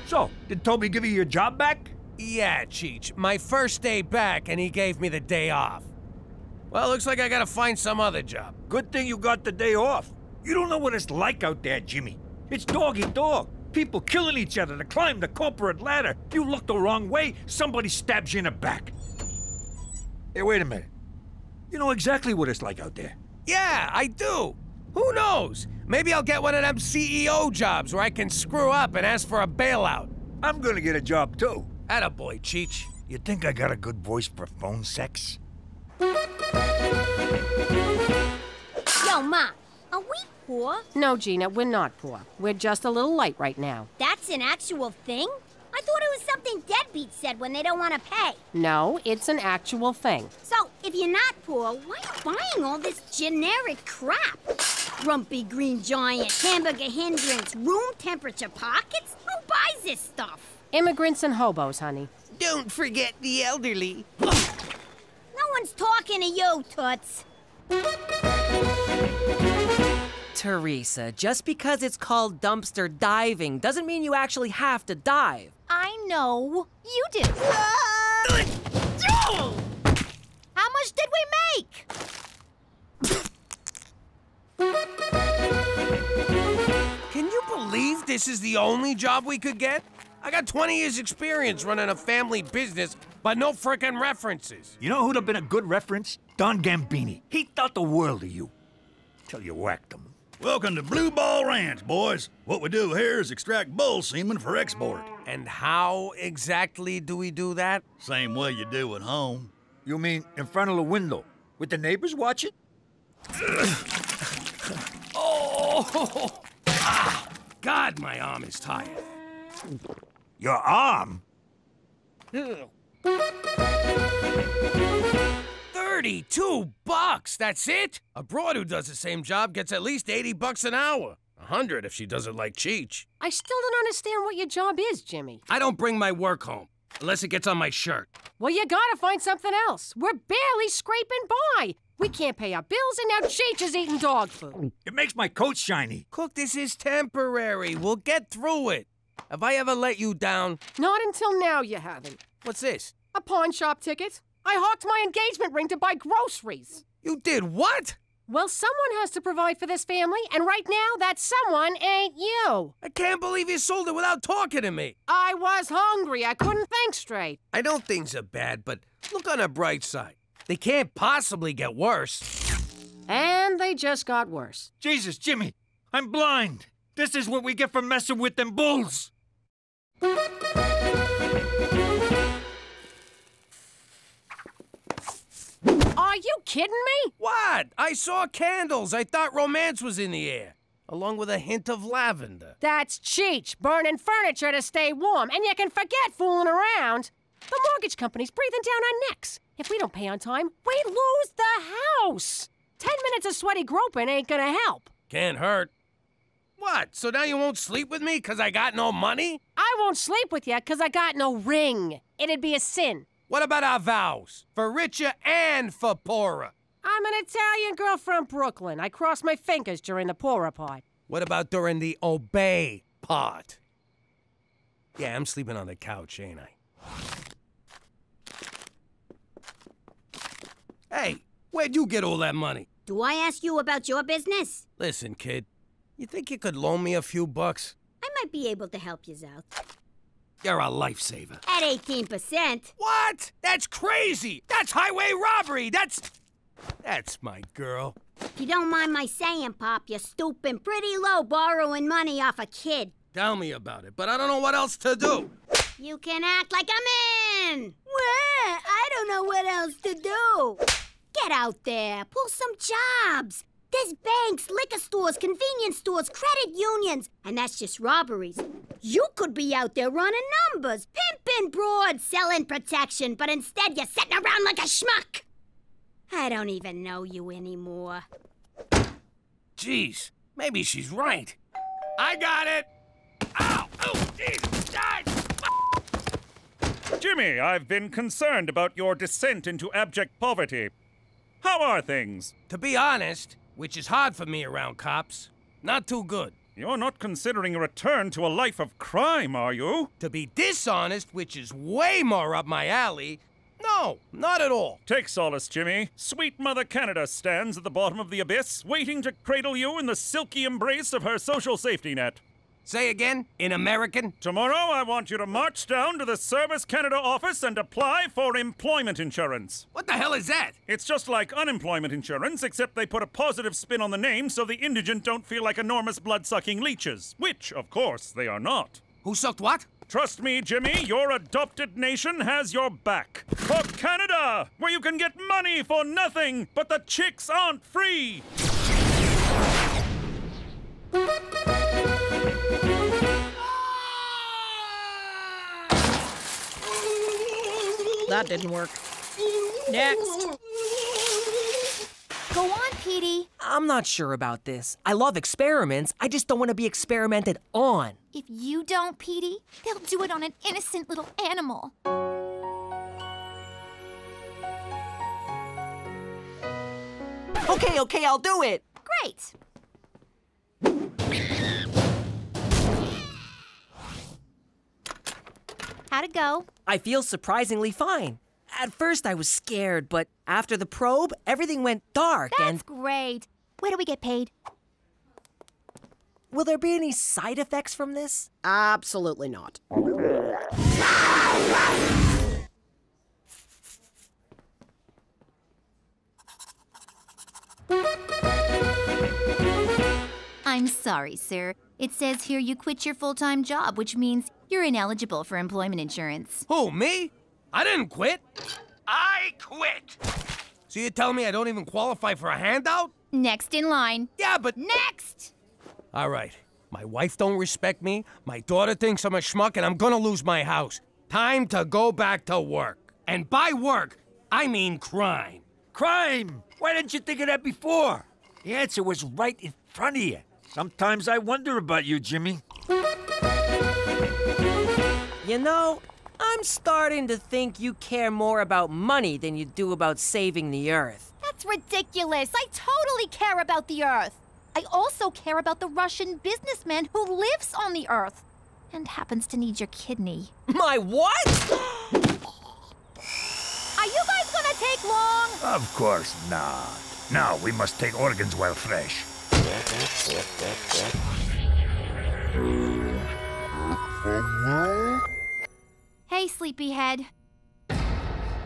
So, did Toby give you your job back? Yeah, Cheech. My first day back, and he gave me the day off. Well, looks like I gotta find some other job. Good thing you got the day off. You don't know what it's like out there, Jimmy. It's dog-eat-dog. People killing each other to climb the corporate ladder. You look the wrong way, somebody stabs you in the back. Hey, wait a minute. You know exactly what it's like out there. Yeah, I do. Who knows? Maybe I'll get one of them C E O jobs where I can screw up and ask for a bailout. I'm gonna get a job, too. Attaboy, Cheech. You think I got a good voice for phone sex? Yo, Ma, are we... Poor? No, Gina, we're not poor. We're just a little light right now. That's an actual thing? I thought it was something deadbeats said when they don't want to pay. No, it's an actual thing. So, if you're not poor, why are you buying all this generic crap? Grumpy green giant, hamburger hindrance, room temperature pockets? Who buys this stuff? Immigrants and hobos, honey. Don't forget the elderly. No one's talking to you, Toots. Teresa, just because it's called dumpster diving doesn't mean you actually have to dive. I know. You do. Uh, How much did we make? Can you believe this is the only job we could get? I got twenty years experience running a family business, but no frickin' references. You know who'd have been a good reference? Don Gambini. He thought the world of you. Till you whacked him. Welcome to Blue Ball Ranch, boys. What we do here is extract bull semen for export. And how exactly do we do that? Same way you do at home. You mean in front of the window? With the neighbors watching? Oh! Ah, God, my arm is tired. Your arm? thirty-two bucks, that's it? A broad who does the same job gets at least eighty bucks an hour. A hundred if she does it like Cheech. I still don't understand what your job is, Jimmy. I don't bring my work home, unless it gets on my shirt. Well, you gotta find something else. We're barely scraping by. We can't pay our bills, and now Cheech is eating dog food. It makes my coat shiny. Cook, this is temporary. We'll get through it. Have I ever let you down? Not until now you haven't. What's this? A pawn shop ticket. I hawked my engagement ring to buy groceries. You did what? Well, someone has to provide for this family, and right now, that someone ain't you. I can't believe you sold it without talking to me. I was hungry. I couldn't think straight. I know things are bad, but look on the bright side. They can't possibly get worse. And they just got worse. Jesus, Jimmy, I'm blind. This is what we get for messing with them bulls. Are you kidding me? What? I saw candles. I thought romance was in the air, along with a hint of lavender. That's Cheech, burning furniture to stay warm, and you can forget fooling around. The mortgage company's breathing down our necks. If we don't pay on time, we lose the house. Ten minutes of sweaty groping ain't gonna help. Can't hurt. What, so now you won't sleep with me because I got no money? I won't sleep with you because I got no ring. It'd be a sin. What about our vows? For richer and for poorer. I'm an Italian girl from Brooklyn. I cross my fingers during the poorer part. What about during the obey part? Yeah, I'm sleeping on the couch, ain't I? Hey, where'd you get all that money? Do I ask you about your business? Listen, kid, you think you could loan me a few bucks? I might be able to help you out. You're a lifesaver. At eighteen percent. What? That's crazy! That's highway robbery! That's... That's my girl. If you don't mind my saying, Pop, you're stooping pretty low borrowing money off a kid. Tell me about it, but I don't know what else to do. You can act like a man! Well, I don't know what else to do. Get out there, pull some jobs. There's banks, liquor stores, convenience stores, credit unions, and that's just robberies. You could be out there running numbers, pimping broads, selling protection, but instead you're sitting around like a schmuck. I don't even know you anymore. Jeez, maybe she's right. I got it! Ow! Oh, Jesus! Died! Jimmy, I've been concerned about your descent into abject poverty. How are things? To be honest, which is hard for me around cops, not too good. You're not considering a return to a life of crime, are you? To be dishonest, which is way more up my alley, no, not at all. Take solace, Jimmy. Sweet Mother Canada stands at the bottom of the abyss, waiting to cradle you in the silky embrace of her social safety net. Say again, in American? Tomorrow, I want you to march down to the Service Canada office and apply for employment insurance. What the hell is that? It's just like unemployment insurance, except they put a positive spin on the name so the indigent don't feel like enormous blood-sucking leeches, which, of course, they are not. Who sucked what? Trust me, Jimmy, your adopted nation has your back. For Canada, where you can get money for nothing, but the chicks aren't free! That didn't work. Next! Go on, Petey. I'm not sure about this. I love experiments. I just don't want to be experimented on. If you don't, Petey, they'll do it on an innocent little animal. Okay, okay, I'll do it. Great. How'd it go? I feel surprisingly fine. At first, I was scared, but after the probe, everything went dark. That's and... That's great. Where do we get paid? Will there be any side effects from this? Absolutely not. I'm sorry, sir. It says here you quit your full-time job, which means you're ineligible for employment insurance. Who, me? I didn't quit. I quit. So you're telling me I don't even qualify for a handout? Next in line. Yeah, but... Next! All right. My wife don't respect me, my daughter thinks I'm a schmuck, and I'm gonna lose my house. Time to go back to work. And by work, I mean crime. Crime! Why didn't you think of that before? The answer was right in front of you. Sometimes I wonder about you, Jimmy. You know... I'm starting to think you care more about money than you do about saving the Earth. That's ridiculous. I totally care about the Earth. I also care about the Russian businessman who lives on the Earth and happens to need your kidney. My what? Are you guys gonna take long? Of course not. Now we must take organs while fresh. Hey, sleepyhead.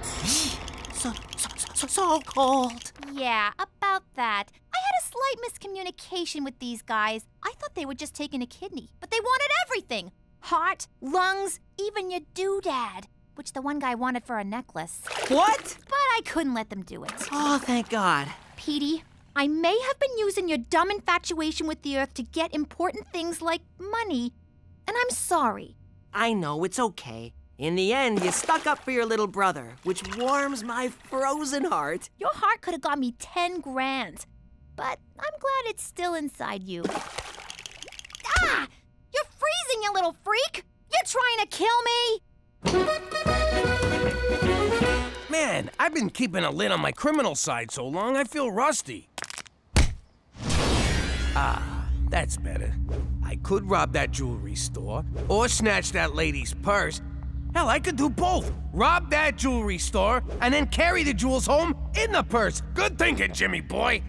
So, so, so, so cold. Yeah, about that. I had a slight miscommunication with these guys. I thought they were just taking a kidney, but they wanted everything. Heart, lungs, even your doodad, which the one guy wanted for a necklace. What? But I couldn't let them do it. Oh, thank God. Petey, I may have been using your dumb infatuation with the Earth to get important things like money, and I'm sorry. I know, it's okay. In the end, you stuck up for your little brother, which warms my frozen heart. Your heart could have got me ten grand, but I'm glad it's still inside you. Ah! You're freezing, you little freak! You're trying to kill me! Man, I've been keeping a lid on my criminal side so long, I feel rusty. Ah, that's better. I could rob that jewelry store, or snatch that lady's purse. Hell, I could do both. Rob that jewelry store and then carry the jewels home in the purse. Good thinking, Jimmy boy.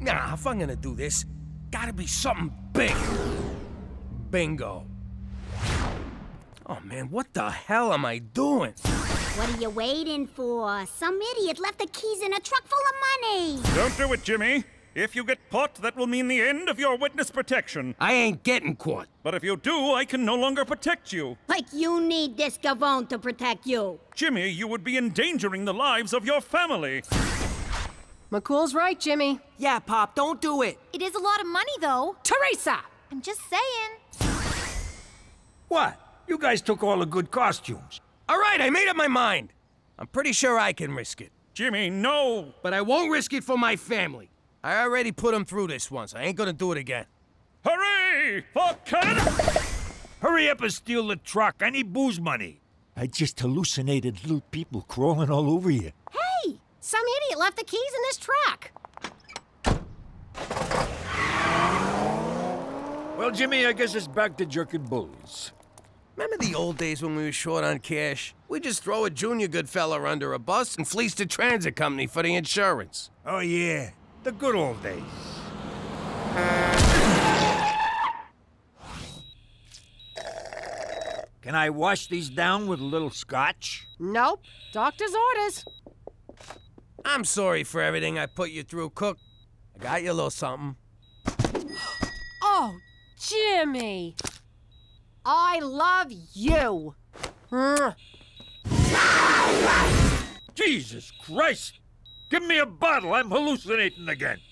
Nah, if I'm gonna do this, gotta be something big. Bingo. Oh man, what the hell am I doing? What are you waiting for? Some idiot left the keys in a truck full of money. Don't do it, Jimmy. If you get caught, that will mean the end of your witness protection. I ain't getting caught. But if you do, I can no longer protect you. Like you need this Gavone to protect you. Jimmy, you would be endangering the lives of your family. McCool's right, Jimmy. Yeah, Pop, don't do it. It is a lot of money, though. Teresa! I'm just saying. What? You guys took all the good costumes. All right, I made up my mind. I'm pretty sure I can risk it. Jimmy, no! But I won't risk it for my family. I already put him through this once. I ain't gonna do it again. Hooray for Canada! Hurry up and steal the truck. I need booze money. I just hallucinated little people crawling all over you. Hey! Some idiot left the keys in this truck. Well, Jimmy, I guess it's back to jerking bulls. Remember the old days when we were short on cash? We'd just throw a junior good fella under a bus and fleece the transit company for the insurance. Oh, yeah. The good old days. Can I wash these down with a little scotch? Nope. Doctor's orders. I'm sorry for everything I put you through, Cook. I got you a little something. Oh, Jimmy. I love you. Jesus Christ. Give me a bottle, I'm hallucinating again.